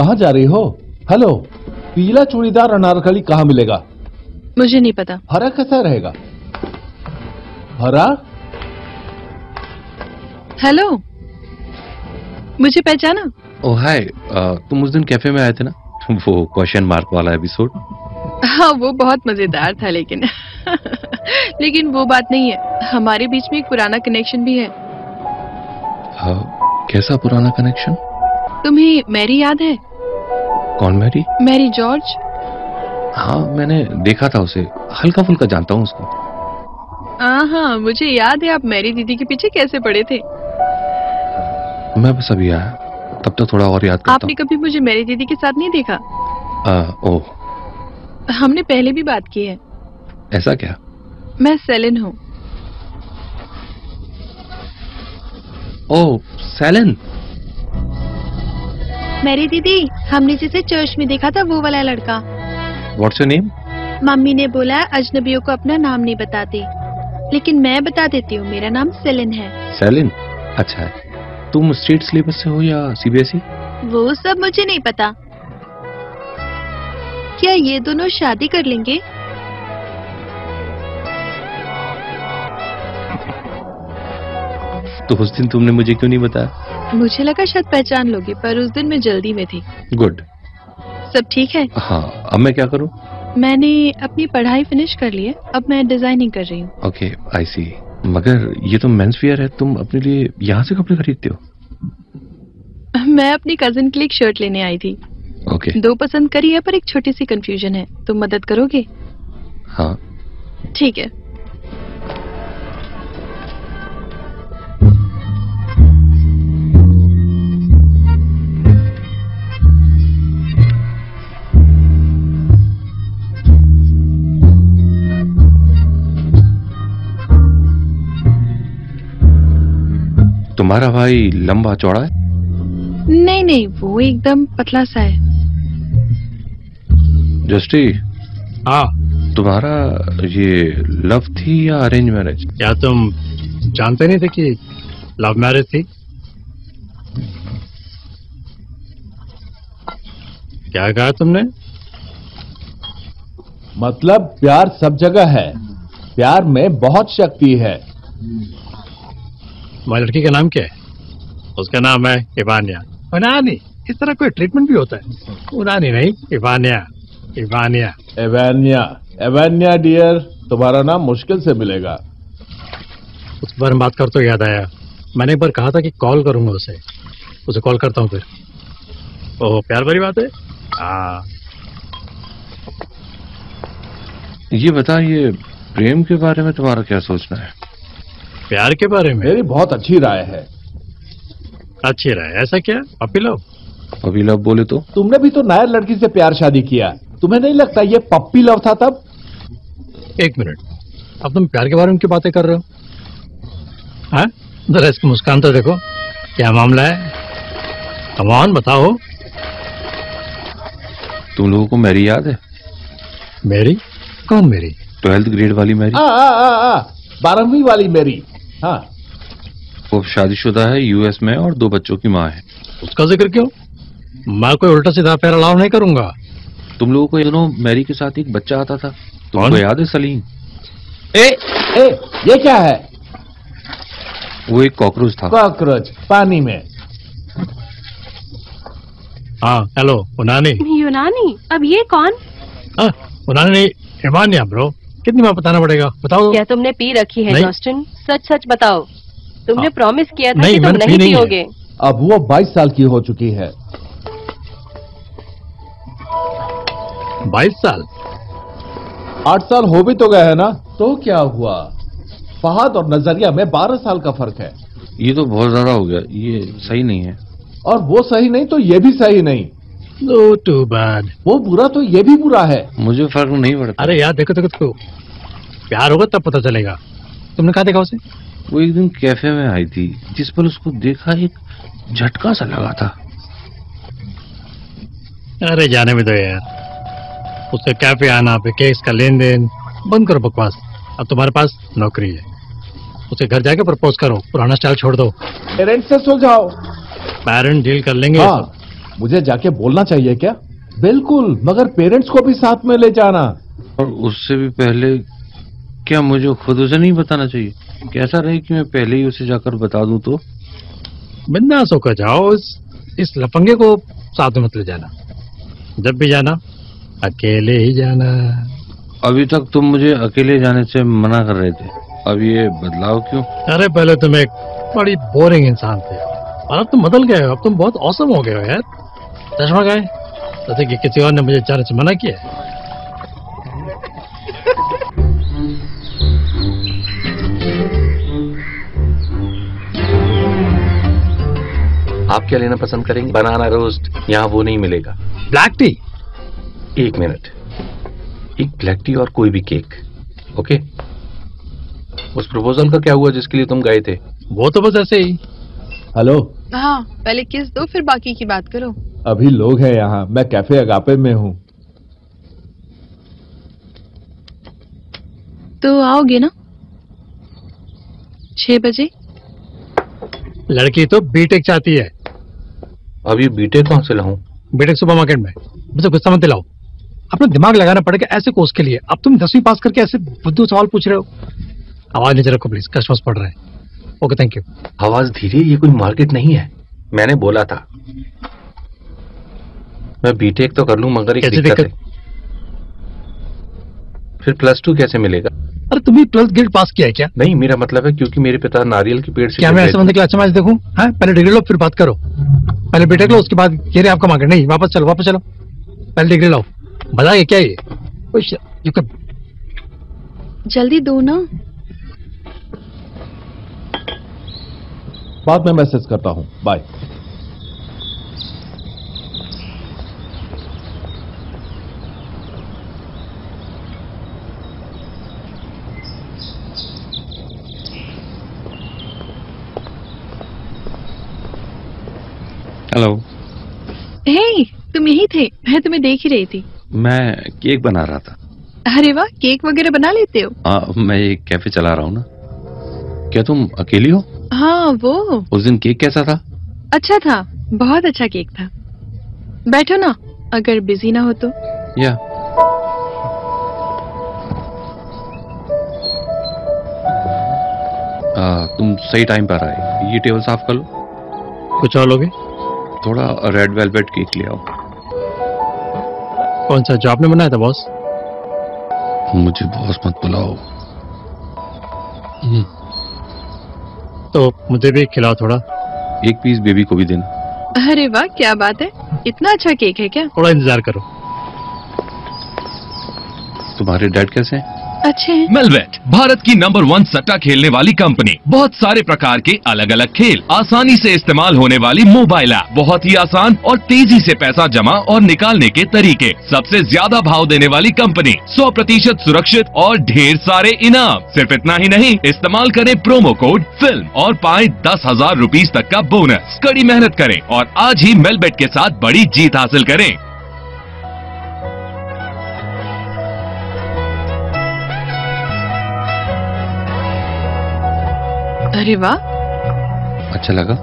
कहाँ जा रही हो? हेलो, पीला चूड़ीदार अनारकली कहाँ मिलेगा? मुझे नहीं पता। हरा कैसा रहेगा? हरा? हेलो, मुझे पहचाना? ओ हाय, तुम उस दिन कैफे में आए थे ना, वो क्वेश्चन मार्क वाला एपिसोड? हाँ, वो बहुत मजेदार था, लेकिन लेकिन वो बात नहीं है। हमारे बीच में एक पुराना कनेक्शन भी है। हाँ, कैसा पुराना कनेक्शन? तुम्हें मैरी याद है? कौन मैरी? Mary George. हाँ, मैंने देखा था उसे, हल्का फुल्का जानता हूँ उसको। हाँ, मुझे याद है आप मैरी दीदी के पीछे कैसे पड़े थे। मैं बस अभी आया, तब तक थोड़ा और याद करता। आपने कभी मुझे मैरी दीदी के साथ नहीं देखा? आ, ओ। हमने पहले भी बात की है। ऐसा क्या? मैं सेलिन हूँ। ओह, सेलिन। मैरी दीदी, हमने जिसे चर्च में देखा था वो वाला लड़का। What's your name? मम्मी ने बोला अजनबियों को अपना नाम नहीं बताती, लेकिन मैं बता देती हूँ, मेरा नाम सेलिन है। सेलिन, अच्छा है। तुम स्टेट सिलेबस से हो या सी बी एस ई? वो सब मुझे नहीं पता। क्या ये दोनों शादी कर लेंगे? तो उस दिन तुमने मुझे क्यों नहीं बताया? मुझे लगा शायद पहचान लोगे, पर उस दिन मैं जल्दी में थी। गुड। सब ठीक है? हाँ, अब मैं क्या करूँ? मैंने अपनी पढ़ाई फिनिश कर ली है, अब मैं डिजाइनिंग कर रही हूँ। Okay, I see. मगर ये तो मेंस वेयर है, तुम अपने लिए यहाँ से कपड़े खरीदते हो? मैं अपनी कजिन के लिए एक शर्ट लेने आई थी। ओके। दो पसंद करी है, पर एक छोटी सी कंफ्यूजन है, तुम मदद करोगे? हाँ, ठीक है। तुम्हारा भाई लंबा चौड़ा है? नहीं नहीं, वो एकदम पतला सा है। जस्टी। हाँ, तुम्हारा ये लव थी या अरेंज मैरिज? क्या तुम जानते नहीं थे कि लव मैरिज थी? क्या कहा तुमने? मतलब प्यार सब जगह है, प्यार में बहुत शक्ति है। तुम्हारी लड़की का नाम क्या है? उसका नाम है इवानिया। उनानी? इस तरह कोई ट्रीटमेंट भी होता है? उनानी नहीं, इवानिया। इवानिया इवानिया इवानिया डियर, तुम्हारा नाम मुश्किल से मिलेगा। उस बार बात करते तो याद आया, मैंने एक बार कहा था कि कॉल करूंगा उसे। उसे कॉल करता हूँ फिर। ओह, प्यार भरी बात है। आ, ये बता, ये प्रेम के बारे में तुम्हारा क्या सोचना है? प्यार के बारे में मेरी बहुत अच्छी राय है। अच्छी राय? ऐसा क्या? पप्पी लव? पप्पी लव बोले तो? तुमने भी तो नायर लड़की से प्यार शादी किया, तुम्हें नहीं लगता ये पप्पी लव था तब? एक मिनट, अब तुम प्यार के बारे में क्यों बातें कर रहे हो? हाँ, जरा इसकी मुस्कान तो देखो, क्या मामला है? कम ऑन, बताओ। तुम लोगों को मेरी याद है? मेरी? कौन मेरी? ट्वेल्थ ग्रेड वाली मेरी। बारहवीं वाली मेरी। हाँ, वो शादीशुदा है, यू एस में, और दो बच्चों की माँ है। उसका जिक्र क्यों? मैं कोई उल्टा सीधा पैर अलाव नहीं करूंगा। तुम लोगों को ये दोनों मैरी के साथ एक बच्चा आता था, तुमको याद है? सलीम। ए, ए, ये क्या है? वो एक कॉकरोच था। कॉकरोच पानी में? हाँ। हेलो उनानी। यूनानी? अब ये कौन? आ, उनानी हिमानिया ब्रो, कितनी बार बताना पड़ेगा? बताओ, क्या तुमने पी रखी है जॉस्टिन? सच सच बताओ, तुमने प्रॉमिस किया था कि तुम नहीं पियोगे। अब वो बाईस साल की हो चुकी है। बाईस साल? आठ साल हो भी तो गए है ना, तो क्या हुआ? फहद और नजरिया में बारह साल का फर्क है। ये तो बहुत ज्यादा हो गया, ये सही नहीं है। और वो सही नहीं तो ये भी सही नहीं। No too bad. वो बुरा तो ये भी बुरा है। मुझे फर्क नहीं पड़ता। अरे यार, देखो देखो, देखो। प्यार होगा तब पता चलेगा। तुमने कहा देखा उसे? वो एक दिन कैफे में आई थी, जिस पर उसको देखा एक झटका सा लगा था। अरे जाने में दो यार, उससे कैफे आना, पे केस का लेन देन, बंद करो बकवास। अब तुम्हारे पास नौकरी है, उसे घर जाके प्रपोज करो, पुराना स्टाइल छोड़ दो। पेरेंट्स से सुलझाओ। पेरेंट डील कर लेंगे। हाँ, मुझे जाके बोलना चाहिए क्या? बिल्कुल, मगर पेरेंट्स को भी साथ में ले जाना। और उससे भी पहले क्या मुझे खुद उसे नहीं बताना चाहिए? कैसा रहे कि मैं पहले ही उसे जाकर बता दूं तो? बिंदास होकर जाओ, इस, इस लफंगे को साथ मत ले जाना। जब भी जाना अकेले ही जाना। अभी तक तुम मुझे अकेले जाने से मना कर रहे थे, अब ये बदलाव क्यों? अरे पहले तुम एक बड़ी बोरिंग इंसान थे और अब तुम बदल गए हो, अब तुम बहुत औसम हो गए हो यार। चश्मा गए जैसे कि किसी और ने मुझे जाने से मना किया है। आप क्या लेना पसंद करेंगे? बनाना रोस्ट, यहाँ वो नहीं मिलेगा। Black tea? एक मिनट, एक ब्लैक टी और कोई भी केक। ओके, उस प्रपोजल का क्या हुआ जिसके लिए तुम गए थे? वो तो बस ऐसे ही। हेलो। हाँ, पहले किस दो फिर बाकी की बात करो। अभी लोग हैं यहाँ, मैं कैफे अगापे में हूँ। तो आओगे ना छह बजे? लड़की तो बीटेक चाहती है। अभी बीटेक कहाँ से लाऊं? बीटेक सुपर मार्केट में। मुझे गुस्सा मत दिलाओ, अपना दिमाग लगाना पड़ेगा ऐसे कोर्स के लिए। अब तुम दसवीं पास करके ऐसे बुद्धू सवाल पूछ रहे हो। आवाज नीचे रखो प्लीज, कस्टमर्स पड़ रहे हैं। Okay thank you. आवाज धीरे, ये कोई मार्केट नहीं है। मैंने बोला था मैं बीटेक तो कर लूं मगर एक दिक्कत है। फिर प्लस टू कैसे मिलेगा? अरे तुम्हें ट्वेल्थ ग्रेड पास किया है क्या? नहीं, मेरा मतलब है क्योंकि मेरे पिता नारियल के पेड़ से। क्या मैं ऐसे बंदे के अच्छा मैच देखूं? हाँ, पहले डिग्री लो फिर बात करो। पहले बीटेक लो उसके बाद ये आपका मार्केट। नहीं, वापस चलो, वापस चलो, पहले डिग्री लो। मजा है क्या ये? जल्दी दो ना, बाद में मैसेज करता हूँ, बाय। हेलो। हे, तुम यही थे, मैं तुम्हें देख ही रही थी। मैं केक बना रहा था। अरे वाह, केक वगैरह बना लेते हो? आ, मैं ये कैफे चला रहा हूँ ना। क्या तुम अकेली हो? हाँ वो। उस दिन केक कैसा था? अच्छा था, बहुत अच्छा केक था। बैठो ना, अगर बिजी ना हो तो। या आ, तुम सही टाइम पर आए। ये टेबल साफ कर लो। कुछ और लोगे? थोड़ा रेड वेलवेट केक ले आओ। कौन सा जो आपने बनाया था? बॉस। मुझे बॉस मत बुलाओ। तो मुझे भी खिलाओ थोड़ा। एक पीस बेबी को भी देना। अरे वाह, क्या बात है, इतना अच्छा केक है क्या? थोड़ा इंतजार करो। तुम्हारे डैड कैसे हैं? अच्छे हैं। वेलवेट भारत की नंबर वन सट्टा खेलने वाली कंपनी। बहुत सारे प्रकार के अलग अलग खेल, आसानी से इस्तेमाल होने वाली मोबाइल ऐप, बहुत ही आसान और तेजी से पैसा जमा और निकालने के तरीके, सबसे ज्यादा भाव देने वाली कंपनी, सौ प्रतिशत सुरक्षित और ढेर सारे इनाम। सिर्फ इतना ही नहीं, इस्तेमाल करें प्रोमो कोड फिल्म और पाए दस हजार रूपीज तक का बोनस। कड़ी मेहनत करें और आज ही मेलबेट के साथ बड़ी जीत हासिल करें। अरे वाह, अच्छा लगा।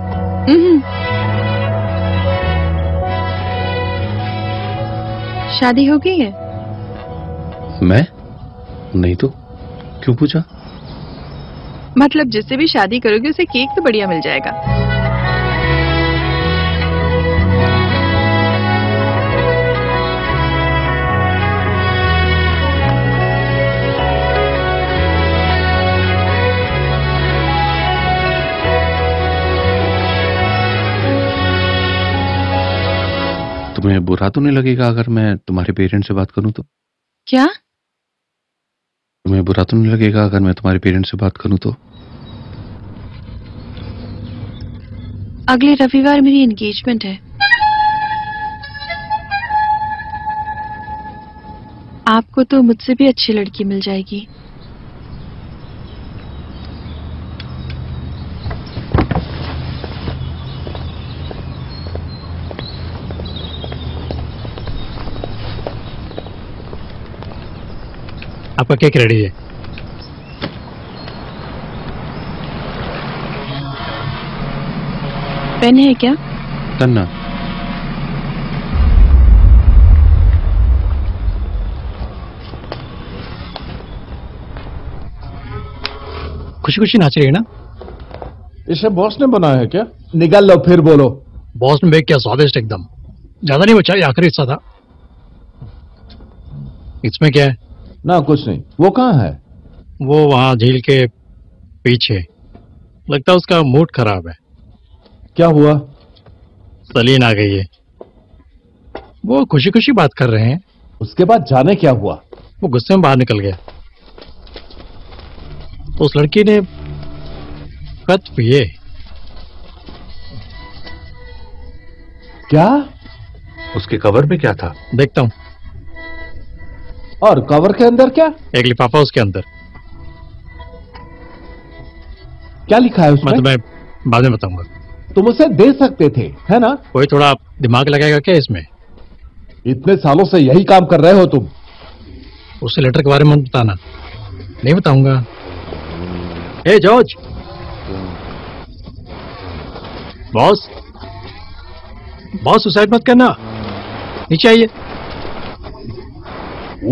शादी हो गई है? मैं? नहीं तो। क्यों पूछा? मतलब जिससे भी शादी करोगे उसे केक तो बढ़िया मिल जाएगा। तुम्हें बुरा तो नहीं लगेगा अगर मैं तुम्हारे पेरेंट्स से बात करूं तो? क्या? तुम्हें बुरा तो नहीं लगेगा अगर मैं तुम्हारे पेरेंट्स से बात करूं तो? अगले रविवार मेरी एंगेजमेंट है। आपको तो मुझसे भी अच्छी लड़की मिल जाएगी। आपका केक रेडी है। पेन है क्या? तन्ना। खुशी खुशी नाच रही है ना। इसे बॉस ने बनाया है क्या? निकाल लो फिर बोलो। बॉस में क्या स्वादिष्ट, एकदम ज्यादा नहीं बचा, ये आखिरी हिस्सा था। इसमें क्या है? ना कुछ नहीं। वो कहाँ है? वो वहाँ झील के पीछे। लगता है उसका मूड खराब है। क्या हुआ? सलीन आ गई है। वो खुशी खुशी बात कर रहे हैं। उसके बाद जाने क्या हुआ? वो गुस्से में बाहर निकल गया। उस लड़की ने खत पिए। क्या? उसके कवर में क्या था? देखता हूँ। और कवर के अंदर क्या? एक लिफाफा उसके अंदर। क्या लिखा है उसमें? मतलब मैं बाद में बताऊंगा। तुम उसे दे सकते थे, है ना? कोई थोड़ा दिमाग लगाएगा क्या इसमें? इतने सालों से यही काम कर रहे हो तुम। उस लेटर के बारे में मत बताना। नहीं बताऊंगा। Hey George, boss boss suicide मत करना। नीचे आइए।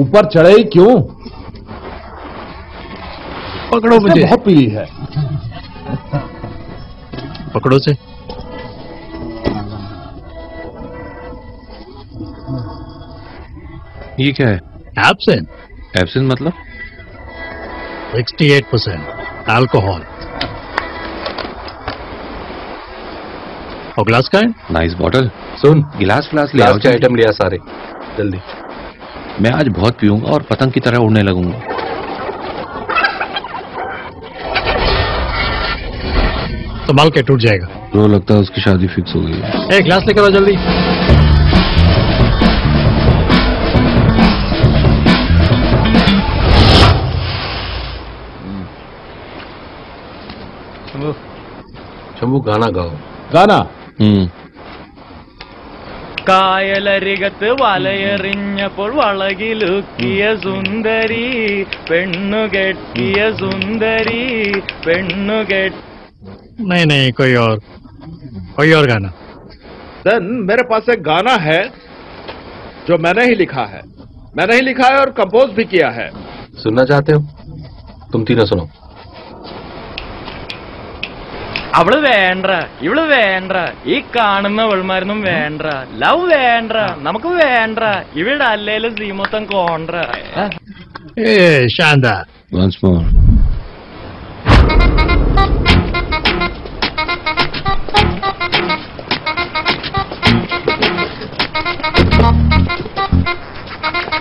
ऊपर चढ़े ही क्यों? पकड़ो मुझे। बहुत पीली है। पकड़ो से। ये क्या है? एब्सेंट। एब्सेंट मतलब? अड़सठ परसेंट अल्कोहल। और ग्लास का है? Nice bottle. सुन, गिलास फ्लास ले आओ। आइटम लिया सारे, जल्दी। मैं आज बहुत पीऊंगा और पतंग की तरह उड़ने लगूंगा। संभाल के, टूट जाएगा। तो लगता है उसकी शादी फिक्स हो गई है। एक ग्लास लेकर आओ जल्दी। शंभू, शंभू गाना गाओ। गाना? हम्म। കായലരികത്ത് വലയെറിഞ്ഞപ്പോൾ വളകിലുക്കിയ സുന്ദരി പെണ്ണുകെട്ടിയ സുന്ദരി പെണ്ണുകെട്ടി नहीं नहीं कोई और कोई और गाना। सर मेरे पास एक गाना है जो मैंने ही लिखा है। मैंने ही लिखा है और कंपोज भी किया है। सुनना चाहते हो? तुम तीनों सुनो। അവള് വേണ്ട, ഇവള് വേണ്ട, ഈ കാണുന്ന വെള്മാരൊന്നും വേണ്ട, ലവ് വേണ്ട, നമുക്ക് വേണ്ട, ഇവിടെ അല്ലേലും സീമൊത്തം കോണ്ട. ശാന്ത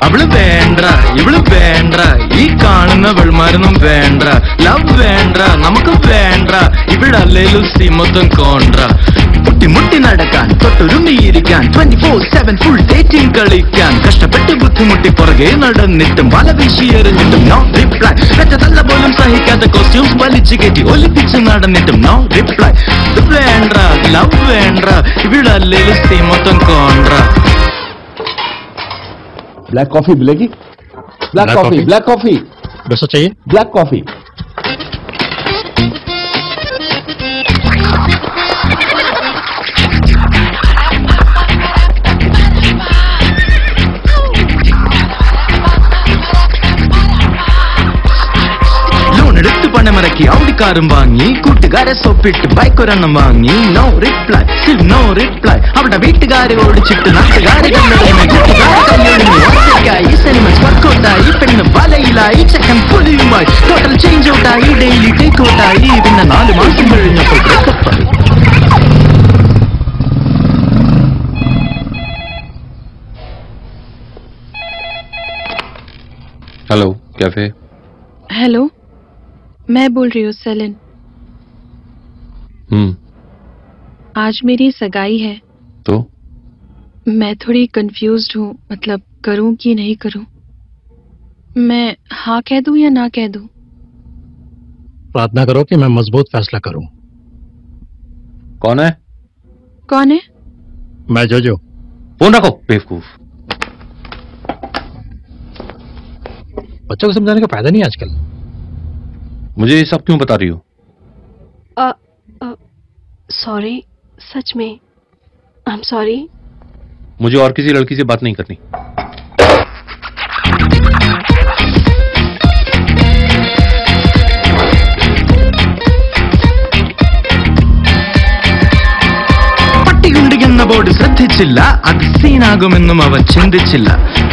അവള് വേണ്ട, ഇവള് വേണ്ട, ഈ കാണുന്ന വെള്മാരൊന്നും വേണ്ട, ലവ് വേണ്ട, നമുക്ക് വേണ്ട, ഇവിടെ അല്ലേലും സീമൊത്തം കോണ്ട. മുട്ടിമുട്ടി നടക്കാൻ, തൊട്ടുരുമിയിരിക്കാൻ, twenty four seven full dating കളിക്കാൻ, കഷ്ടപ്പെട്ട് ബുദ്ധിമുട്ടി പുറകെ നടന്നിട്ടും വല വീശി എറിഞ്ഞിട്ടും നോ റിപ്ലൈ. കച്ചതല്ല പോലും സഹിക്കാത്ത കോസ്റ്റ്യൂംസ് വലിച്ചു കയറ്റി ഒലിപ്പിച്ച് നടന്നിട്ടും നോ റിപ്ലൈ. വേണ്ട, ലവ് വേണ്ട, ഇവിടെ അല്ലേലും സീമൊത്തം കോണ്ട. ब्लैक कॉफी मिलेगी? Black coffee, black coffee. दो सौ चाहिए ब्लैक कॉफी। ി ഔടിക്കാരും വാങ്ങി കൂട്ടുകാരെ സൊപ്പിട്ട് ബൈക്കൊരെണ്ണം വാങ്ങി. No reply, still no reply. അവിടെ വീട്ടുകാരെ ഓടിച്ചിട്ട് നാട്ടുകാരെ കണ്ണടങ്ങി. സിനിമസ് വർക്കൗട്ടായി, പെണ്ണ് വലയിലായി, ചെക്കൻ പുലിയുമായി, ടോട്ടൽ ചേഞ്ച് ഔട്ടായി, ഡെയിലി ടേക്ക് ഔട്ടായി. പിന്നെ നാല് മാസം കഴിഞ്ഞപ്പോൾ ഹലോ കാഫേ। ഹലോ, मैं बोल रही हूँ सेलिन। हम्म। आज मेरी सगाई है। तो मैं थोड़ी कंफ्यूज्ड हूँ, मतलब करूँ कि नहीं करूँ। मैं हाँ कह दूँ या ना कह दूँ? प्रार्थना करो कि मैं मजबूत फैसला करूँ। कौन है? कौन है? मैं जोजो। फोन रखो बेवकूफ। बच्चों को समझाने का फायदा नहीं आजकल। मुझे ये सब क्यों बता रही हो? सॉरी, सच में आई एम सॉरी। मुझे और किसी लड़की से बात नहीं करनी। അങ്ങോട്ട് ശ്രദ്ധിച്ചില്ല, അത് സീനാകുമെന്നും അവൻ ചിന്തിച്ചില്ല.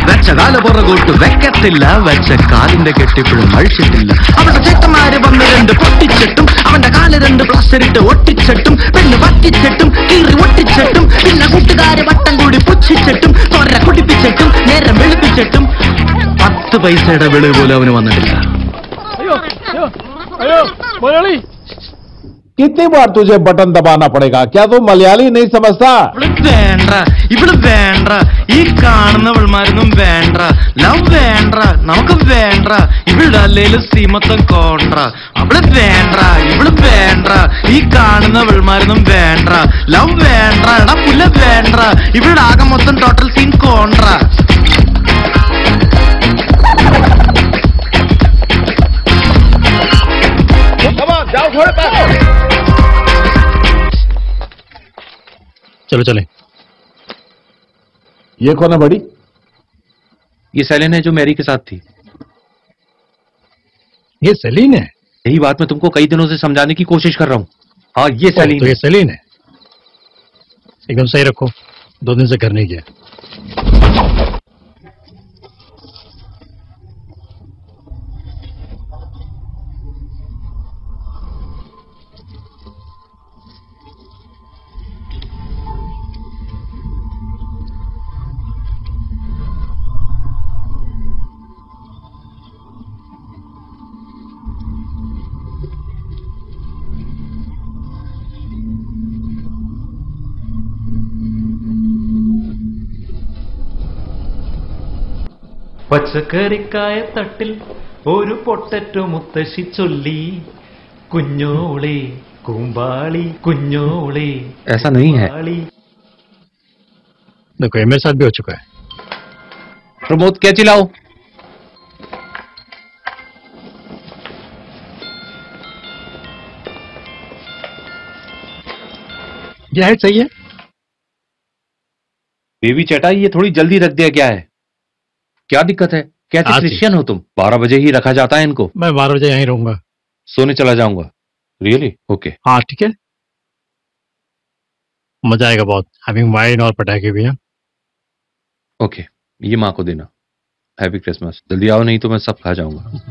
വെച്ച കാല പുറകോട്ട് വെക്കത്തില്ല, വെച്ച കാലിന്റെ കെട്ടിപ്പോഴും അഴിച്ചിട്ടില്ല. അവന്റെ ചേട്ടന്മാര് വന്ന് രണ്ട് പൊട്ടിച്ചിട്ടും അവന്റെ കാല് രണ്ട് പ്ലാസ്റ്ററിട്ട് ഒട്ടിച്ചിട്ടും പെണ്ണ് വറ്റിച്ചിട്ടും കീറി ഒട്ടിച്ചിട്ടും പിന്നെ കൂട്ടുകാര് വട്ടം കൂടി പുച്ഛിച്ചിട്ടും തൊര കുടിപ്പിച്ചിട്ടും നേരം വെളുപ്പിച്ചിട്ടും പത്ത് പൈസയുടെ വെളി പോലും അവന് വന്നിട്ടില്ല. कितनी बार तुझे बटन दबाना पड़ेगा? क्या तू मलयाली नहीं समझता? आगे मोतम टोटल सीन कोंड्रा चलो चले। ये कौन है बड़ी? ये सेलिन है जो मैरी के साथ थी। ये सेलिन है? यही बात मैं तुमको कई दिनों से समझाने की कोशिश कर रहा हूँ। हाँ ये सेलिन। तो ये सेलिन है। एकदम सही रखो, दो दिन से घर नहीं गया। പച്ചക്കറിക്കായ തട്ടിൽ ഒരു പൊട്ടറ്റോ മുത്തശ്ശി ചൊല്ലി, കുഞ്ഞോളെ കൂമ്പാളി കുഞ്ഞോളെ. ऐसा नहीं है, देखो ये मेरे साथ भी हो चुका है. प्रमोद क्या चिल्लाओ? ये हाइट सही है? बेबी चटा ये थोड़ी जल्दी रख दिया क्या है? क्या दिक्कत है? कैसे क्रिश्चियन हो तुम? बारह बजे ही रखा जाता है इनको. मैं बारह बजे यहीं रहूंगा, सोने चला जाऊंगा. रियली? ओके. हाँ ठीक है, मजा आएगा बहुत. हैविंग वाइन और पटाखे भी हैं. ओके ये माँ को देना. Happy Christmas. जल्दी आओ नहीं तो मैं सब खा जाऊंगा.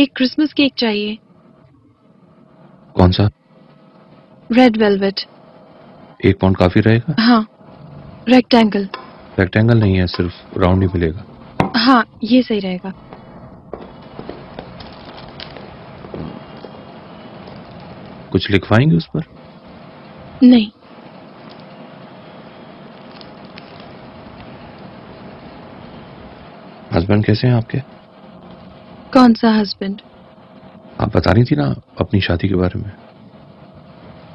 एक क्रिसमस केक चाहिए. कौन सा? Red velvet. एक पाउंड काफी रहेगा? हाँ. रेक्टेंगल? रेक्टेंगल नहीं है, सिर्फ राउंड ही मिलेगा. हाँ ये सही रहेगा. कुछ लिखवाएंगे उस पर? नहीं. हस्बैंड कैसे हैं आपके? कौन सा हस्बैंड? आप बता रही थी ना अपनी शादी के बारे में.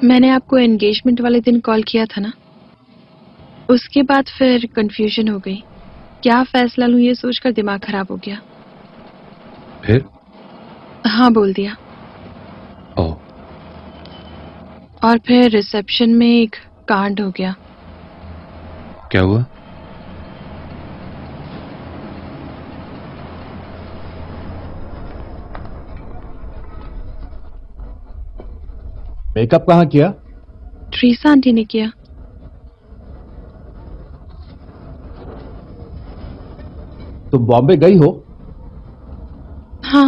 मैंने आपको एंगेजमेंट वाले दिन कॉल किया था ना, उसके बाद फिर कंफ्यूजन हो गई. क्या फैसला लूं ये सोचकर दिमाग खराब हो गया. फिर? हाँ बोल दिया. ओ. और फिर रिसेप्शन में एक कांड हो गया. क्या हुआ? मेकअप कहाँ किया? ट्रीसा आंटी ने किया. तुम बॉम्बे गई हो? हाँ.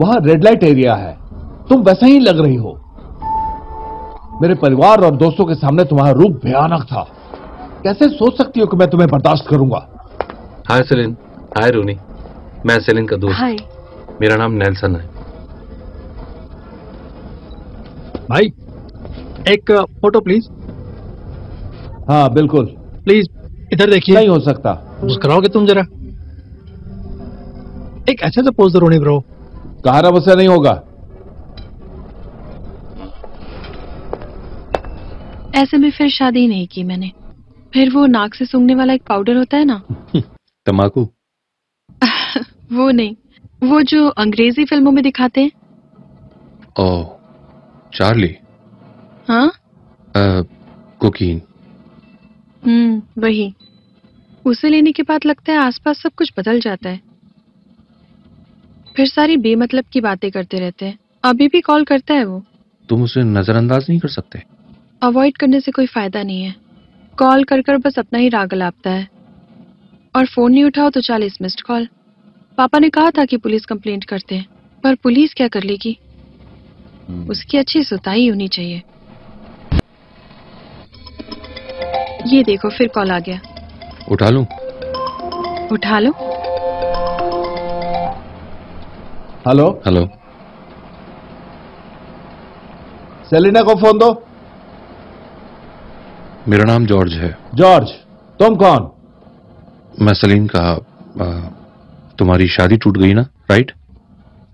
वहाँ रेड लाइट एरिया है, तुम वैसा ही लग रही हो. मेरे परिवार और दोस्तों के सामने तुम्हारा रूप भयानक था. कैसे सोच सकती हो कि मैं तुम्हें बर्दाश्त करूंगा? हाय सेलिन. हाय रूनी, मैं सेलिन का दोस्त. हाय. मेरा नाम नेल्सन है. भाई एक फोटो प्लीज. हाँ बिल्कुल प्लीज. इधर देखिए. नहीं हो सकता. मुस्कुराओगे तुम जरा? एक अच्छा सा पोज जरूर. ब्रो कहा रहा वैसा नहीं होगा. ऐसे में फिर शादी नहीं की मैंने. फिर वो नाक से सूंघने वाला एक पाउडर होता है ना. तम्बाकू? वो नहीं, वो जो अंग्रेजी फिल्मों में दिखाते हैं. Oh Charlie? हाँ, कोकीन। हम्म, वही। उसे लेने के बाद लगता है आसपास सब कुछ बदल जाता है। फिर सारी बेमतलब की बातें करते रहते हैं। अभी भी कॉल करता है वो। तुम उसे नजरअंदाज नहीं कर सकते। अवॉइड करने से कोई फायदा नहीं है। कॉल कर कर बस अपना ही राग लापता है। और फोन नहीं उठाओ तो चालीस मिस्ड कॉल। पापा ने कहा था कि पुलिस कंप्लेंट करते हैं, पर पुलिस क्या कर लेगी? उसकी अच्छी सुताई होनी चाहिए। ये देखो, फिर कॉल आ गया। उठा लूं? उठा लो। हेलो हेलो, सेलिना को फोन दो। मेरा नाम जॉर्ज है। जॉर्ज, तुम कौन? मैं सलीम का। आ, तुम्हारी शादी टूट गई ना, राइट?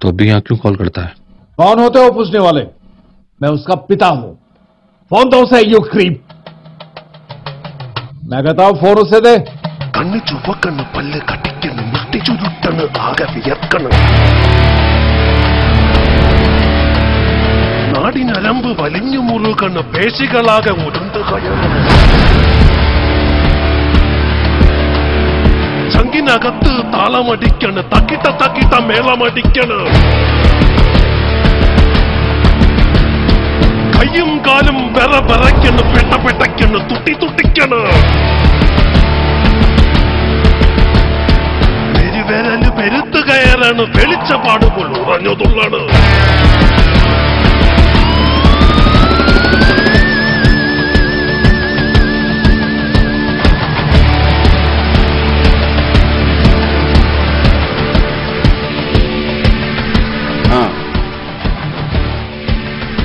तो अभी यहाँ क्यों कॉल करता है? कौन होते हो पूछने वाले? मैं उसका पिता हूं। फोन तो उसे, यू क्रीप। मैं कहता हूं फोन उसे दे। नाड़िनरंबु वलिंजु मुरुगन पेशिकलाग उरुंदु संगिनगत्तु तालमडिक्कन तकिट तकिट मेलमडिक्कन कय्युम कालुम बेर बेरक्कन पेट पेटक्कन तुटी तुटिक्कन वेरुवेरलु पेरुत्तु कयरान वेलिच्चपाडुपोल उरഞ്ഞുതുള്ളാണ്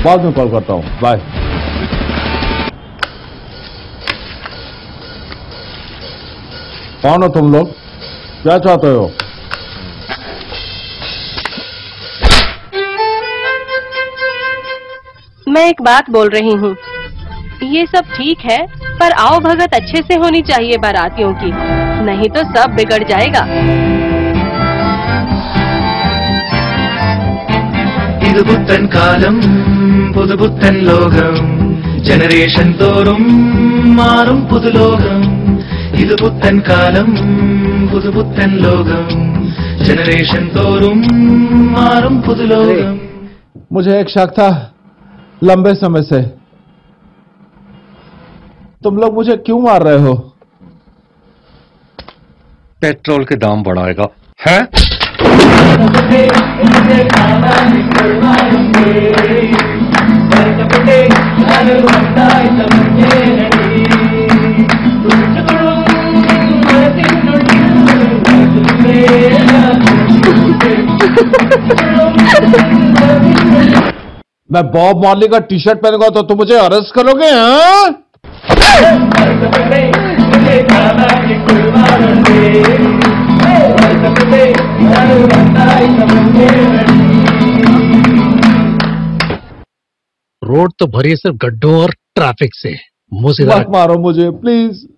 बाद में कॉल करता हूँ, बाय। कौन हो तुम लोग? क्या चाहते हो? मैं एक बात बोल रही हूँ। ये सब ठीक है, पर आओ भगत अच्छे से होनी चाहिए बारातियों की, नहीं तो सब बिगड़ जाएगा। புத்தன் காலம் புது புத்தன் லோகம் ஜெனரேஷன் தோறும் மாறும் புது லோகம் இது புத்தன் காலம் புது புத்தன் லோகம் ஜெனரேஷன் தோறும் மாறும் புது லோகம் मुझे एक शक था लंबे समय से। तुम लोग मुझे क्यों मार रहे हो? पेट्रोल के दाम बढ़ाएगा है? मैं बॉब मार्ली का टी शर्ट पहनूंगा तो तुम मुझे अरेस्ट करोगे? हाँ? रोड तो भरी है सिर्फ गड्ढों और ट्रैफिक से। मुझे मत मारो मुझे प्लीज।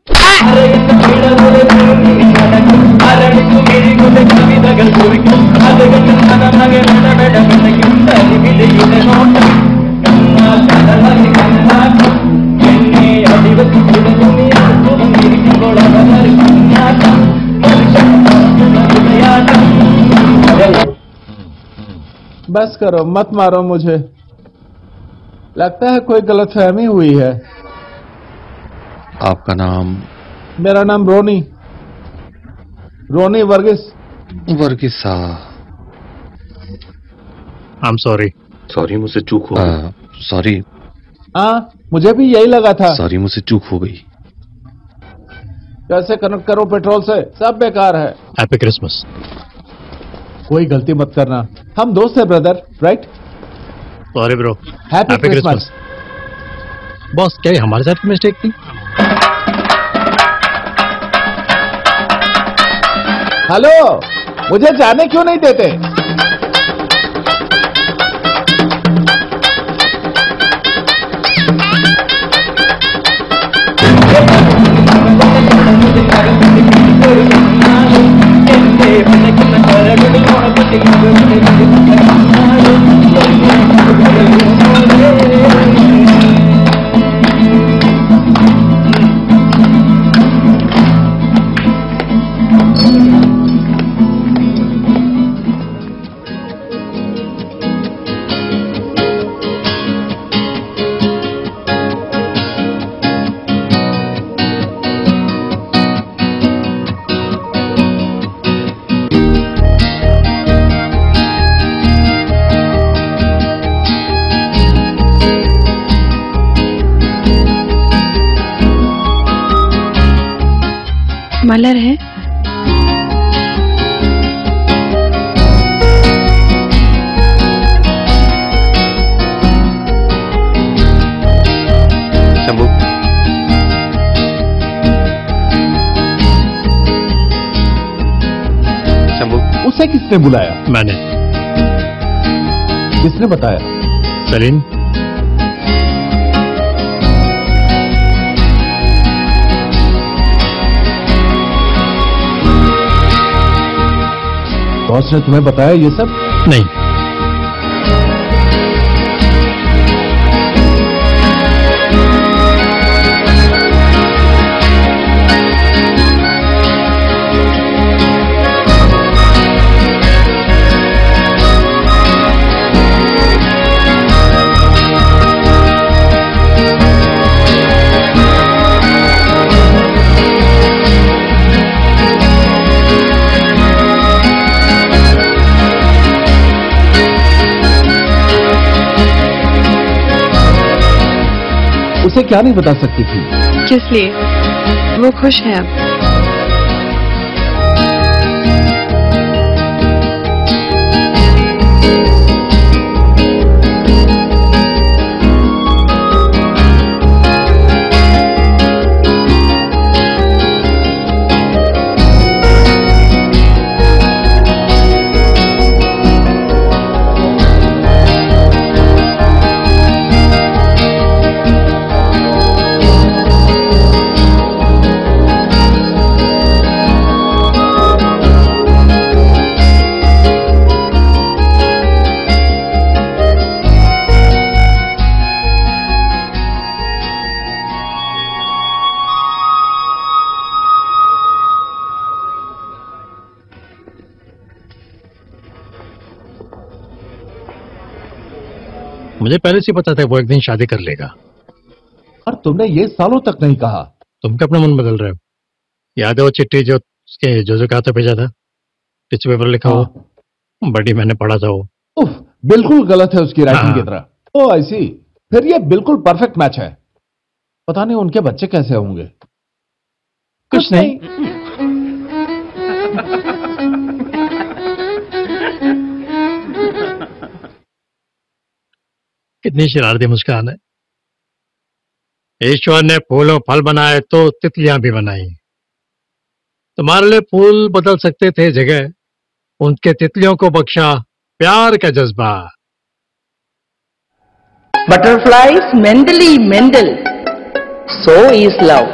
बस करो, मत मारो मुझे। लगता है कोई गलतफहमी हुई है। आपका नाम? मेरा नाम Ronnie. Ronnie Varghese. Varghese I am sorry. Sorry, मुझसे चूक हो गई। सॉरी। हाँ, मुझे भी यही लगा था। सॉरी, मुझसे चूक हो गई। कैसे कनेक्ट करो पेट्रोल से? सब बेकार है। Happy Christmas. कोई गलती मत करना, हम दोस्त हैं brother, right? Sorry bro. Happy Christmas. Boss, क्या हमारे साथ मिस्टेक थी? हेलो, मुझे जाने क्यों नहीं देते? I'm gonna go to the hospital. मलर है। उसे किसने बुलाया? मैंने। किसने बताया? सलीम। बॉस ने तुम्हें बताया ये सब? नहीं। उसे क्या नहीं बता सकती थी? किस लिए? वो खुश है अब। मुझे पहले से पता था वो एक दिन शादी कर लेगा। और तुमने ये सालों तक नहीं कहा। तुम क्या अपना मन बदल रहे हो? याद है वो चिट्ठी जो उसके जोजो का हाथ भेजा था, पिच पेपर लिखा हुआ? हाँ। बड़ी मैंने पढ़ा था वो। उफ, बिल्कुल गलत है उसकी राइटिंग। हाँ। की तरह। ओ ऐसी, फिर ये बिल्कुल परफेक्ट मैच है। पता नहीं उनके बच्चे कैसे होंगे। कुछ नहीं, नहीं। कितनी शरारती मुस्कान है। ईश्वर ने फूलों फल बनाए तो तितलियां भी बनाई। तुम्हारे लिए फूल बदल सकते थे जगह, उनके तितलियों को बख्शा प्यार का जज्बा। बटरफ्लाईज मेंडली मेंडल, सो इज लव।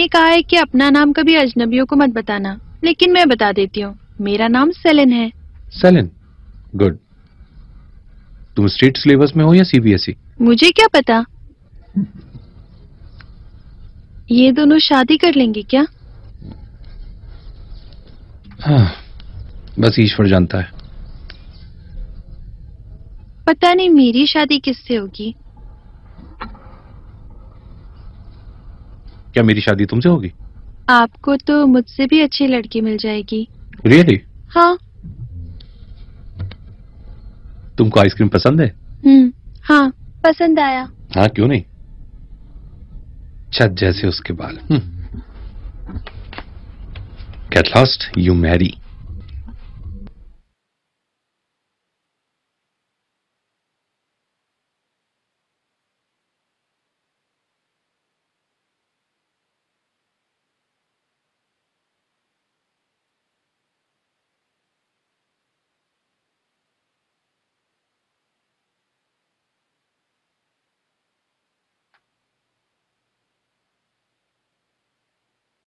ने कहा है कि अपना नाम कभी अजनबियों को मत बताना, लेकिन मैं बता देती हूँ, मेरा नाम सेलिन है। Celine, good. तुम स्टेट सिलेबस में हो या सीबीएसई? मुझे क्या पता। ये दोनों शादी कर लेंगे क्या? हाँ, बस ईश्वर जानता है। पता नहीं मेरी शादी किससे होगी। क्या मेरी शादी तुमसे होगी? आपको तो मुझसे भी अच्छी लड़की मिल जाएगी। रियली? हाँ। तुमको आइसक्रीम पसंद है? हम्म, हाँ, पसंद आया। हाँ, क्यों नहीं। छत जैसे उसके बाल। At last you Mary.